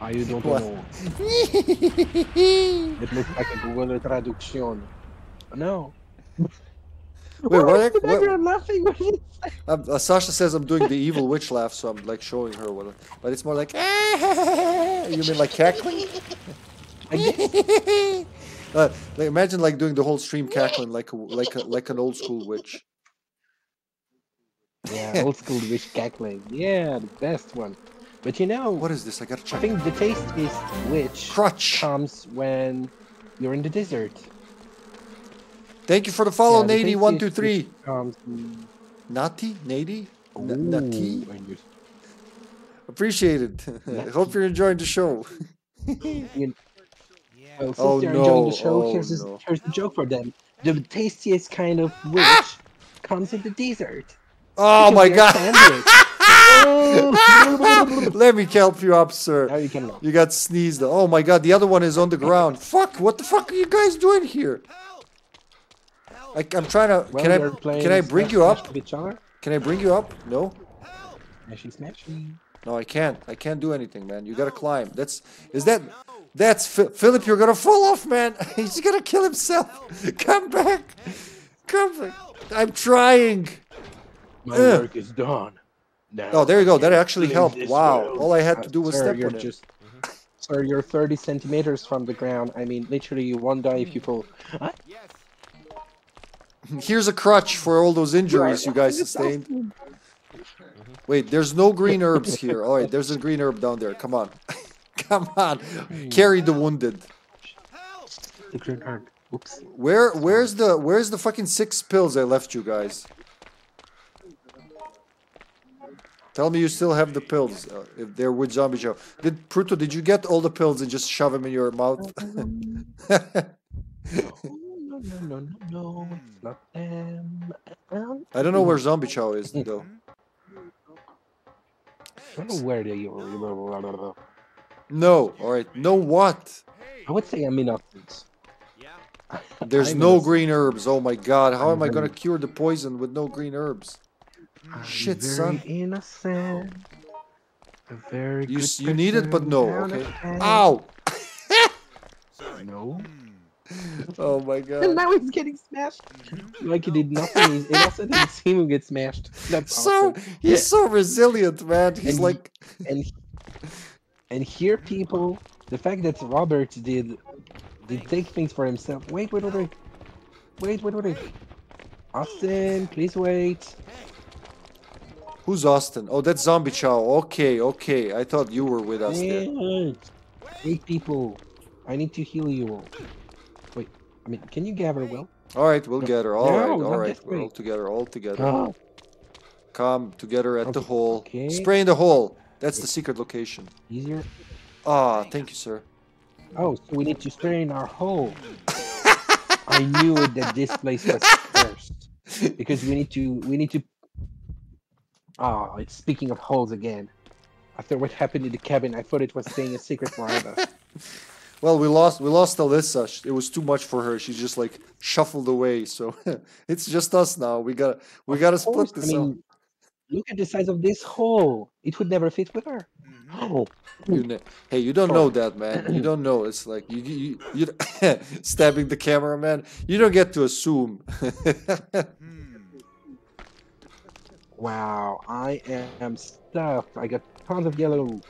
I don't know. It looks like a Google traduction. No. Wait, what? You're laughing. Sasha says I'm doing the evil witch laugh, so I'm like showing her what. But it's more like. You mean like cackling? Like, imagine like doing the whole stream cackling like an old school witch. Yeah, old school witch cackling. Yeah, the best one. But you know, what is this? I gotta check. I think the taste is which crutch comes when you're in the desert. Thank you for the follow, yeah, Nady 123. Natty, Nady, Natty. Appreciate it. I hope you're enjoying the show. Well, since they're enjoying the show, here's a joke for them. The tastiest kind of witch comes in the desert. Oh my god! Let me help you up, sir. No, you got sneezed. Oh my god, the other one is on the ground. Fuck, what the fuck are you guys doing here? I'm trying to... Can I bring you up? Can I bring you up? No? No, I can't. I can't do anything, man. You gotta climb. That's Philip, you're gonna fall off, man. He's gonna kill himself. Come back. Come back. I'm trying. My work is done. No. Oh, there you go. That actually helped. Wow. All I had to do was step on it. Sir, you're 30 centimeters from the ground. I mean, literally, you won't die if you fall. Huh? Here's a crutch for all those injuries you guys sustained. Wait, there's no green herbs here. All right, there's a green herb down there. Come on. Come on. Carry the wounded. the green herb. Oops. Where's the fucking 6 pills I left you guys? Tell me you still have the pills. If they're with Zombie Chow. Pluto, did you get all the pills and just shove them in your mouth? No, it's not them. I don't know where Zombie Chow is though. I don't know where they are. No, alright. No what? I would say I'm inoffense. There's no green herbs. Oh my god, how am I gonna cure the poison with no green herbs? Shit, son. Innocent. You need it, but no. Okay. Ow! No. Oh my god. And now he's getting smashed. Like he did nothing. He's innocent. It's him who gets smashed. That's so awesome. He's so resilient, man. He's like. And here, people, the fact that Robert did take things for himself. Wait. Austin, please wait. Who's Austin? Oh, that's Zombie Chow. Okay. I thought you were with us there. Wait, people. I need to heal you all. Wait, I mean, can you gather, Will? Alright, we'll gather. Alright. We're all together, Oh. Come together at the hole. Okay. Spray in the hole. That's the secret location. Easier? Ah, thank you, sir. Oh, so we need to spray in our hole. I knew that this place was cursed. Because we need to... Oh, it's speaking of holes again. After what happened in the cabin, I thought it was staying a secret forever. Well, we lost Alyssa. It was too much for her. She just like shuffled away. So it's just us now. We gotta split this up. Look at the size of this hole. It would never fit with her. Oh. Hey, you don't know that, man. You don't know. It's like you stabbing the cameraman. You don't get to assume. Wow, I am stuffed. I got tons of yellow.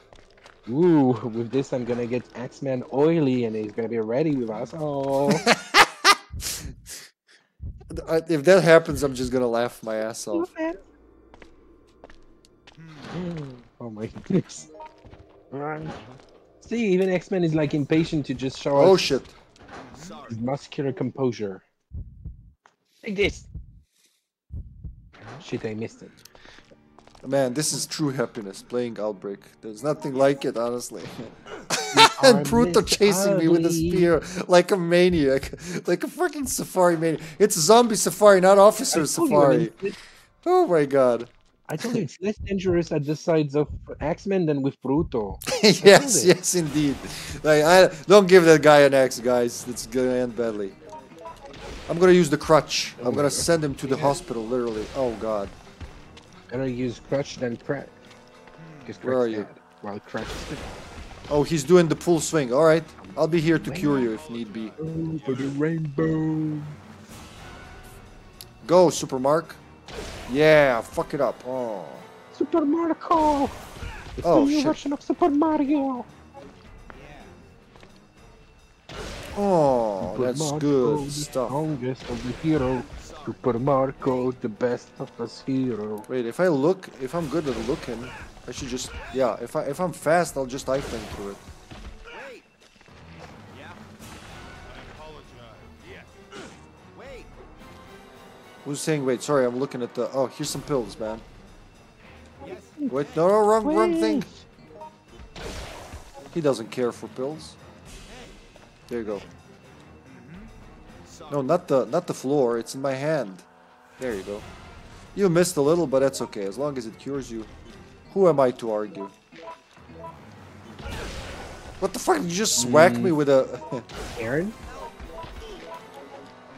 Ooh, with this I'm gonna get X-Man oily and he's gonna be ready with us. Oh. If that happens, I'm just gonna laugh my ass off. Oh my goodness. See, even X-Man is like impatient to just show us. Oh shit. His muscular composure. Take this. Shit, I missed it. Man, this is true happiness, playing Outbreak. There's nothing like it, honestly. And Pluto chasing me with a spear like a maniac. Like a fucking safari maniac. It's a zombie safari, not officer safari. Oh my god. I told you, it's less dangerous at the sides of X-Men than with Pluto. yes, indeed. Like, don't give that guy an axe, guys. It's going to end badly. I'm gonna use the crutch. I'm gonna send him to the hospital, literally. Oh god. I'm gonna use crutch then crack. Where are you? Well, crutch. Oh, he's doing the full swing. All right, I'll be here to cure you if need be. For the rainbow. Go, Super Mark. Yeah, fuck it up. Oh. Super Marco. It's the new version of Super Mario. Oh, that's good stuff. Strongest of the hero, Super Marco, the best of us hero. Wait, if I'm good at looking, I should just If I'm fast, I'll just iPhone through it. Who's saying wait? Sorry, I'm looking at the. Oh, here's some pills, man. Wait, no, wrong thing. He doesn't care for pills. There you go. No, not the floor. It's in my hand. There you go. You missed a little, but that's okay. As long as it cures you, who am I to argue? What the fuck? You just whack me with a. Aaron?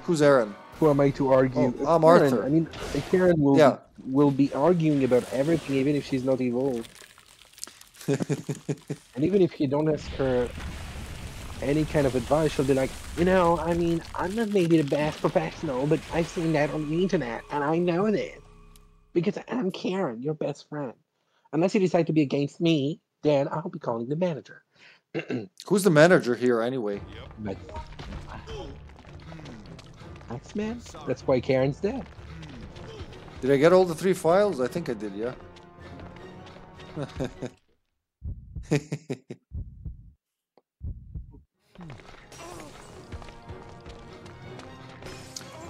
Who's Aaron? Who am I to argue? Oh, I'm Aaron. Arthur. I mean, Karen will be arguing about everything, even if she's not evolved. And even if you don't ask her any kind of advice, she'll be like, you know, I mean, I'm not maybe the best professional, but I've seen that on the internet, and I know this. Because I'm Karen, your best friend. Unless you decide to be against me, then I'll be calling the manager. Who's the manager here, anyway? Yep. X-Man? That's why Karen's dead. Did I get all the 3 files? I think I did, yeah.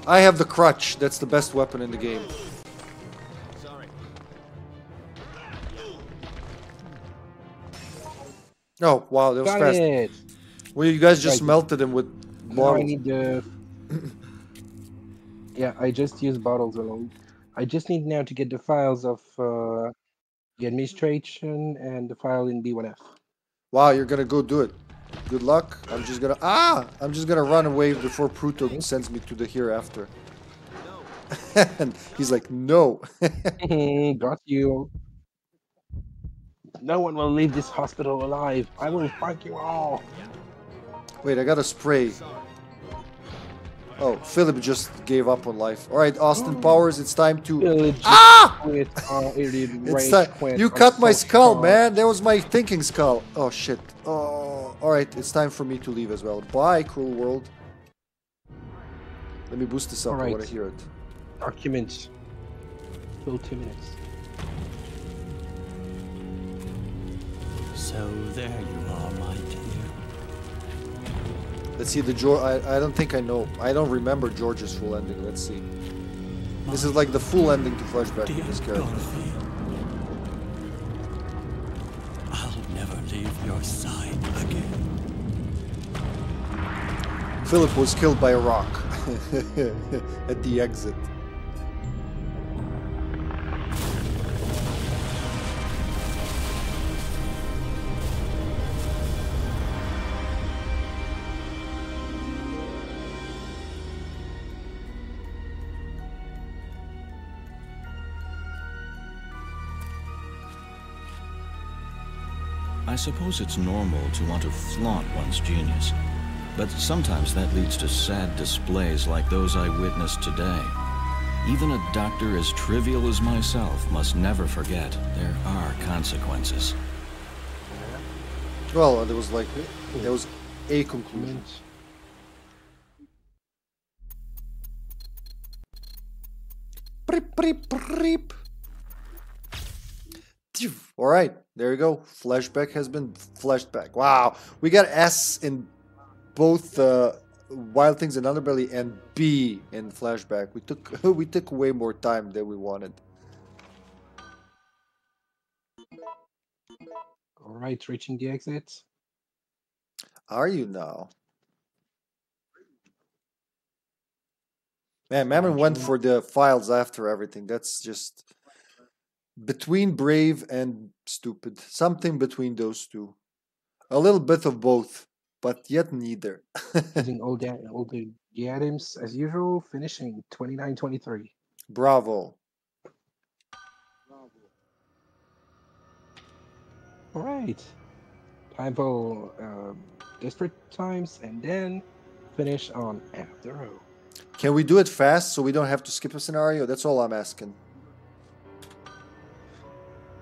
I have the crutch. That's the best weapon in the game. Sorry. Oh, wow, that was fast. It. Well, you guys just melted him with bottles. No, I need the... Yeah, I just use bottles alone. I just need now to get the files of the administration and the file in B1F. Wow, you're gonna go do it. Good luck. I'm just gonna run away before Pluto sends me to the hereafter. No. And he's like, no. Got you. No one will leave this hospital alive. I will fight you all. Wait, I got a spray. Oh, Philip just gave up on life. All right, Austin Powers, it's time to quit. It's time. You cut my skull, man. That was my thinking skull. Oh shit. Oh, all right. It's time for me to leave as well. Bye, cruel world. Let me boost this up. Right. I want to hear it. Documents. Still 2 minutes. So there you are, my dear. Let's see the George. I don't think I know. I don't remember George's full ending. Let's see. This is like the full ending to Flashback of this character. Dorothy, I'll never leave your side again. Philip was killed by a rock at the exit. I suppose it's normal to want to flaunt one's genius, but sometimes that leads to sad displays like those I witnessed today. Even a doctor as trivial as myself must never forget there are consequences. Well, there was a conclusion. Prip, prip, prip. All right, there you go. Flashback has been flashed back. Wow, we got S in both Wild Things and Underbelly and B in Flashback. We took way more time than we wanted. All right, reaching the exit. Are you now? Man, Mammon went for the files after everything. That's just. Between brave and stupid. Something between those two. A little bit of both, but yet neither. Using all the items as usual, finishing 29-23. Bravo. Bravo. All right. Time for Desperate Times and then finish on After All. Can we do it fast so we don't have to skip a scenario? That's all I'm asking.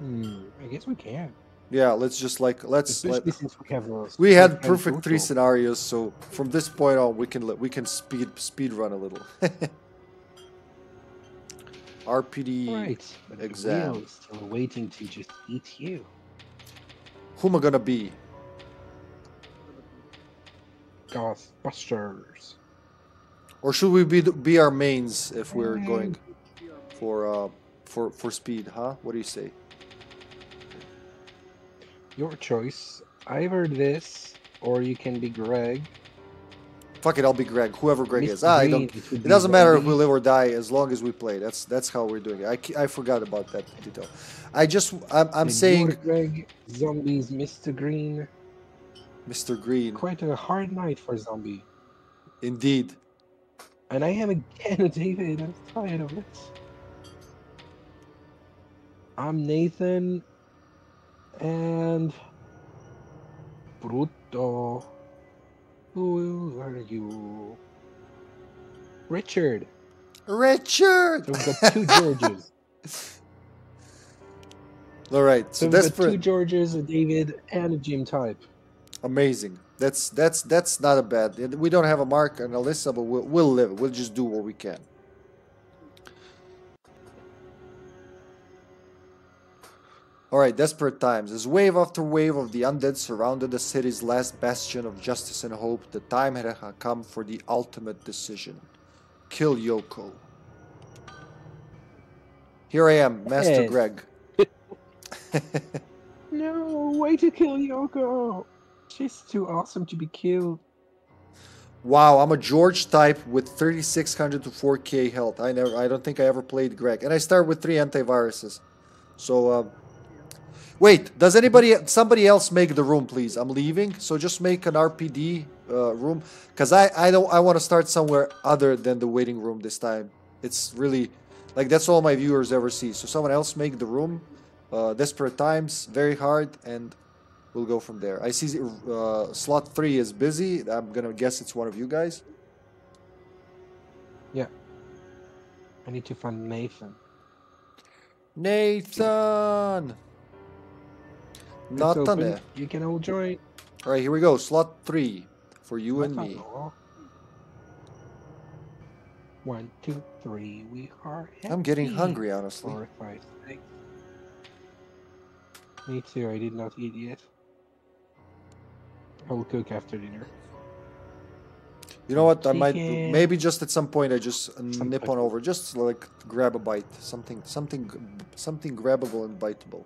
I guess we can. Yeah, let's just we had perfect 3 scenarios, so from this point on we can speed run a little. RPD right, but exam. Will is still waiting to just eat you. Who am I gonna be? Ghostbusters. Or should we be our mains if we're going for speed? Huh? What do you say? Your choice. Either this, or you can be Greg. Fuck it, I'll be Greg. Whoever Greg is. I don't. It doesn't matter if we live or die, as long as we play. That's how we're doing it. I forgot about that detail. I'm saying. Greg, zombies, Mr. Green. Mr. Green. Quite a hard night for zombie. Indeed. And I am again, David. I'm tired of it. I'm Nathan. And Bruto, who are you? Richard. Richard. So we've got 2 Georges. All right. So that's for 2 Georges, a David, and a Jim type. Amazing. That's not a bad. We don't have a Mark and Alyssa, but we'll live. We'll just do what we can. Alright, desperate times. As wave after wave of the undead surrounded the city's last bastion of justice and hope, the time had come for the ultimate decision. kill Yoko. Here I am, Master Greg. No, way to kill Yoko. She's too awesome to be killed. Wow, I'm a George type with 3,600 to 4K health. I don't think I ever played Greg, and I start with 3 antiviruses. So, wait, does somebody else make the room, please? I'm leaving, so just make an RPD room, because I want to start somewhere other than the waiting room this time. It's really like that's all my viewers ever see. So someone else make the room. Desperate times, very hard, and we'll go from there. I see slot 3 is busy. I'm gonna guess it's one of you guys. Yeah. I need to find Nathan. Nathan! Nathan. You can all join. All right, here we go. Slot 3 for you and me. 1, 2, 3. We are. Happy. I'm getting hungry, honestly. 4, 5, 6. Me too. I did not eat yet. I will cook after dinner. You know what? I might maybe just at some point I just nip on over, just like grab a bite, something grabbable and biteable.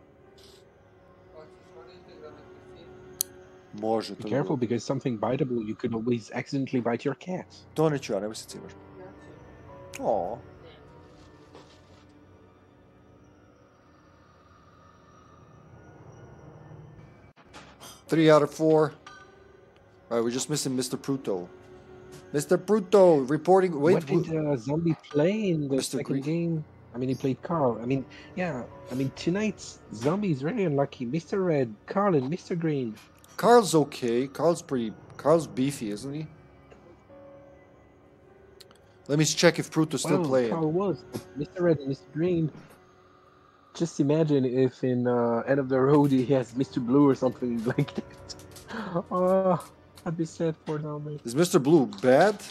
Be careful, because something biteable, you could always accidentally bite your cat. Aww. Three out of 4. All right, we're just missing Mr. Pluto. Mr. Pluto reporting. Wait, what did Zombie play in the second game? I mean, he played Carl. I mean, yeah. I mean, tonight's Zombie is really unlucky. Mr. Red, Carl, and Mr. Green. Carl's okay. Carl's beefy, isn't he? Let me check if Pluto's still playing. Carl was. Mr. Red and Mr. Green. Just imagine if in End of the Road he has Mr. Blue or something like that. Oh, I'd be sad for now, mate. Is Mr. Blue bad?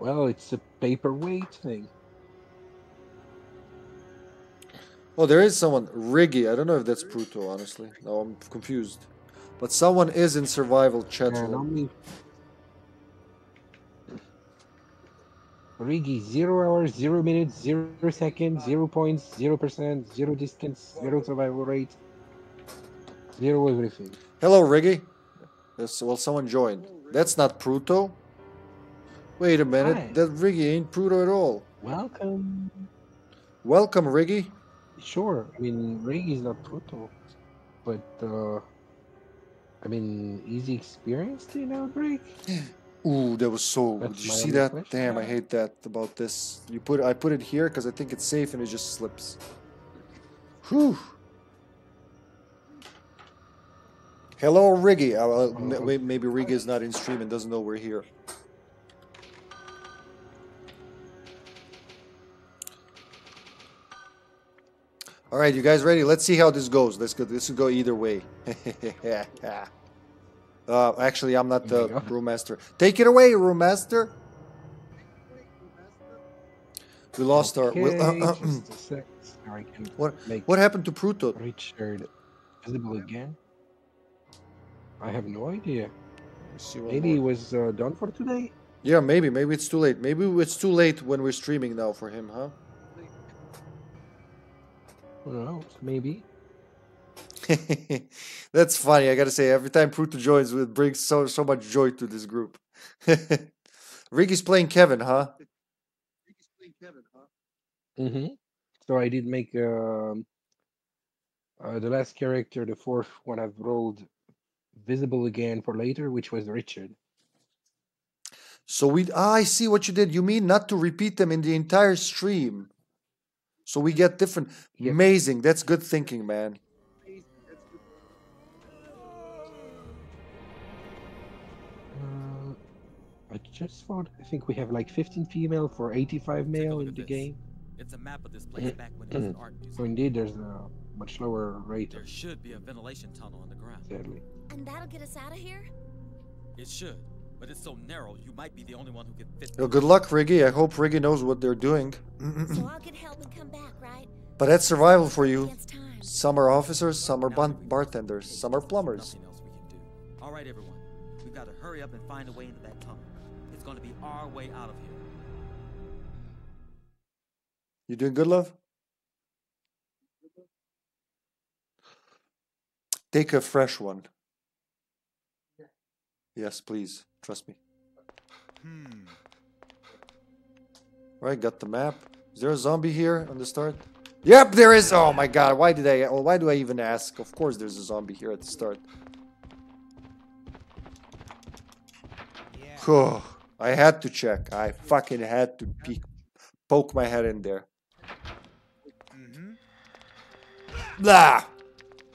Well, it's a paperweight thing. Oh, there is someone. Riggy. I don't know if that's Pluto, honestly. No, I'm confused. But someone is in survival chat room. Riggy, 0 hours, 0 minutes, 0 seconds, 0 points, 0%, 0 distance, 0 survival rate, 0 everything. Hello, Riggy. Yes, well, someone joined. That's not Pluto. Wait a minute, that Riggy ain't Pluto at all. Welcome. Welcome, Riggy. Sure, I mean, Riggy's not Pluto, but, I mean, is he experienced in Outbreak? Ooh, that was so. Did you see that? Question. Damn, I hate that about this. I put it here because I think it's safe, and it just slips. Whew. Hello, Riggy. Maybe Riggy is not in stream and doesn't know we're here. All right, you guys ready? Let's see how this goes. This could go either way. Actually, I'm not the room master. Take it away, room master. We lost our. What happened to Pluto? Richard, visible again? I have no idea. Maybe it was done for today. Yeah, maybe. Maybe it's too late. Maybe it's too late when we're streaming now for him, huh? Who knows? Maybe. That's funny. I gotta say, every time Pluto joins, it brings so much joy to this group. Riggy's playing Kevin, huh? Mm-hmm. So I did make the last character, the 4th one I've rolled, visible again for later, which was Richard. So I see what you did. You mean not to repeat them in the entire stream, so we get different. Yep. Amazing. That's good thinking, man. I just thought, I think we have like 15 female for 85 male in the game. It's a map of this place back when it was an art museum. So indeed, there's a much lower rate. There should be a ventilation tunnel on the ground. Sadly. And that'll get us out of here? It should, but it's so narrow, you might be the only one who can fit. Well, good luck, Riggy. I hope Riggy knows what they're doing. So I'll get help and come back, right? But that's survival for you. Some are officers, some are bartenders, some are plumbers. All right, everyone. We've got to hurry up and find a way into that tunnel. going to be our way out of here. You doing good, love? Take a fresh one. Yeah. Yes, please. Trust me. Alright, got the map. Is there a zombie here on the start? Yep, there is! Oh my god, why did I... Why do I even ask? Of course there's a zombie here at the start. Yeah. I had to check. I fucking had to poke my head in there. Blah!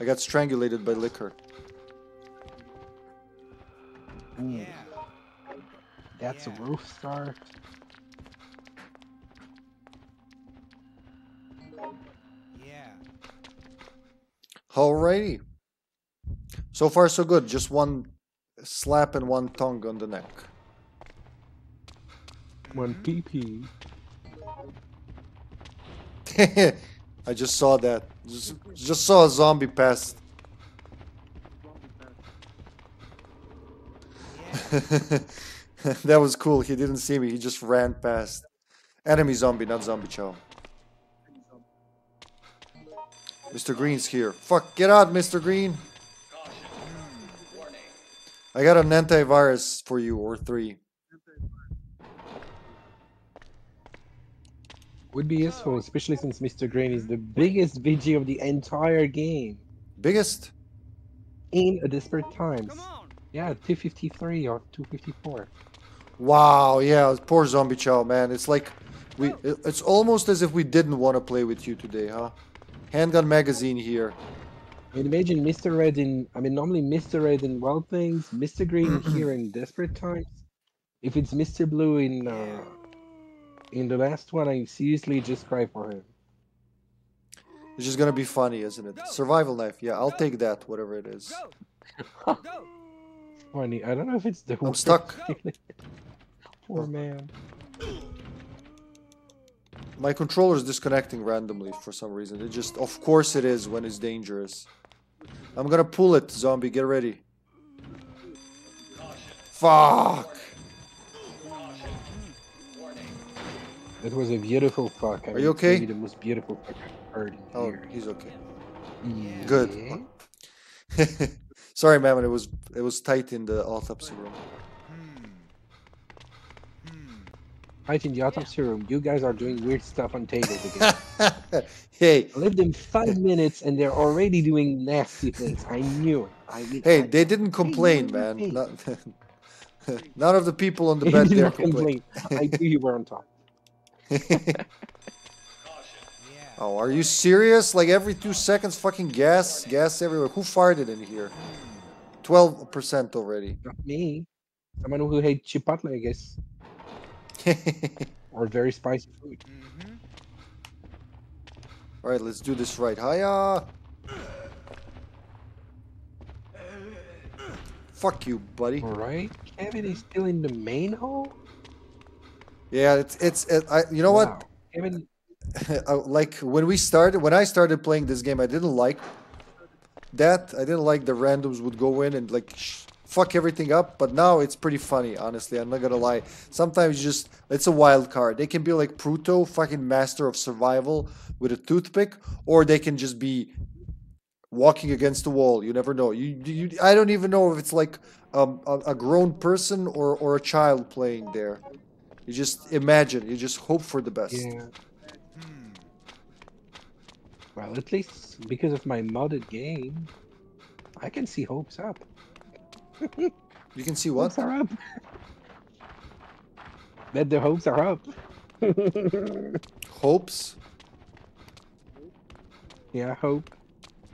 I got strangulated by liquor. Yeah. That's a roof star. Yeah. Alrighty. So far, so good. Just one slap and one tongue on the neck. One pee-pee. I just saw that. Just saw a zombie pass. Yeah. That was cool. He didn't see me. He just ran past. Enemy zombie, not Zombie Chow. Mr. Green's here. Fuck, get out, Mr. Green. I got an antivirus for you, or three. Would be useful, especially since Mr. Green is the biggest BG of the entire game. Biggest? In a Desperate Times. Yeah, 253 or 254. Wow, yeah, poor Zombie Chow, man. It's like it's almost as if we didn't want to play with you today, huh? Handgun magazine here. I mean, imagine Mr. Red in, I mean, normally Mr. Red in Wild Things, Mr. Green here in Desperate Times. If it's Mr. Blue in the last one, I seriously just cry for him. It's just gonna be funny, isn't it? Go. Survival knife, yeah, I'll take that, whatever it is. Go. Go. Funny, I don't know if it's the. I'm stuck. Poor man. My controller is disconnecting randomly for some reason. It just, of course, it is when it's dangerous. I'm gonna pull it, zombie. Get ready. Fuck. It was a beautiful fuck. Are you okay? Maybe the most beautiful fuck I've heard. Oh, here. He's okay. Yeah. Good. Sorry, Mammon, it was tight in the autopsy room. Tight in the autopsy room. You guys are doing weird stuff on tables again. Hey, I lived in 5 minutes and they're already doing nasty things. I knew it. Hey, they didn't complain, man. None of the people on the bed there complained. I knew you were on top. Oh, are you serious? Like every 2 seconds, fucking gas everywhere. Who farted in here? 12% already. Not me. Someone who hates chipotle, I guess. Or very spicy food. All right, let's do this right. Hiya. Fuck you, buddy. All right, Kevin is still in the main hole. Yeah, you know what? Kevin. Like when I started playing this game, I didn't like that. I didn't like the randoms would go in and like fuck everything up. But now it's pretty funny, honestly. I'm not gonna lie. Sometimes it's a wild card. They can be like Pluto, fucking master of survival with a toothpick, or they can just be walking against the wall. You never know. I don't even know if it's like a grown person or a child playing there. You just imagine. You just hope for the best. Yeah. Well, at least because of my modded game, I can see hopes up. You can see what? Hopes are up. That the hopes are up. Hopes? Yeah, hope.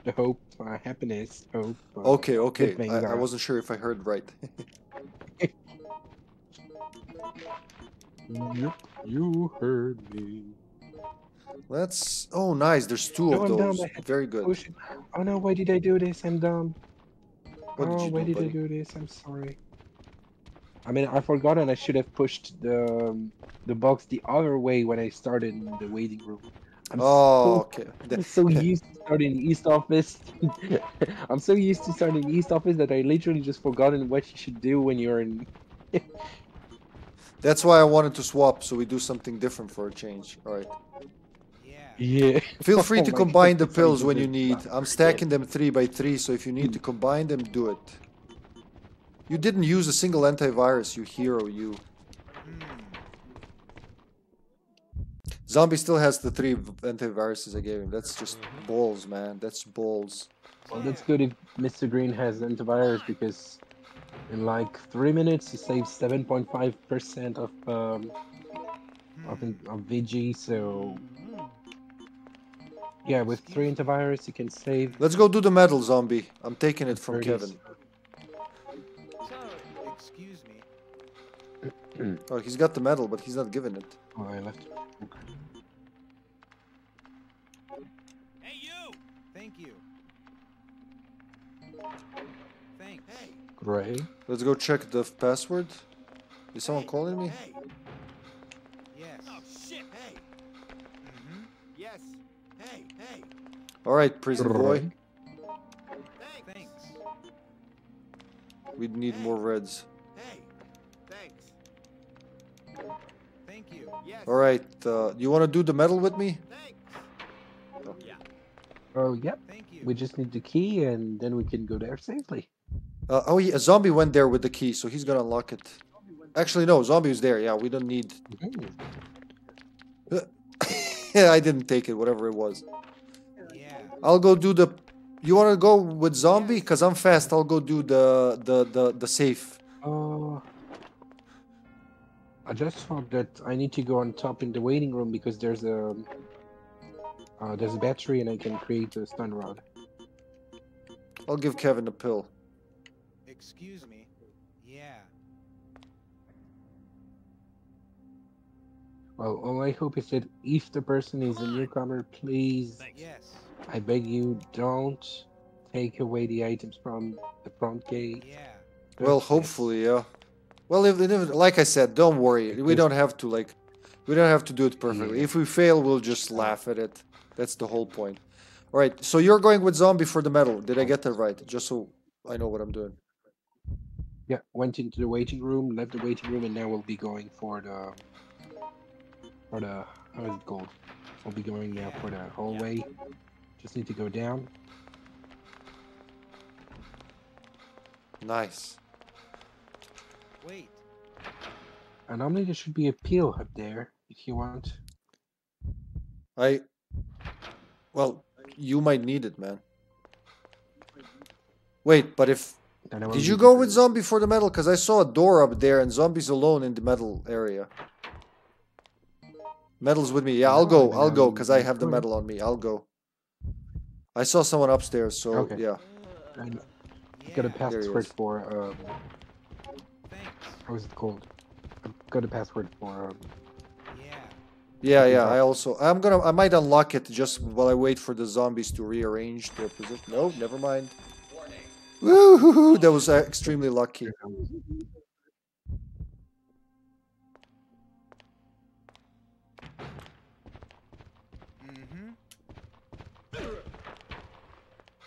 The hope, happiness, hope. Okay. I wasn't sure if I heard right. Yep, you heard me. Let's. Oh, nice. There's two of those. Very good. Oh no! Why did I do this? I'm dumb. Why did I do this? I'm sorry. I mean, I forgot, and I should have pushed the box the other way when I started in the waiting room. Okay. I'm so used to starting in East Office. I'm so used to starting in East Office that I literally just forgotten what you should do when you're in. That's why I wanted to swap, so we do something different for a change. Alright. Yeah. Feel free to combine the pills when you need. I'm stacking them 3 by 3, so if you need to combine them, do it. You didn't use a single antivirus, you hero, you. Zombie still has the 3 antiviruses I gave him. That's just balls, man. That's balls. Well, that's good if Mr. Green has antivirus, because in like 3 minutes, he saves 7.5% of VG, so... Yeah, with 3 antivirus, you can save... Let's go do the medal, Zombie. I'm taking it from Kevin. Excuse me. Oh, he's got the medal, but he's not giving it. Oh, I left. Okay. Hey, you! Thank you. Thanks. Hey. Great. Let's go check the password. Is someone calling me? Hey. Yes. Oh, shit. Hey. Mm-hmm. Yes. Hey, hey. All right, prison boy. Thanks. We'd need more reds. Hey. Thanks. Thank you. Yes. All right. You want to do the medal with me? Thanks. Oh. Yeah. Oh, yeah. Thank you. We just need the key, and then we can go there safely. Oh, yeah, a zombie went there with the key, so he's gonna unlock it. Actually, no, zombie was there. Yeah, we don't need... Yeah, I didn't take it, whatever it was. Yeah. I'll go do the... You wanna go with zombie? Yes. Cause I'm fast, I'll go do the safe. I just thought that I need to go on top in the waiting room, because there's a battery and I can create a stun rod. I'll give Kevin a pill. Excuse me. Yeah. Well, all I hope is that if the person is a newcomer, please, yes, I beg you, don't take away the items from the front gate. Yeah. Well, hopefully, yeah. Well, if, like I said, don't worry. We don't have to do it perfectly. Yeah. If we fail, we'll just laugh at it. That's the whole point. All right. So you're going with zombie for the medal. Did I get that right? Just so I know what I'm doing. Yeah, went into the waiting room, left the waiting room, and now we'll be going for the... How is it called? We'll be going now for the hallway. Yeah. Just need to go down. Nice. Wait. And normally there should be a peel up there, if you want. Well, you might need it, man. Wait, but if... Did you go with zombie for the metal? Because I saw a door up there and zombies alone in the metal area. Metal's with me. Yeah, I'll go because I have the metal on me. I'll go. I saw someone upstairs, so okay. Yeah. I'm gonna pass the password for... how is it called? I've got a password for... Yeah, I also... I might unlock it just while I wait for the zombies to rearrange their position. No, never mind. Woo-hoo-hoo, that was extremely lucky.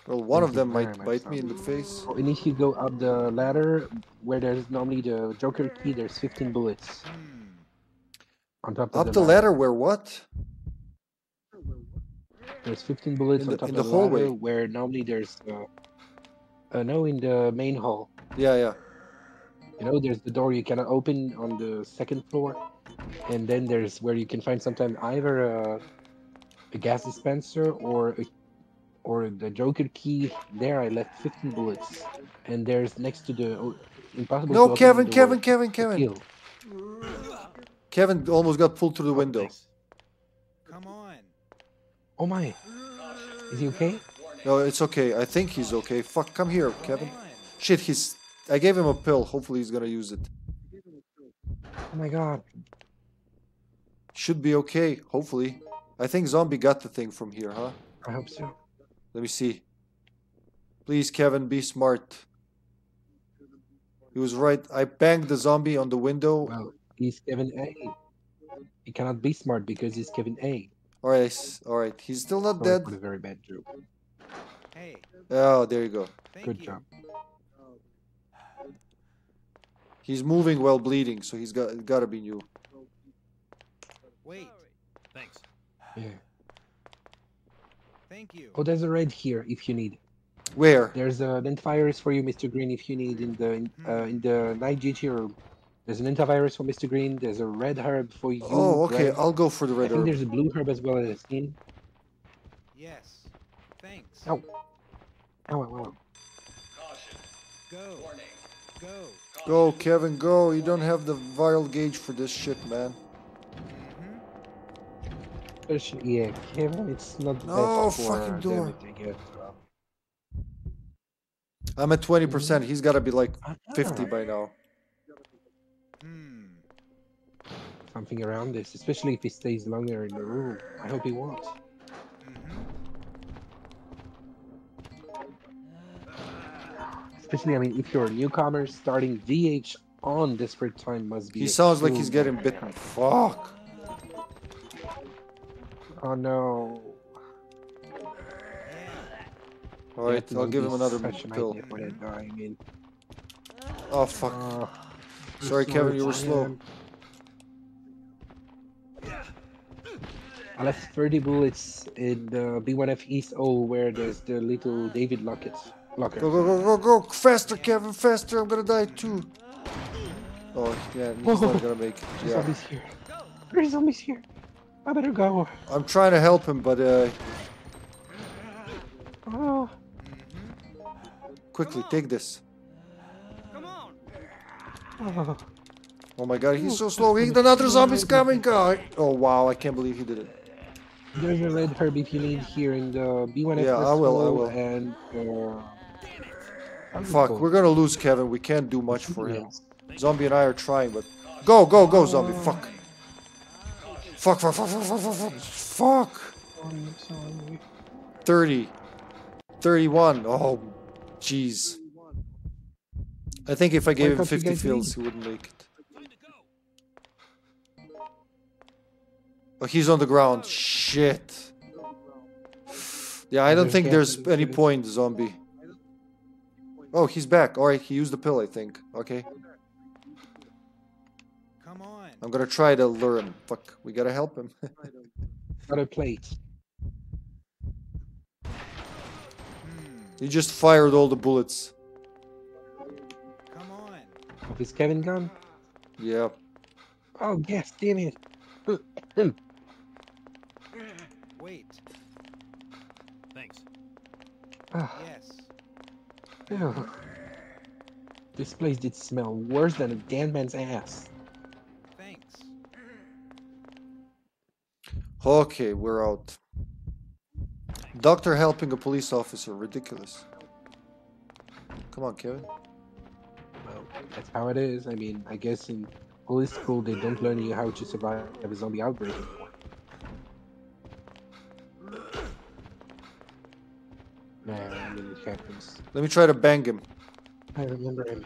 Well, one of them might bite me in the face. Oh, and if you go up the ladder, where there's normally the Joker key, there's 15 bullets. On top of up the ladder where what? There's 15 bullets on top of the hallway where normally there's... no, in the main hall. Yeah. You know, there's the door you cannot open on the second floor. And then there's where you can find sometimes either a gas dispenser or the Joker key. There I left 15 bullets. And there's next to the... impossible. No, Kevin. Kevin almost got pulled through the window. Come on. Oh my. Is he okay? No, it's okay. I think he's okay. Fuck, come here, Kevin. Shit, he's... I gave him a pill. Hopefully he's gonna use it. Oh my god. Should be okay, hopefully. I think zombie got the thing from here, huh? I hope so. Let me see. Please, Kevin, be smart. He was right. I banged the zombie on the window. Well, he's Kevin A. He cannot be smart because he's Kevin A. Alright. He's still not dead. A very bad joke. Oh, there you go. Good job. He's moving while bleeding, so he's got to be new. Wait. Thanks. Yeah. Thank you. Oh, there's a red here if you need. Where? There's an antivirus for you, Mr. Green, if you need in the night GG room. There's an antivirus for Mr. Green. There's a red herb for you. Oh, okay. Greg. I'll go for the red herb. I think there's a blue herb as well as a skin. Yes. Thanks. Ow. Ow, ow, ow. Caution. Go. Warning. Go. Go, Kevin, go. You don't have the viral gauge for this shit, man. Mm-hmm. Yeah, Kevin, it's not the best for fucking door. I'm at 20%. He's got to be like 50 by now. Hmm. Something around this, especially if he stays longer in the room. I hope he won't. Especially, I mean, if you're a newcomer, starting VH on Desperate Time must be... He sounds like he's getting bitten. Fuck. Oh, no. Alright, I'll give him another pill. Oh, fuck. Sorry, Kevin, you were slow. I left 30 bullets in the B1F East O where there's the little David Lockets. Locker. Go, go, go, go, go! Faster, Kevin, faster! I'm gonna die too! Oh, yeah, he's not gonna make it. Yeah. There's zombies here. There's zombies here. I better go. I'm trying to help him, but... Oh. Quickly, take this. Come on. Oh. Oh my god, he's so slow. Another zombie's coming, guy! Oh wow, I can't believe he did it. There's your red herb if you need here in the B1F. Yeah, I will. And... Fuck, we're gonna lose Kevin. We can't do much for him. Zombie and I are trying, but... Go, go, go, Zombie. Fuck. Fuck, fuck, fuck, fuck, fuck, fuck, fuck. 30. 31. Oh, jeez. I think if I gave him 50 fills, he wouldn't make it. Oh, he's on the ground. Shit. Yeah, I don't think there's any point, Zombie. Oh, he's back. All right, he used the pill, I think. Okay. Come on. I'm gonna try to lure him. Fuck, we gotta help him. Got a plate. He just fired all the bullets. Come on. Oh, is Kevin gone? Yeah. Oh, yes, damn it. Wait. Thanks. Yes. Ew. This place did smell worse than a dead man's ass. Thanks. Okay, we're out. Doctor helping a police officer, ridiculous. Come on, Kevin. Well, that's how it is. I mean, I guess in police school they don't learn you how to survive a zombie outbreak anymore. No, I mean, it happens. Let me try to bang him. I remember him.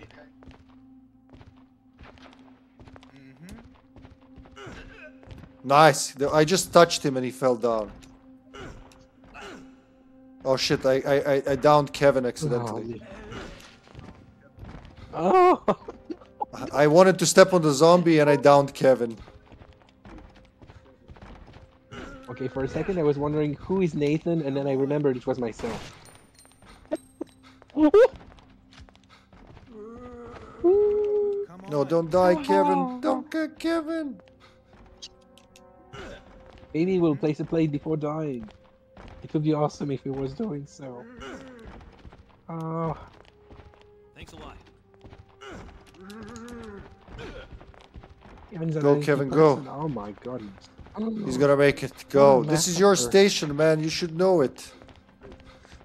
Mm-hmm. Nice. I just touched him and he fell down. Oh shit, I downed Kevin accidentally. Oh. I wanted to step on the zombie and I downed Kevin. Okay, for a second I was wondering who is Nathan and then I remembered it was myself. No, don't die, Kevin. Don't get Kevin. Maybe we'll place a plate before dying. It would be awesome if it was doing so. Thanks a lot. Go, Kevin, go. Oh my god. He's gonna make it. Go. This is your station, man. You should know it.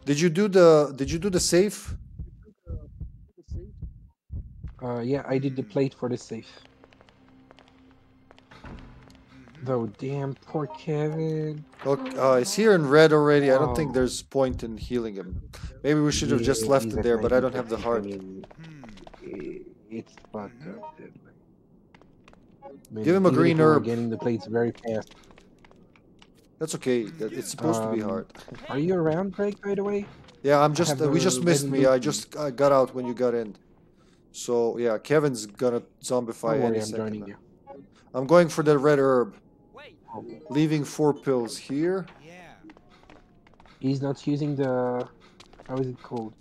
Did you do the safe? Yeah, I did the plate for the safe. Though, damn, poor Kevin. Look, is he in red already? I don't think there's point in healing him. Maybe we should have just left it there, but I don't have the heart. I mean, it's fucked up. Give him a green herb. Getting the plates very fast. That's okay. It's supposed to be hard. Are you around, Greg? By the way. Yeah, I'm just. We just missed me. I just got out when you got in. So yeah, Kevin's gonna zombify any second. I'm joining you. I'm going for the red herb. Wait. Leaving 4 pills here. Yeah. He's not using the... How is it called?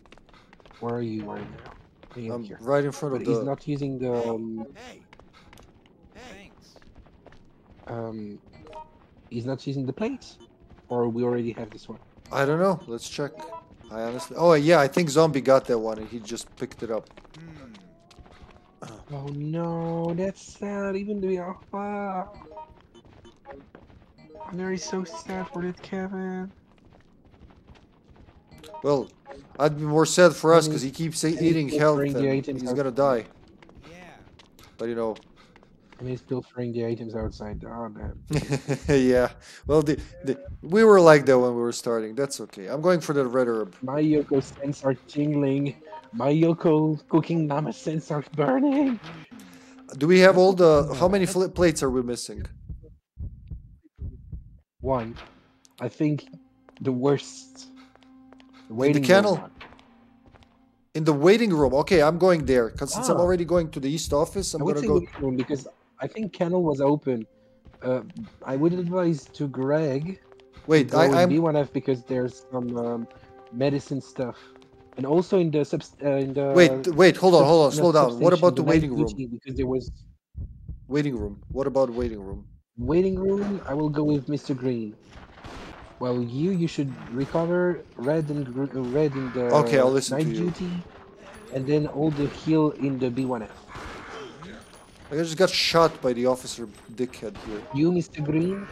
Where are you right now? I'm right in front of the... He's not using the... he's not using the plates? Or we already have this one? I don't know. Let's check. I honestly... Oh, yeah. I think Zombie got that one and he just picked it up. Oh, no. That's sad. Even the alpha. I'm very so sad for that, Kevin. Well, I'd be more sad for us because he keeps eating health and he's gonna die. Yeah. But you know. And he's still throwing the items outside. Oh, man. Yeah. Well, we were like that when we were starting. That's okay. I'm going for the red herb. My Yoko senses are tingling. My Yoko cooking mama senses are burning. Do we have all the... How many plates are we missing? 1. I think the worst... In the kennel? Room. In the waiting room. Okay, I'm going there. Because since I'm already going to the east office, I'm going to go... Room because I think kennel was open. I would advise to Greg... Wait, I'm... B1F because there's some medicine stuff. And also in the... Wait, hold on. Slow down. What about the waiting room? Because there was... Waiting room. What about waiting room? Waiting room, I will go with Mr. Green. Well, you should recover red in the night duty, and then all the heal in the B1F. I just got shot by the officer dickhead here. You, Mr. Green,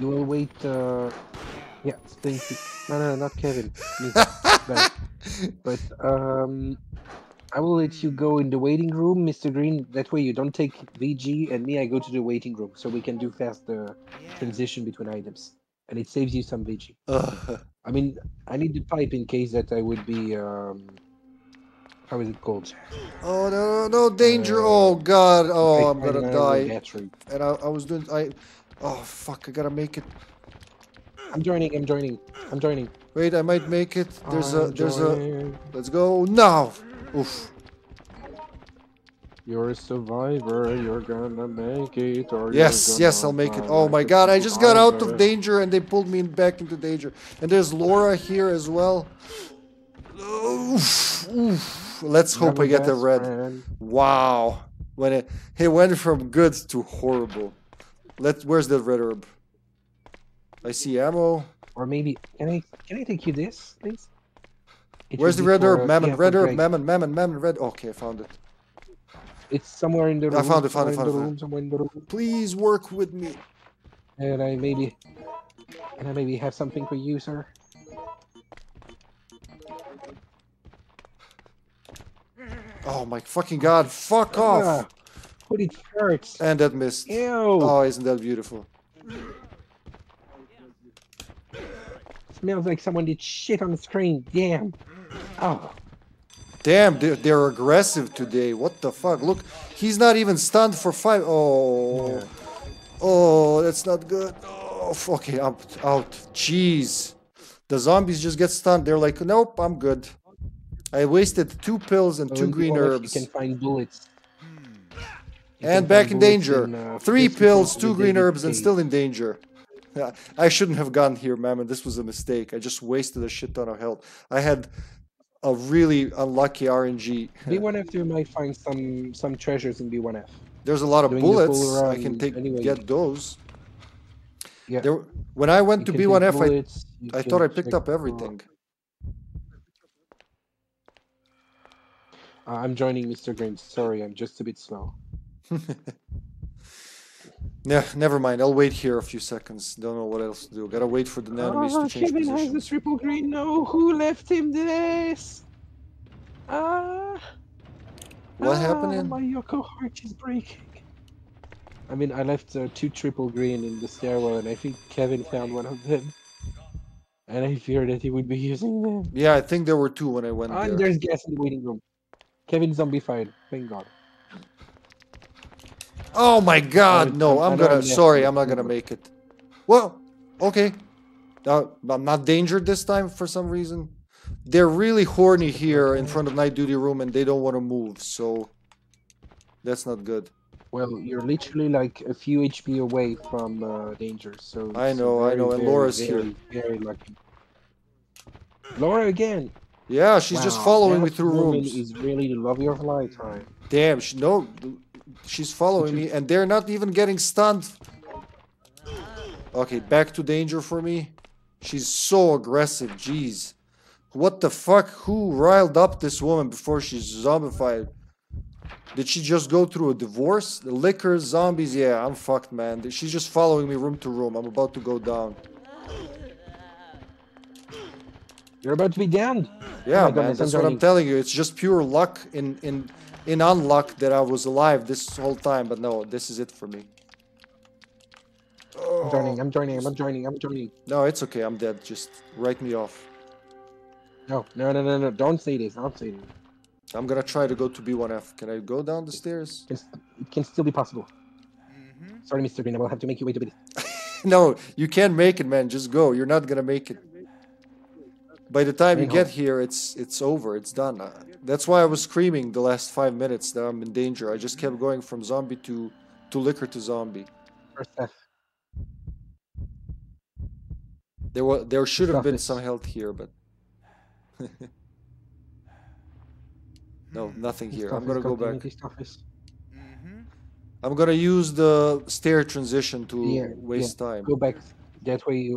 you will wait. Yeah, no, not Kevin. But I will let you go in the waiting room, Mr. Green. That way you don't take VG, and me, I go to the waiting room, so we can do fast the transition between items. And it saves you some VG. I mean, I need the pipe in case that I would be, how is it called? Oh, no, danger. Oh, God. Oh, I'm going to die. And I was doing, oh, fuck, I got to make it. I'm joining. Wait, I might make it. There's a, let's go now. Oof. You're a survivor, you're gonna make it. Or yes, I'll make it. Oh my God, I just got out of danger and they pulled me back into danger. And there's Laura here as well. Oof. Let's hope I get the red. Man. Wow. When it went from good to horrible. Where's the red herb? I see ammo. Or maybe, can I take you this, please? Where's the red herb? Mammon, red herb, mammon, red. Okay, I found it. It's somewhere in the room. I found it, found it. Please work with me. And I maybe have something for you, sir. Oh my fucking God! Fuck off! But it hurts. And that missed. Ew. Oh, isn't that beautiful? It smells like someone did shit on the screen. Damn. Oh. Damn, they're aggressive today. What the fuck? Look, he's not even stunned for 5. Oh, yeah. Oh, that's not good. Oh, okay, I'm out. Jeez. The zombies just get stunned. They're like, nope, I'm good. I wasted 2 pills and 2 green herbs. You can find bullets. And back in danger. 3 pills, 2 green herbs, and still in danger. I shouldn't have gone here, Mammon. This was a mistake. I just wasted a shit ton of health. I had... a really unlucky RNG. B1F, you might find some treasures in B1F. There's a lot of bullets. I can get those. Yeah. When I went to B1F, bullets, I thought I picked up everything. I'm joining Mr. Green. Sorry, I'm just a bit slow. Yeah, never mind. I'll wait here a few seconds. Don't know what else to do. Gotta wait for the enemies to change Kevin position. Has the triple green. No, who left him this? What happened? My Yoko heart is breaking. I mean, I left 2 triple green in the stairwell, and I think Kevin found one of them. And I feared that he would be using them. Yeah, I think there were 2 when I went there. There's gas in the waiting room. Kevin zombified. Thank God. Oh my God! No, I'm not gonna make it. Well, okay. I'm not endangered this time for some reason. They're really horny here in front of night duty room and they don't want to move, so that's not good. Well, you're literally like a few HP away from danger, so... I know, and Laura's here. Very lucky. Laura again! Yeah, she's just following me through rooms. Is really the love of a lifetime. Damn, she's following me, and they're not even getting stunned. Okay, back to danger for me. She's so aggressive, jeez. What the fuck? Who riled up this woman before she's zombified? Did she just go through a divorce? The liquor, zombies, yeah, I'm fucked, man. She's just following me room to room. I'm about to go down. You're about to be down. Yeah, man, that's what I'm telling you. It's just pure luck in unluck that I was alive this whole time. But no, this is it for me. Oh. I'm joining. No, it's okay. I'm dead. Just write me off. No. Don't say this. Don't say this. I'm gonna try to go to B1F. Can I go down the stairs? It can still be possible. Mm-hmm. Sorry, Mr. Green, I will have to make you wait a bit. No, you can't make it, man. Just go. You're not gonna make it. By the time you get here, it's over. It's done. That's why I was screaming the last 5 minutes that I'm in danger. I just kept going from zombie to liquor to zombie. First F. There should have been some health here, but... No, nothing here. I'm gonna go back. I'm gonna use the stair transition to waste time. Go back. That way,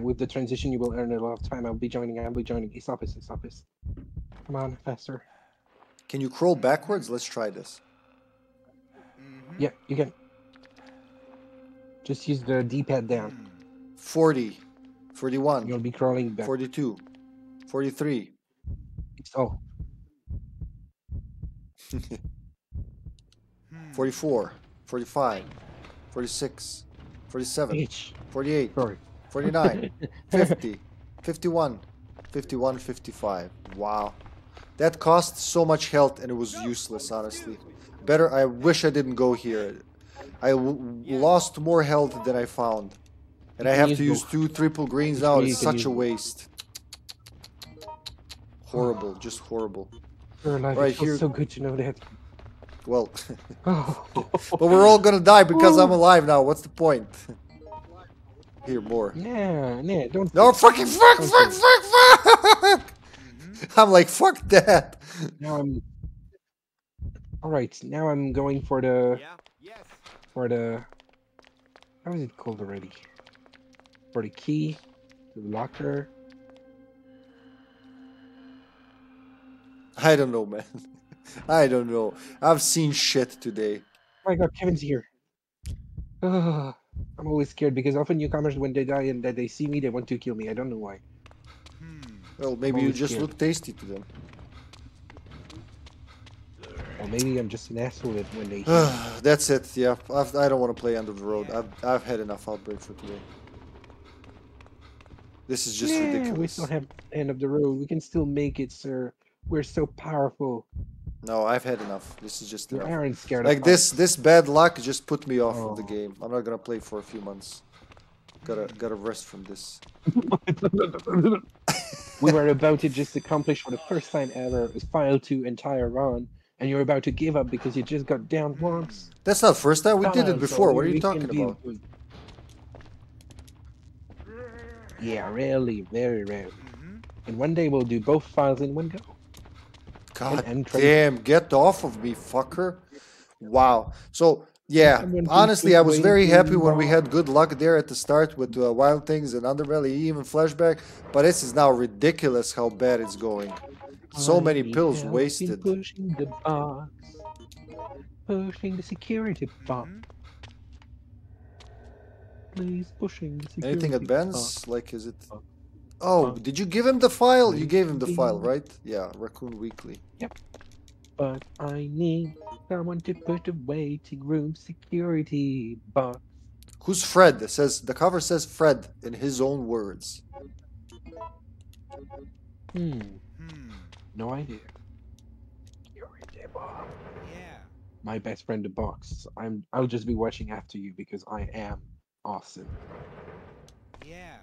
with the transition, you will earn a lot of time. I'll be joining. It's office. Come on, faster. Can you crawl backwards? Let's try this. Yeah, you can. Just use the D-pad down. 40. 41. You'll be crawling back. 42. 43. Oh. 44, 45, 46, 47, 48, 49, 50, 51, 51, 55. Wow. That cost so much health and it was useless, honestly. Better, I wish I didn't go here. I lost more health than I found. And I have to use 2 triple greens now. It's such a waste. Horrible, just horrible. Right, it feels so good to know that. Well, but we're all gonna die because I'm alive now. What's the point? Here, more. Yeah, don't. No, fucking fuck! I'm like, fuck that. Now I'm. All right, now I'm going for the. Yeah. Yes. For the. How is it called already? For the key, the locker. I don't know, man. I don't know. I've seen shit today. Oh my god, Kevin's here. Oh, I'm always scared because often newcomers, when they die and that they see me, they want to kill me. I don't know why. Well, maybe you just look tasty to them. Or maybe I'm just an asshole when they. That's it. Yeah, I don't want to play End of the Road. I've had enough Outbreak for today. This is just ridiculous. We still have End of the Road. We can still make it, sir. We're so powerful. No, I've had enough. This is just enough. Aren't scared like this bad luck just put me off of the game. I'm not gonna play for a few months. Gotta rest from this. We were about to just accomplish for the first time ever File 2 entire run, and you're about to give up because you just got down once. That's not first time. We did it before. So what are you talking about? Yeah, rarely, very rarely. And one day we'll do both files in one go. God damn, get off of me, fucker. Wow. So, yeah, honestly, I was very happy when we had good luck there at the start with Wild Things and Underbelly, even Flashback. But this is now ridiculous how bad it's going. So many pills wasted. Pushing the box. Pushing the security box. Please pushing the security. Anything advanced? Like, is it... Oh, did you give him the file? You gave him the file, right? Yeah, Raccoon Weekly. Yep. But I need someone to put the waiting room security box. Who's Fred? It says the cover says Fred in his own words. No idea. Security box. Yeah. My best friend, the box. I'll just be watching after you because I am awesome. Yeah.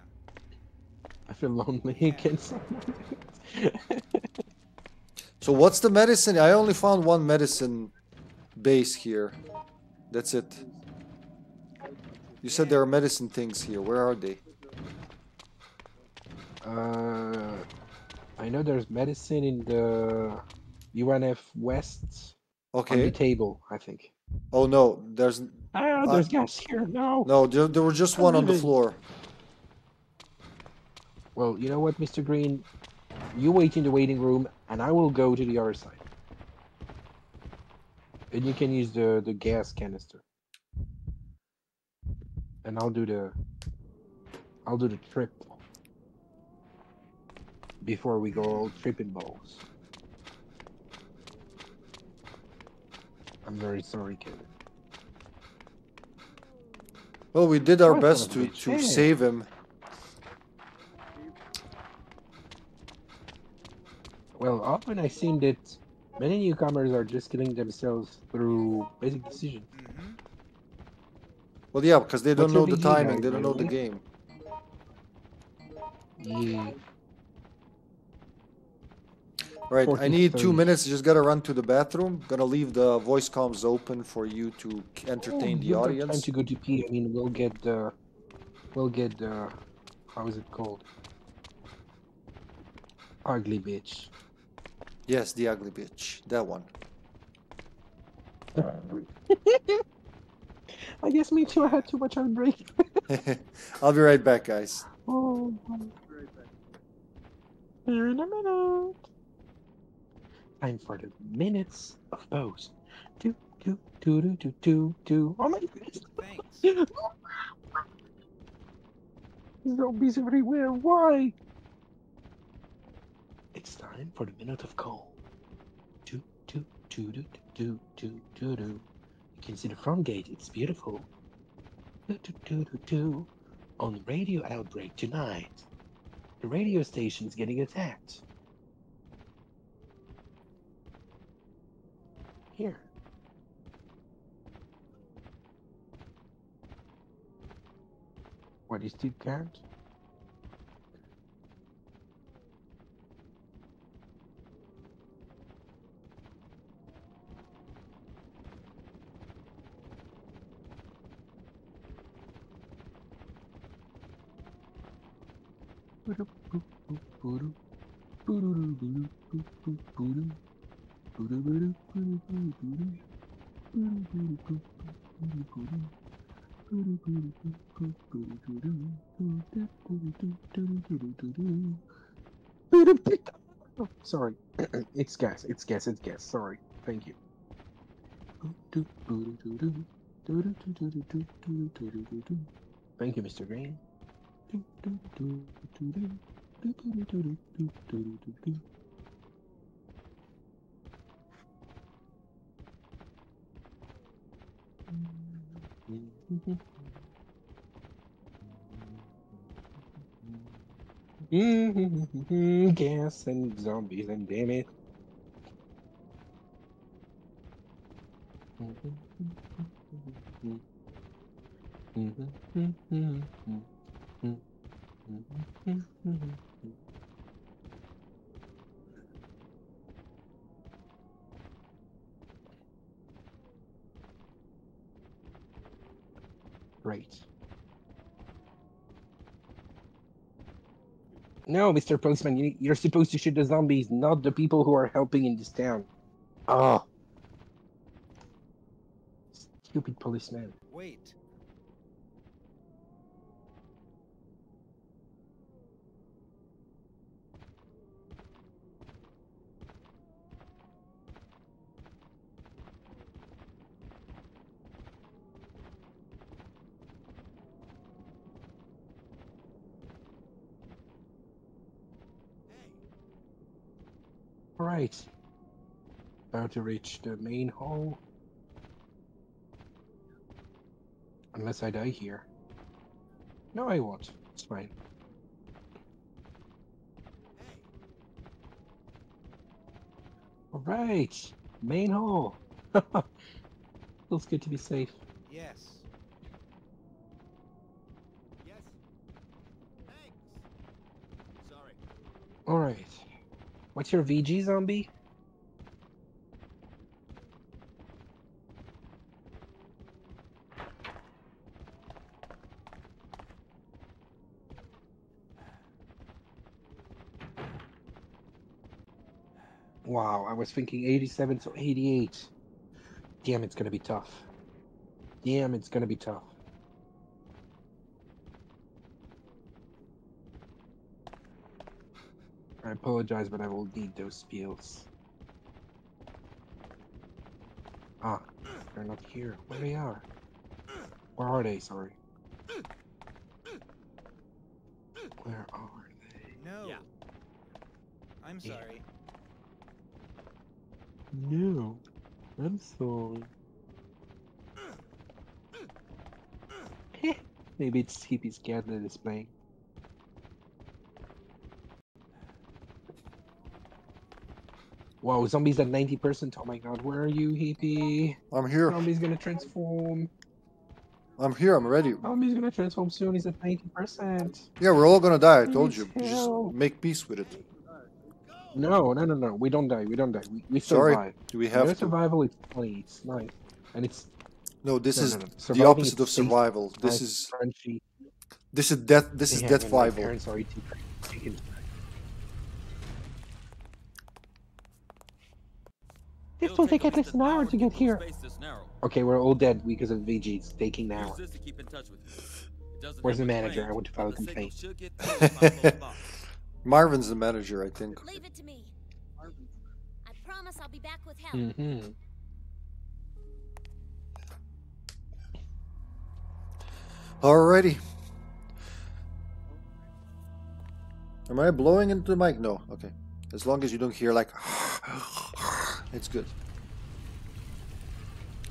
extra lonely against someone. So what's the medicine? I only found one medicine base here. That's it. You said there are medicine things here. Where are they? I know there's medicine in the UNF West. Okay. On the table, I think. Oh no, there's. Ah, there's gas here. No. No, there was just one on the floor. Well, you know what, Mr. Green? You wait in the waiting room, and I will go to the other side. And you can use the gas canister. And I'll do the trip. Before we go all tripping balls. I'm very sorry, Kevin. Well, we did our best to save him. Well, often I've seen that many newcomers are just killing themselves through basic decisions. Well, yeah, because they don't know the timing, they don't know the game. Yeah. Right, I need 2 minutes, just gotta run to the bathroom. Gonna leave the voice comms open for you to entertain the audience. Time to go to pee. I mean, we'll get the how is it called? Ugly bitch. Yes, the ugly bitch. That one. I guess me too, I had too much on break. I'll be right back, guys. Oh, I'll be right back. Here in a minute. Time for the minutes of pose. Do, do, do, do, do, do, do. Oh my goodness. Thanks. Zombies everywhere. Why? It's time for the minute of calm. Do, do, do, do, do, do, do, do. You can see the front gate. It's beautiful. Do, do, do, do, do. On Radio Outbreak tonight, the radio station's getting attacked. Here. What is the count? Oh, sorry, it's gas, sorry, thank you. Thank you, Mr. Green. Gas and zombies and damn it. Great. No, Mr. Postman, you're supposed to shoot the zombies, not the people who are helping in this town. Ah. Oh. Stupid policeman. Wait. Right, about to reach the main hall. Unless I die here. No, I won't. It's fine. All right, main hall. Feels good to be safe. Yes. Yes. Thanks. Alright. What's your VG, zombie? Wow, I was thinking 87 to 88. Damn, it's gonna be tough. Damn, it's gonna be tough. I apologize, but I will need those spills. Ah, they're not here. Where they are? Where are they? Sorry. Where are they? No. Yeah. I'm sorry. No. I'm sorry. Maybe it's Hippie's cat that is playing. Whoa, zombies at 90%. Oh my god, where are you, Hippie? I'm here. Zombie's gonna transform. I'm here, I'm ready. Zombie's gonna transform soon, he's at 90%. Yeah, we're all gonna die, I told you. Just make peace with it. No, no, no, no, we don't die, we don't die. We survive. Sorry, do we have to? Survival is funny, it's nice. And it's... No, this is the opposite of survival. This is... Crunchy. This is death, this is death-vival. Sorry, this will take at least an hour to get here. Okay, we're all dead because of VG's taking an hour. Where's the manager? I want to file a complaint. Marvin's the manager, I think. Leave it to me. I promise I'll be back with help. Mm-hmm. Alrighty. Am I blowing into the mic? No. Okay. As long as you don't hear like... It's good.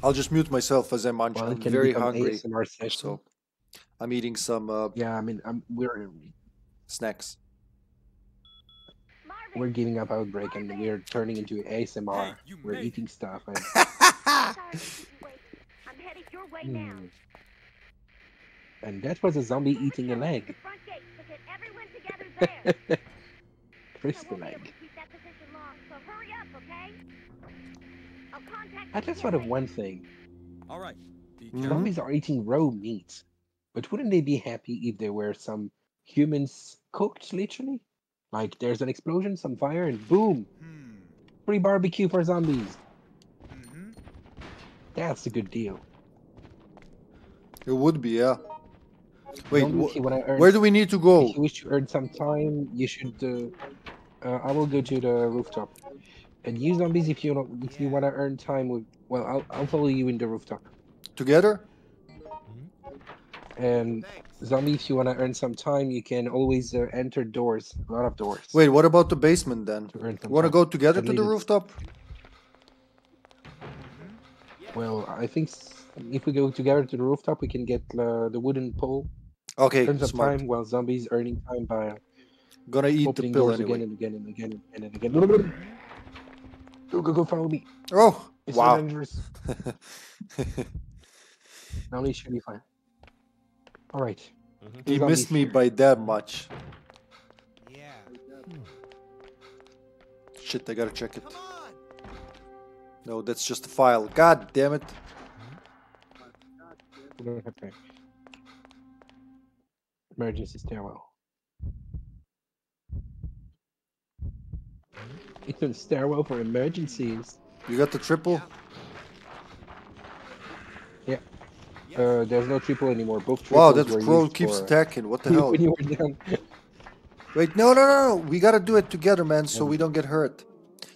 I'll just mute myself as I munch. Well, I'm very hungry, so I'm eating some. Yeah, I mean, we're snacks. Marvin, we're giving up Outbreak, Marvin, and we're turning into ASMR. Hey, we're eating stuff. And... I'm headed your way now. And that was a zombie eating a leg. Crispy leg. I just thought of one thing. All right. Zombies are eating raw meat, but wouldn't they be happy if there were some humans cooked, literally? Like, there's an explosion, some fire, and boom! Free barbecue for zombies. That's a good deal. It would be, yeah. Wait, where do we need to go? If you wish to earn some time, you should... I will go to the rooftop. And you zombies, if you don't, if you want to earn time, with, well, I'll follow you in the rooftop. Together? And zombie, if you want to earn some time, you can always enter doors, a lot of doors. Wait, what about the basement then? Want to go together to the rooftop? Well, I think if we go together to the rooftop, we can get the wooden pole. Okay, smart. Of time, while zombies earning time by gonna eat the pill anyway. Again and again. Go, follow me. Oh, it's wow. Dangerous. Now we should be fine. All right. He missed me by that much. Yeah. Shit, I gotta check it. No, that's just a file. God damn it. We don't have time. Emergency stairwell. It's a stairwell for emergencies. You got the triple? Yeah. There's no triple anymore. Both wow, that crow keeps attacking. What the hell? Wait, no. We gotta do it together, man, so we don't get hurt.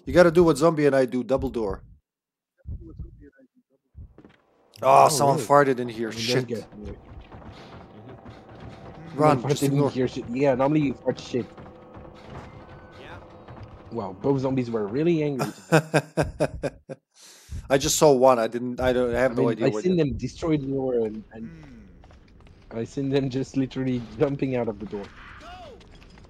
You gotta do what Zombie and I do, double door. Oh, someone farted in here. Shit. Run, just ignore. Yeah, normally you fart shit. Wow, both zombies were really angry. I just saw one. I have no idea. I seen them destroy the door, and I seen them just literally jumping out of the door.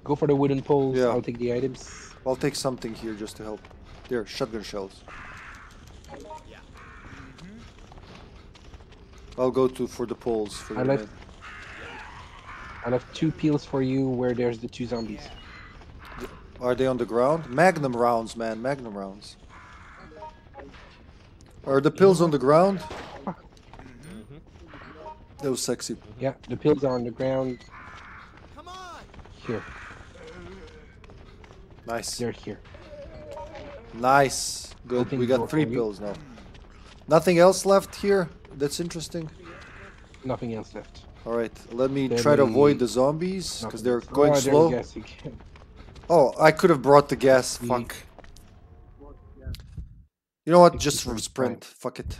Go for the wooden poles. Yeah. I'll take the items. I'll take something here just to help. There, shotgun shells. Yeah. I'll go for the poles. For I left two peels for you where there's the two zombies. Are they on the ground? Magnum rounds, man. Magnum rounds. Are the pills on the ground? That was sexy. Yeah, the pills are on the ground. Come on. Here. Nice. They're here. Nice. Good. We got 3 pills now. Nothing else left here? That's interesting. Nothing else left. Alright, let me try to avoid the zombies, because they're going slow. Oh, I could have brought the gas. Fuck. You know what? Just sprint. Fuck it.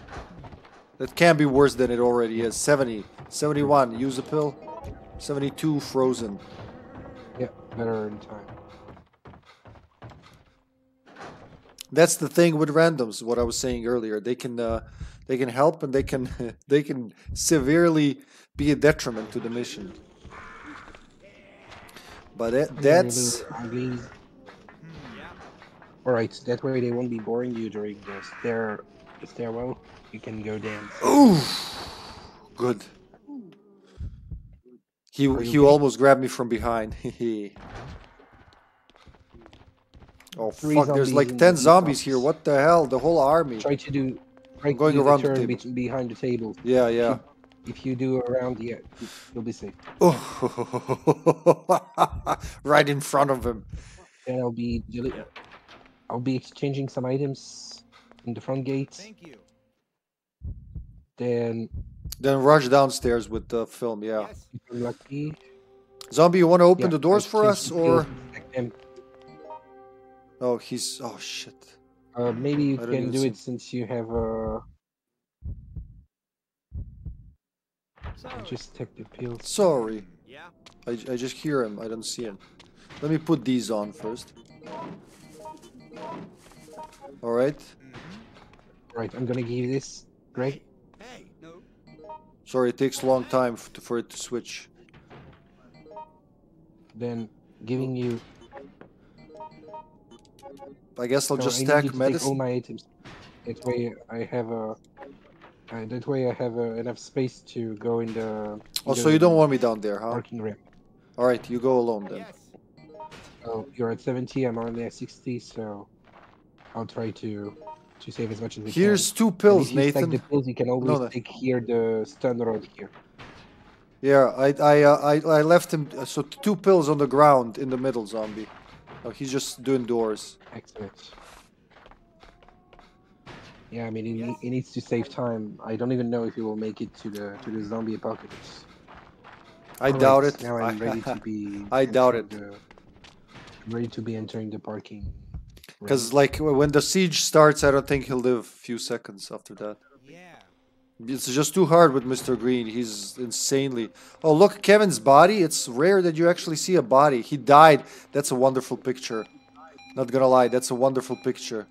That can't be worse than it already is. 70. 71. Use a pill. 72. Frozen. Yeah, better in time. That's the thing with randoms. What I was saying earlier, they can help and they can severely be a detriment to the mission. But that's all right. That way they won't be boring you during this. The stairwell. You can go dance. Ooh, good. He almost grabbed me from behind. Oh fuck! There's like 10 zombies here. What the hell? The whole army. Try to do. I'm going around the table. Behind the table. Yeah, yeah. If you do around, yeah, you'll be safe. Oh, right in front of him. And I'll be exchanging some items in the front gate. Thank you. Then rush downstairs with the film. Yeah. Yes. Lucky. Zombie, you want to open the doors for us, or? Oh, he's... Oh, shit. Maybe you can do it since you have a... I just take the pill. Sorry. Yeah. I just hear him. I don't see him. Let me put these on first. Alright. Right, I'm gonna give this. Greg? Hey, no. Sorry, it takes a long time for it to switch. Then, giving you... I guess I'll just stack medicine. All my items. That way I have a. That way I have enough space to go in the. Oh, so you don't want me down there, huh? Parking ramp. All right, you go alone then. Oh, you're at 70. I'm only at 60, so I'll try to save as much as we can. Here's 2 pills, Nathan. Like the pills, you can always take here the stun rod here. Yeah, I left him. So 2 pills on the ground in the middle, zombie. Oh, he's just doing doors. Excellent. Yeah, I mean, it needs to save time. I don't even know if he will make it to the zombie apocalypse. I doubt it. Now I'm ready to be. I doubt it. Ready to be entering the parking. Because like when the siege starts, I don't think he'll live a few seconds after that. Yeah. It's just too hard with Mr. Green. He's insanely... Oh, look, Kevin's body. It's rare that you actually see a body. He died. That's a wonderful picture. Not gonna lie, that's a wonderful picture.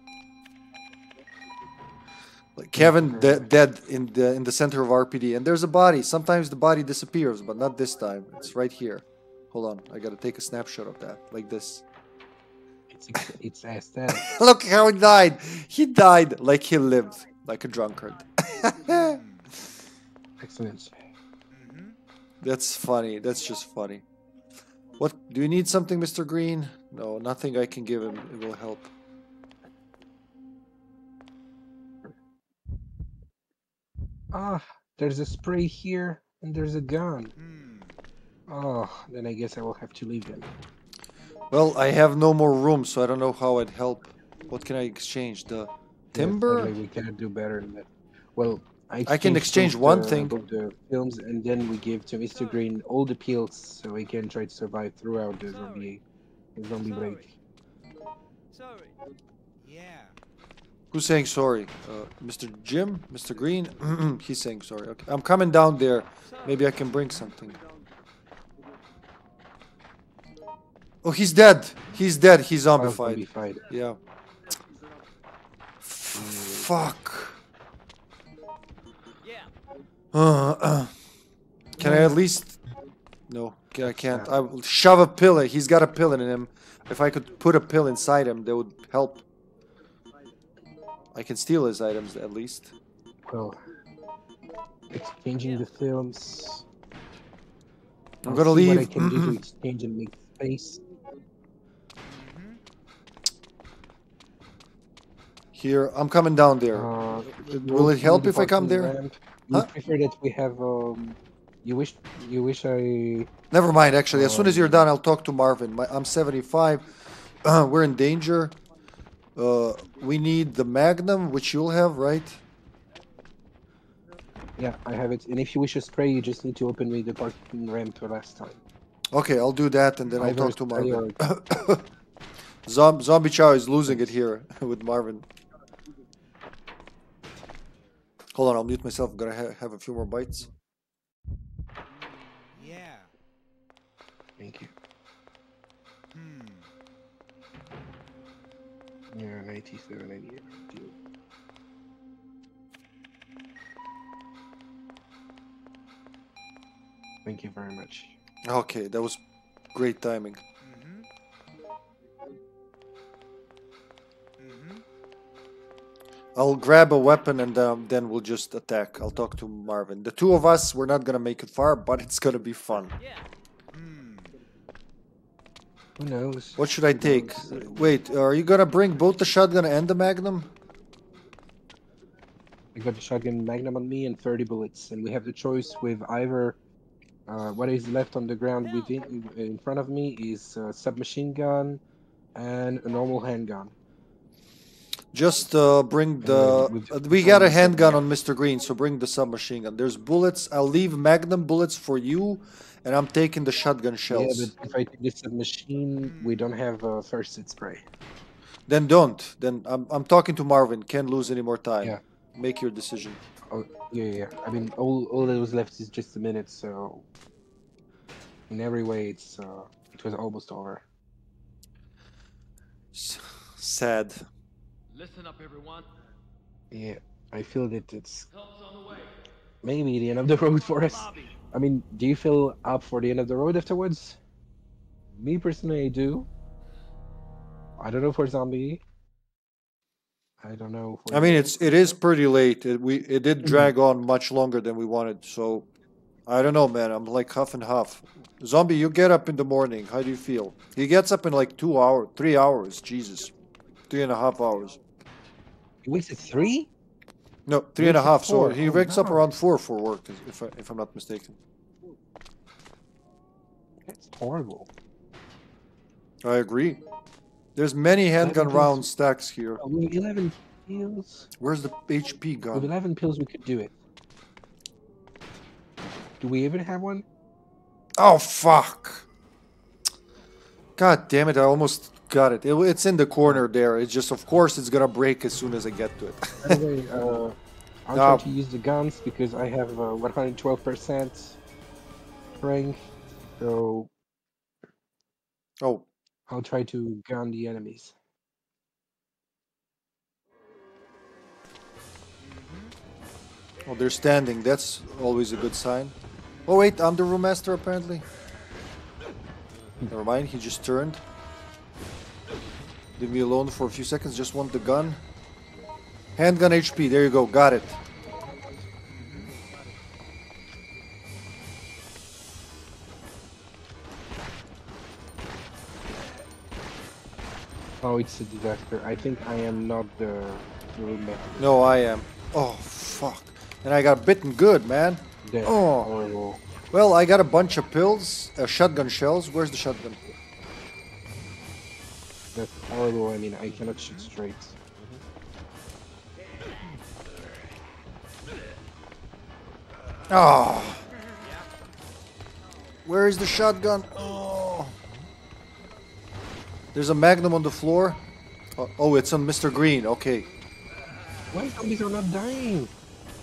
Like Kevin dead in the center of RPD. And there's a body. Sometimes the body disappears, but not this time. It's right here. Hold on. I gotta take a snapshot of that. Like this. It's aesthetic. Look how he died. He died like he lived. Like a drunkard. Excellent. That's funny. That's just funny. What do you need? Something, Mr. Green? No, nothing I can give him. It will help. Ah, there's a spray here, and there's a gun. Oh, then I guess I will have to leave him. Well, I have no more room, so I don't know how I'd help. What can I exchange? The timber? Yes, we can do better than that. Well, I can exchange one thing. The films, and then we give to Mr. Green all the pills, so he can try to survive throughout the zombie break. Sorry. Yeah. Who's saying sorry? Mr. Jim, Mr. Green. He's saying sorry. Okay. I'm coming down there. Maybe I can bring something. Oh, he's dead. He's dead. He's zombified. Yeah. Fuck. Can I at least... No, I can't. I will shove a pill. He's got a pill in him. If I could put a pill inside him, that would help. I can steal his items, at least. Well, exchanging the films... I'm gonna leave. What I can do to exchange and make space. here. I'm coming down there. Will it help if I come there? Huh? You prefer that we have... You wish I... Never mind, actually. As soon as you're done, I'll talk to Marvin. I'm 75. We're in danger. We need the Magnum, which you'll have, right? Yeah, I have it. And if you wish a spray, you just need to open me the parking ramp last time. Okay, I'll do that, and then I'll talk to Marvin. Zombie Chow is losing it here with Marvin. Hold on, I'll mute myself. I'm gonna have a few more bites. Yeah. Thank you. Yeah, 97, 88. Thank you very much. Okay, that was great timing. Mm-hmm. Mm-hmm. I'll grab a weapon and then we'll just attack. I'll talk to Marvin. The two of us, we're not gonna make it far, but it's gonna be fun. Yeah. Who knows? What should I take? Wait, are you gonna bring both the shotgun and the Magnum? I got the shotgun and Magnum on me and 30 bullets, and we have the choice with either what is left on the ground within in front of me is a submachine gun and a normal handgun. Just bring the... we got a handgun on Mr. Green, so bring the submachine gun. There's bullets. I'll leave Magnum bullets for you, and I'm taking the shotgun shells. Yeah, but if I take the submachine, we don't have a first hit spray. Then don't. Then I'm talking to Marvin. Can't lose any more time. Yeah. Make your decision. Oh, yeah. I mean, all that was left is just a minute, so... In every way, it's it was almost over. Sad. Listen up, everyone. Yeah, I feel that it's maybe the end of the road for us. I mean, do you feel up for the end of the road afterwards? Me personally, I do. I don't know for zombie. I don't know. For I mean, it is pretty late. It did drag on much longer than we wanted. So, I don't know, man. I'm like huff and huff. Zombie, you get up in the morning. How do you feel? He gets up in like 2 hours, 3 hours. Jesus, 3.5 hours. He wakes at 3? No, 3.5. So he wakes up around 4 for work, if I'm not mistaken. That's horrible. I agree. There's many handgun round stacks here. With 11 pills. Where's the HP gun? With 11 pills, we could do it. Do we even have one? Oh fuck! God damn it! I almost. Got it. It's in the corner there. It's just, of course, it's gonna break as soon as I get to it. Anyway, I'm trying to use the guns because I have 112% strength, so I'll try to gun the enemies. Oh, they're standing. That's always a good sign. Oh wait, I'm the room master apparently. Never mind. He just turned. Leave me alone for a few seconds, just want the gun. Handgun HP, there you go, got it. Oh, it's a disaster. I think I am not the... No, I am. Oh, fuck. And I got bitten good, man. That's horrible. Well, I got a bunch of pills, shotgun shells. Where's the shotgun? That's horrible, I mean, I cannot shoot straight. Oh! Where is the shotgun? Oh! There's a Magnum on the floor. Oh, it's on Mr. Green, okay. Why zombies are not dying?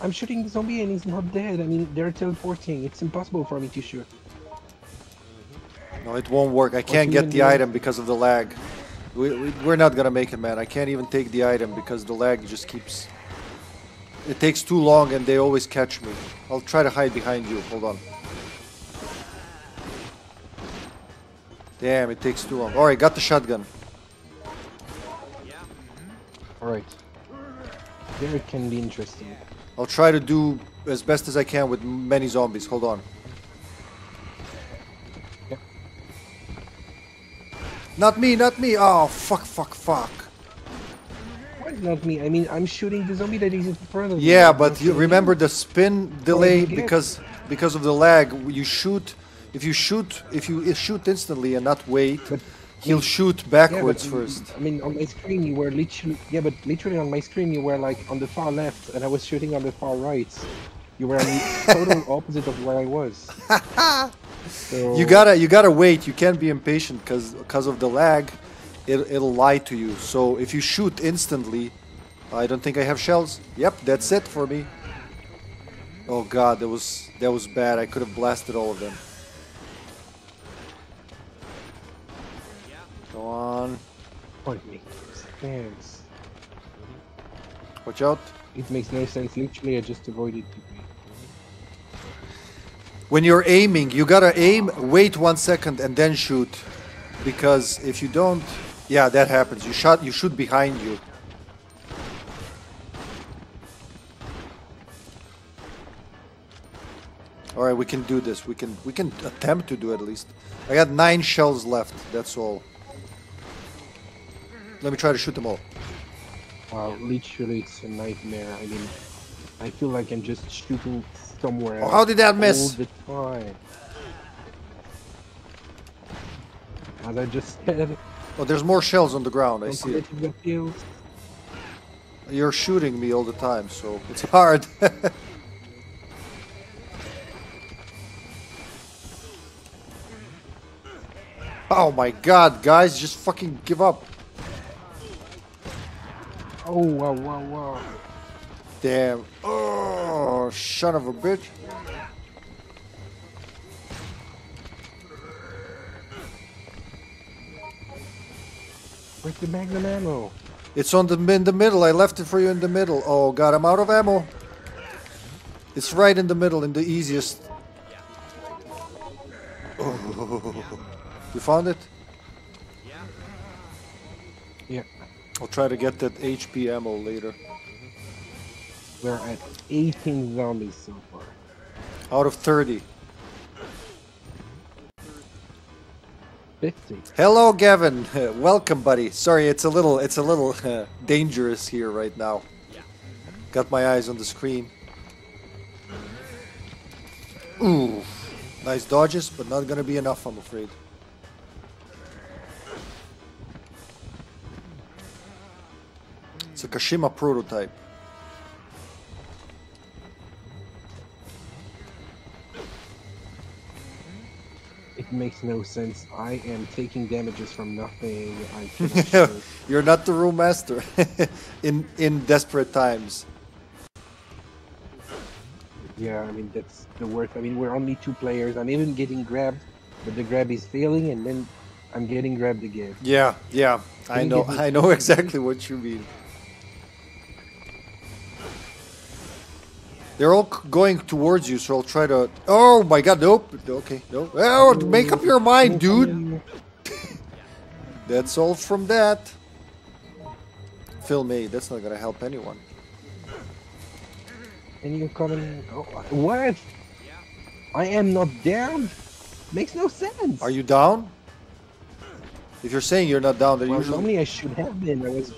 I'm shooting the zombie and he's not dead. I mean, they're teleporting. It's impossible for me to shoot. No, it won't work. I can't get the item because of the lag. We're not gonna make it, man. I can't even take the item because the lag just keeps... It takes too long and they always catch me. I'll try to hide behind you. Hold on. Damn, it takes too long. Alright, got the shotgun. Alright. There it can be interesting. I'll try to do as best as I can with many zombies. Hold on. Not me, not me! Oh, fuck, fuck, fuck. Why not me. I mean, I'm shooting the zombie that is in front of me. Yeah, but you remember the spin delay because of the lag. You shoot if you shoot instantly and not wait. But he'll shoot backwards first. I mean, on my screen you were literally... Yeah, but literally on my screen you were like on the far left and I was shooting on the far right. You were on the total opposite of where I was. So... You gotta wait. You can't be impatient because of the lag. It'll lie to you. So if you shoot instantly... I don't think I have shells. Yep, that's it for me. Oh god, that was bad. I could have blasted all of them. Go on. Watch out. It makes no sense. Literally, I just avoided. When you're aiming, you gotta aim, wait 1 second, and then shoot. Because if you don't, yeah, that happens. You shoot behind you. All right, we can do this. We can attempt to do at least. I got 9 shells left. That's all. Let me try to shoot them all. Wow, literally it's a nightmare. I mean, I feel like I'm just shooting somewhere else. Oh, how did that miss? All the time. As I just said. Oh, there's more shells on the ground. I see it. You're shooting me all the time, so it's hard. Oh my god, guys, just fucking give up. Oh, wow, wow, wow. Damn. Oh, son of a bitch. Where's the magnum ammo? It's on in the middle. I left it for you in the middle. Oh, god, I'm out of ammo. It's right in the middle, in the easiest. Oh. You found it? Yeah. I'll try to get that HP ammo later. We're at 18 zombies so far. Out of 30. 50. Hello, Gavin. Welcome, buddy. Sorry, it's a little dangerous here right now. Got my eyes on the screen. Ooh, nice dodges, but not gonna be enough, I'm afraid. It's a Kashima prototype. It makes no sense. I am taking damages from nothing. I cannot shoot. You're not the room master in desperate times. Yeah, I mean, that's the worst. I mean, we're only 2 players. I'm even getting grabbed, but the grab is failing, and then I'm getting grabbed again. Yeah. I know exactly what you mean. They're all going towards you, so I'll try to... Oh my god, nope. Okay, nope. Oh, make up your mind, dude. That's all from that. Film A, that's not gonna help anyone. And you caught him... Oh, what? I am not down? Makes no sense. Are you down? If you're saying you're not down, then well, usually... Normally I should have been. I was...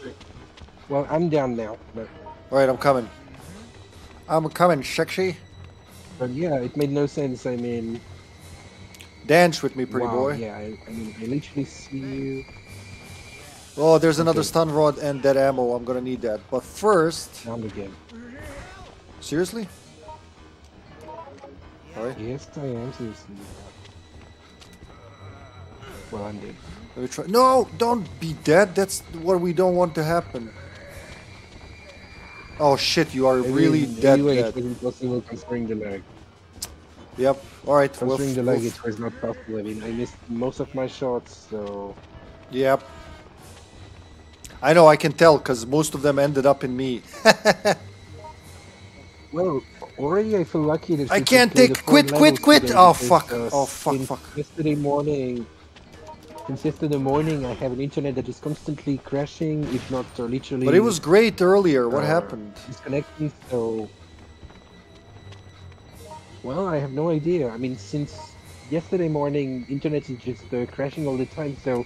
Well, I'm down now, but... Alright, I'm coming. I'm coming, sexy. But yeah, it made no sense. I mean, dance with me, pretty boy. Yeah, I mean, I literally see you. Oh, there's another stun rod and that ammo. I'm gonna need that. But first, down again. Seriously? Right. Yes, I am seriously. Well, I'm dead. Let me try. No, don't be dead. That's what we don't want to happen. Oh shit, you are really dead. It wasn't possible considering the lag. Yep, alright. Considering the lag, it was not possible. I mean, I missed most of my shots, so... Yep. I know, I can tell, because most of them ended up in me. Well, already I feel lucky that... I can't take... Quit! Oh fuck, oh fuck. Since yesterday morning, I have an internet that is constantly crashing, if not literally... But it was great earlier, what happened? Disconnecting, so... Well, I have no idea. I mean, since yesterday morning, internet is just crashing all the time, so...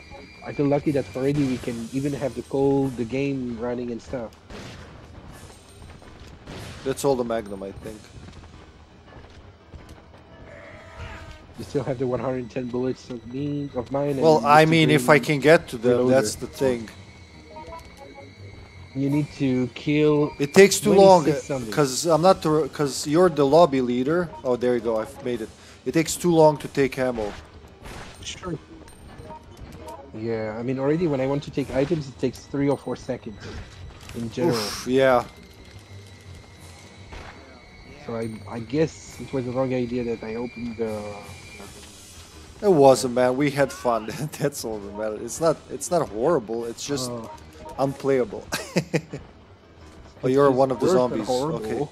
I feel lucky that already we can even have the code, the game running and stuff. That's all the Magnum, I think. You still have the 110 bullets of me, of mine. Well, I mean, if I can get to them, that's the thing. You need to kill. It takes too long because I'm not. Because you're the lobby leader. Oh, there you go. I've made it. It takes too long to take ammo. Sure. Yeah, I mean, already when I want to take items, it takes 3 or 4 seconds in general. Oof, yeah. So I guess it was the wrong idea that I opened the. It wasn't, man. We had fun. That's all that matters. It's not horrible. It's just unplayable. Oh, you're one of the zombies. Okay.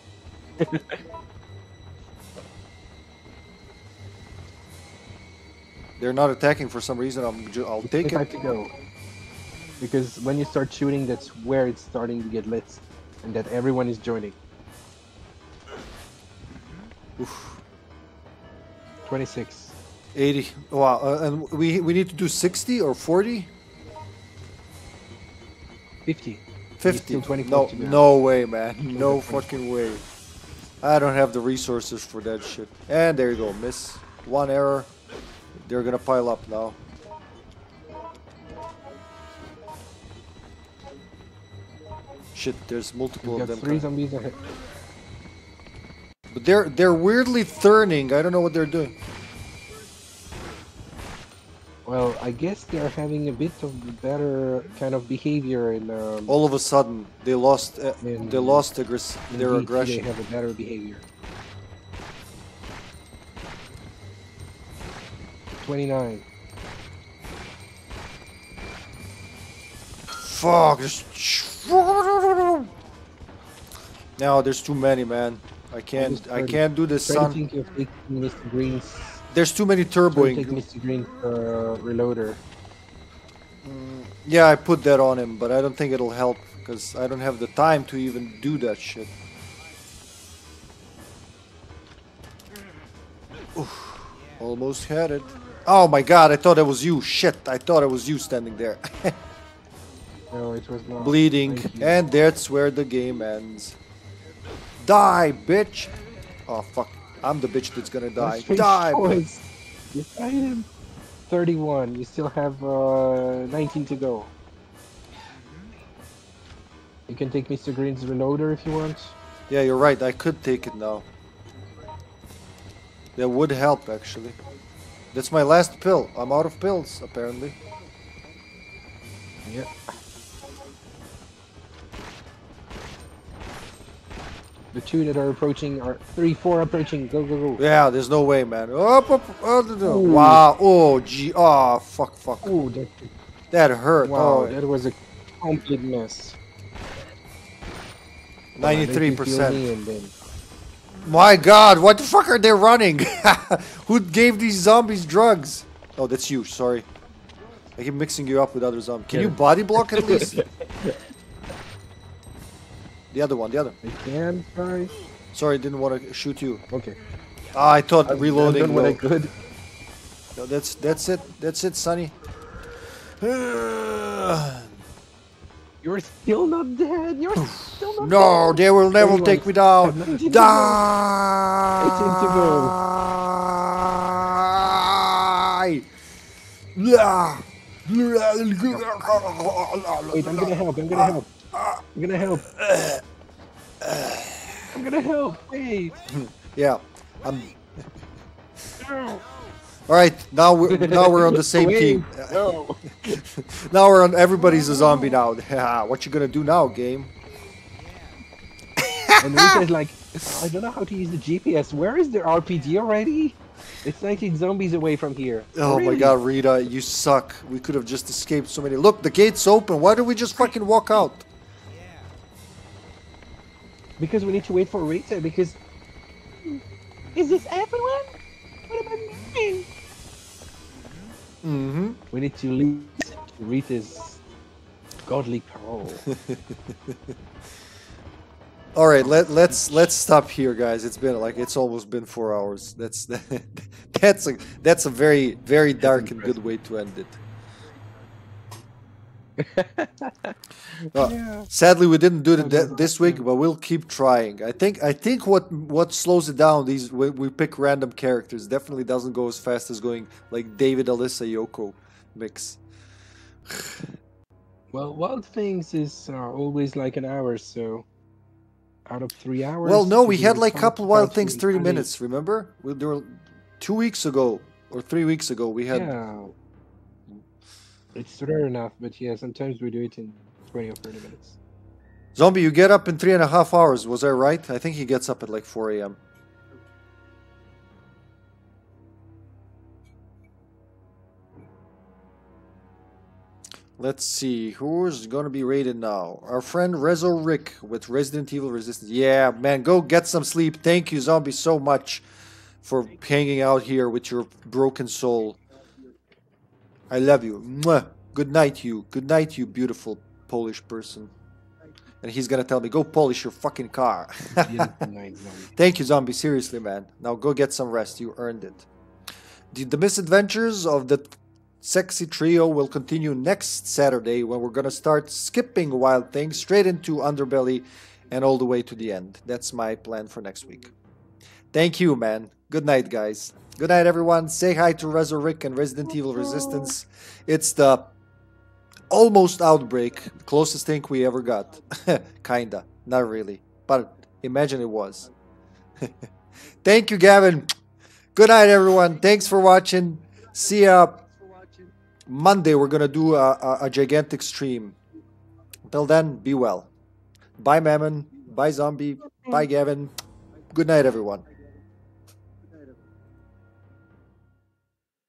They're not attacking for some reason. I'll take it. I have to go. Because when you start shooting, that's where it's starting to get lit, and that everyone is joining. Oof. 26. 80. Wow. And we need to do 60 or 40. 50. 50. No, no way, man. No fucking way. I don't have the resources for that shit. And there you go. Miss. One error. They're gonna pile up now. Shit, there's multiple of them. 3 zombies ahead. But they're weirdly turning. I don't know what they're doing. Well, I guess they're having a bit of better kind of behavior in. All of a sudden, they lost. They lost their aggression. They have a better behavior. 29. Fuck! Now there's too many, man. I can't do this, son. Mr. Green's, there's too many turboing. Take Mr. Green's reloader. Yeah, I put that on him, but I don't think it'll help because I don't have the time to even do that shit. Oof. Almost had it. Oh my god, I thought it was you. Shit, I thought it was you standing there. No, it was not. Bleeding. And that's where the game ends. Die, bitch! Oh, fuck. I'm the bitch that's gonna die. Die, bitch! You died him. 31. You still have 19 to go. You can take Mr. Green's reloader if you want. Yeah, you're right. I could take it now. That would help, actually. That's my last pill. I'm out of pills, apparently. Yeah. The 2 that are approaching are 3, 4 approaching. Go, go, go. Yeah, there's no way, man. Up, up, up. Wow. Oh, gee. Oh, fuck, fuck. Oh, that hurt. Wow, oh, that was a complete mess. 93%. My god, what the fuck are they running? Who gave these zombies drugs? Oh, that's you, sorry. I keep mixing you up with other zombies. Can you body block at least? The other one, the other. I can try. Sorry, I didn't want to shoot you. Okay. Ah, I thought reloading. I done what I could. No, that's it. That's it, Sonny. You're still not dead. You're still not dead. No, they will never take me down. Die. Wait, I'm gonna help. I'm gonna help. I'm gonna help. I'm gonna help. Wait. Yeah. No. All right, now we're on the same team. No. Now we're on. Everybody's a zombie now. What you gonna do now, game? And Richard's like, I don't know how to use the GPS. Where is the RPG already? It's 19 zombies away from here. Oh really? My god, Rita, you suck. We could have just escaped so many. Look, the gate's open. Why don't we just fucking walk out? Because we need to wait for Rita, because... Is this everyone? What am I missing? Mm-hmm. We need to leave Rita's godly parole. All right, let's stop here, guys. It's been like almost been 4 hours. That's a very, very dark and good way to end it. Well, yeah. Sadly, we didn't do it this week, but we'll keep trying. I think what slows it down these we pick random characters. Definitely doesn't go as fast as going like David, Alyssa, Yoko mix. Well, Wild Things is always like an hour, so out of 3 hours. Well, no, we had like a couple Wild Things 30 minutes. Remember, there were 2 weeks ago or 3 weeks ago we had. Yeah. It's rare enough, but yeah, sometimes we do it in 20 or 30 minutes. Zombie, you get up in 3.5 hours, was I right? I think he gets up at like 4 a.m. Let's see, who's gonna be raided now? Our friend Rezo Rick with Resident Evil Resistance. Yeah, man, go get some sleep. Thank you, Zombie, so much for hanging out here with your broken soul. I love you. Mwah. Good night, you. Good night, you beautiful Polish person. And he's gonna tell me, go polish your fucking car. Thank you, Zombie. Seriously, man. Now go get some rest. You earned it. The misadventures of the sexy trio will continue next Saturday when we're gonna start skipping Wild Things straight into Underbelly and all the way to the end. That's my plan for next week. Thank you, man. Good night, guys. Good night, everyone. Say hi to Resurrect and Resident Evil Resistance. It's the almost outbreak, closest thing we ever got. Kinda, not really, but imagine it was. Thank you, Gavin. Good night, everyone. Thanks for watching. See ya. Monday, we're gonna do a gigantic stream. Until then, be well. Bye, Mammon. Bye, Zombie. Bye, Gavin. Good night, everyone.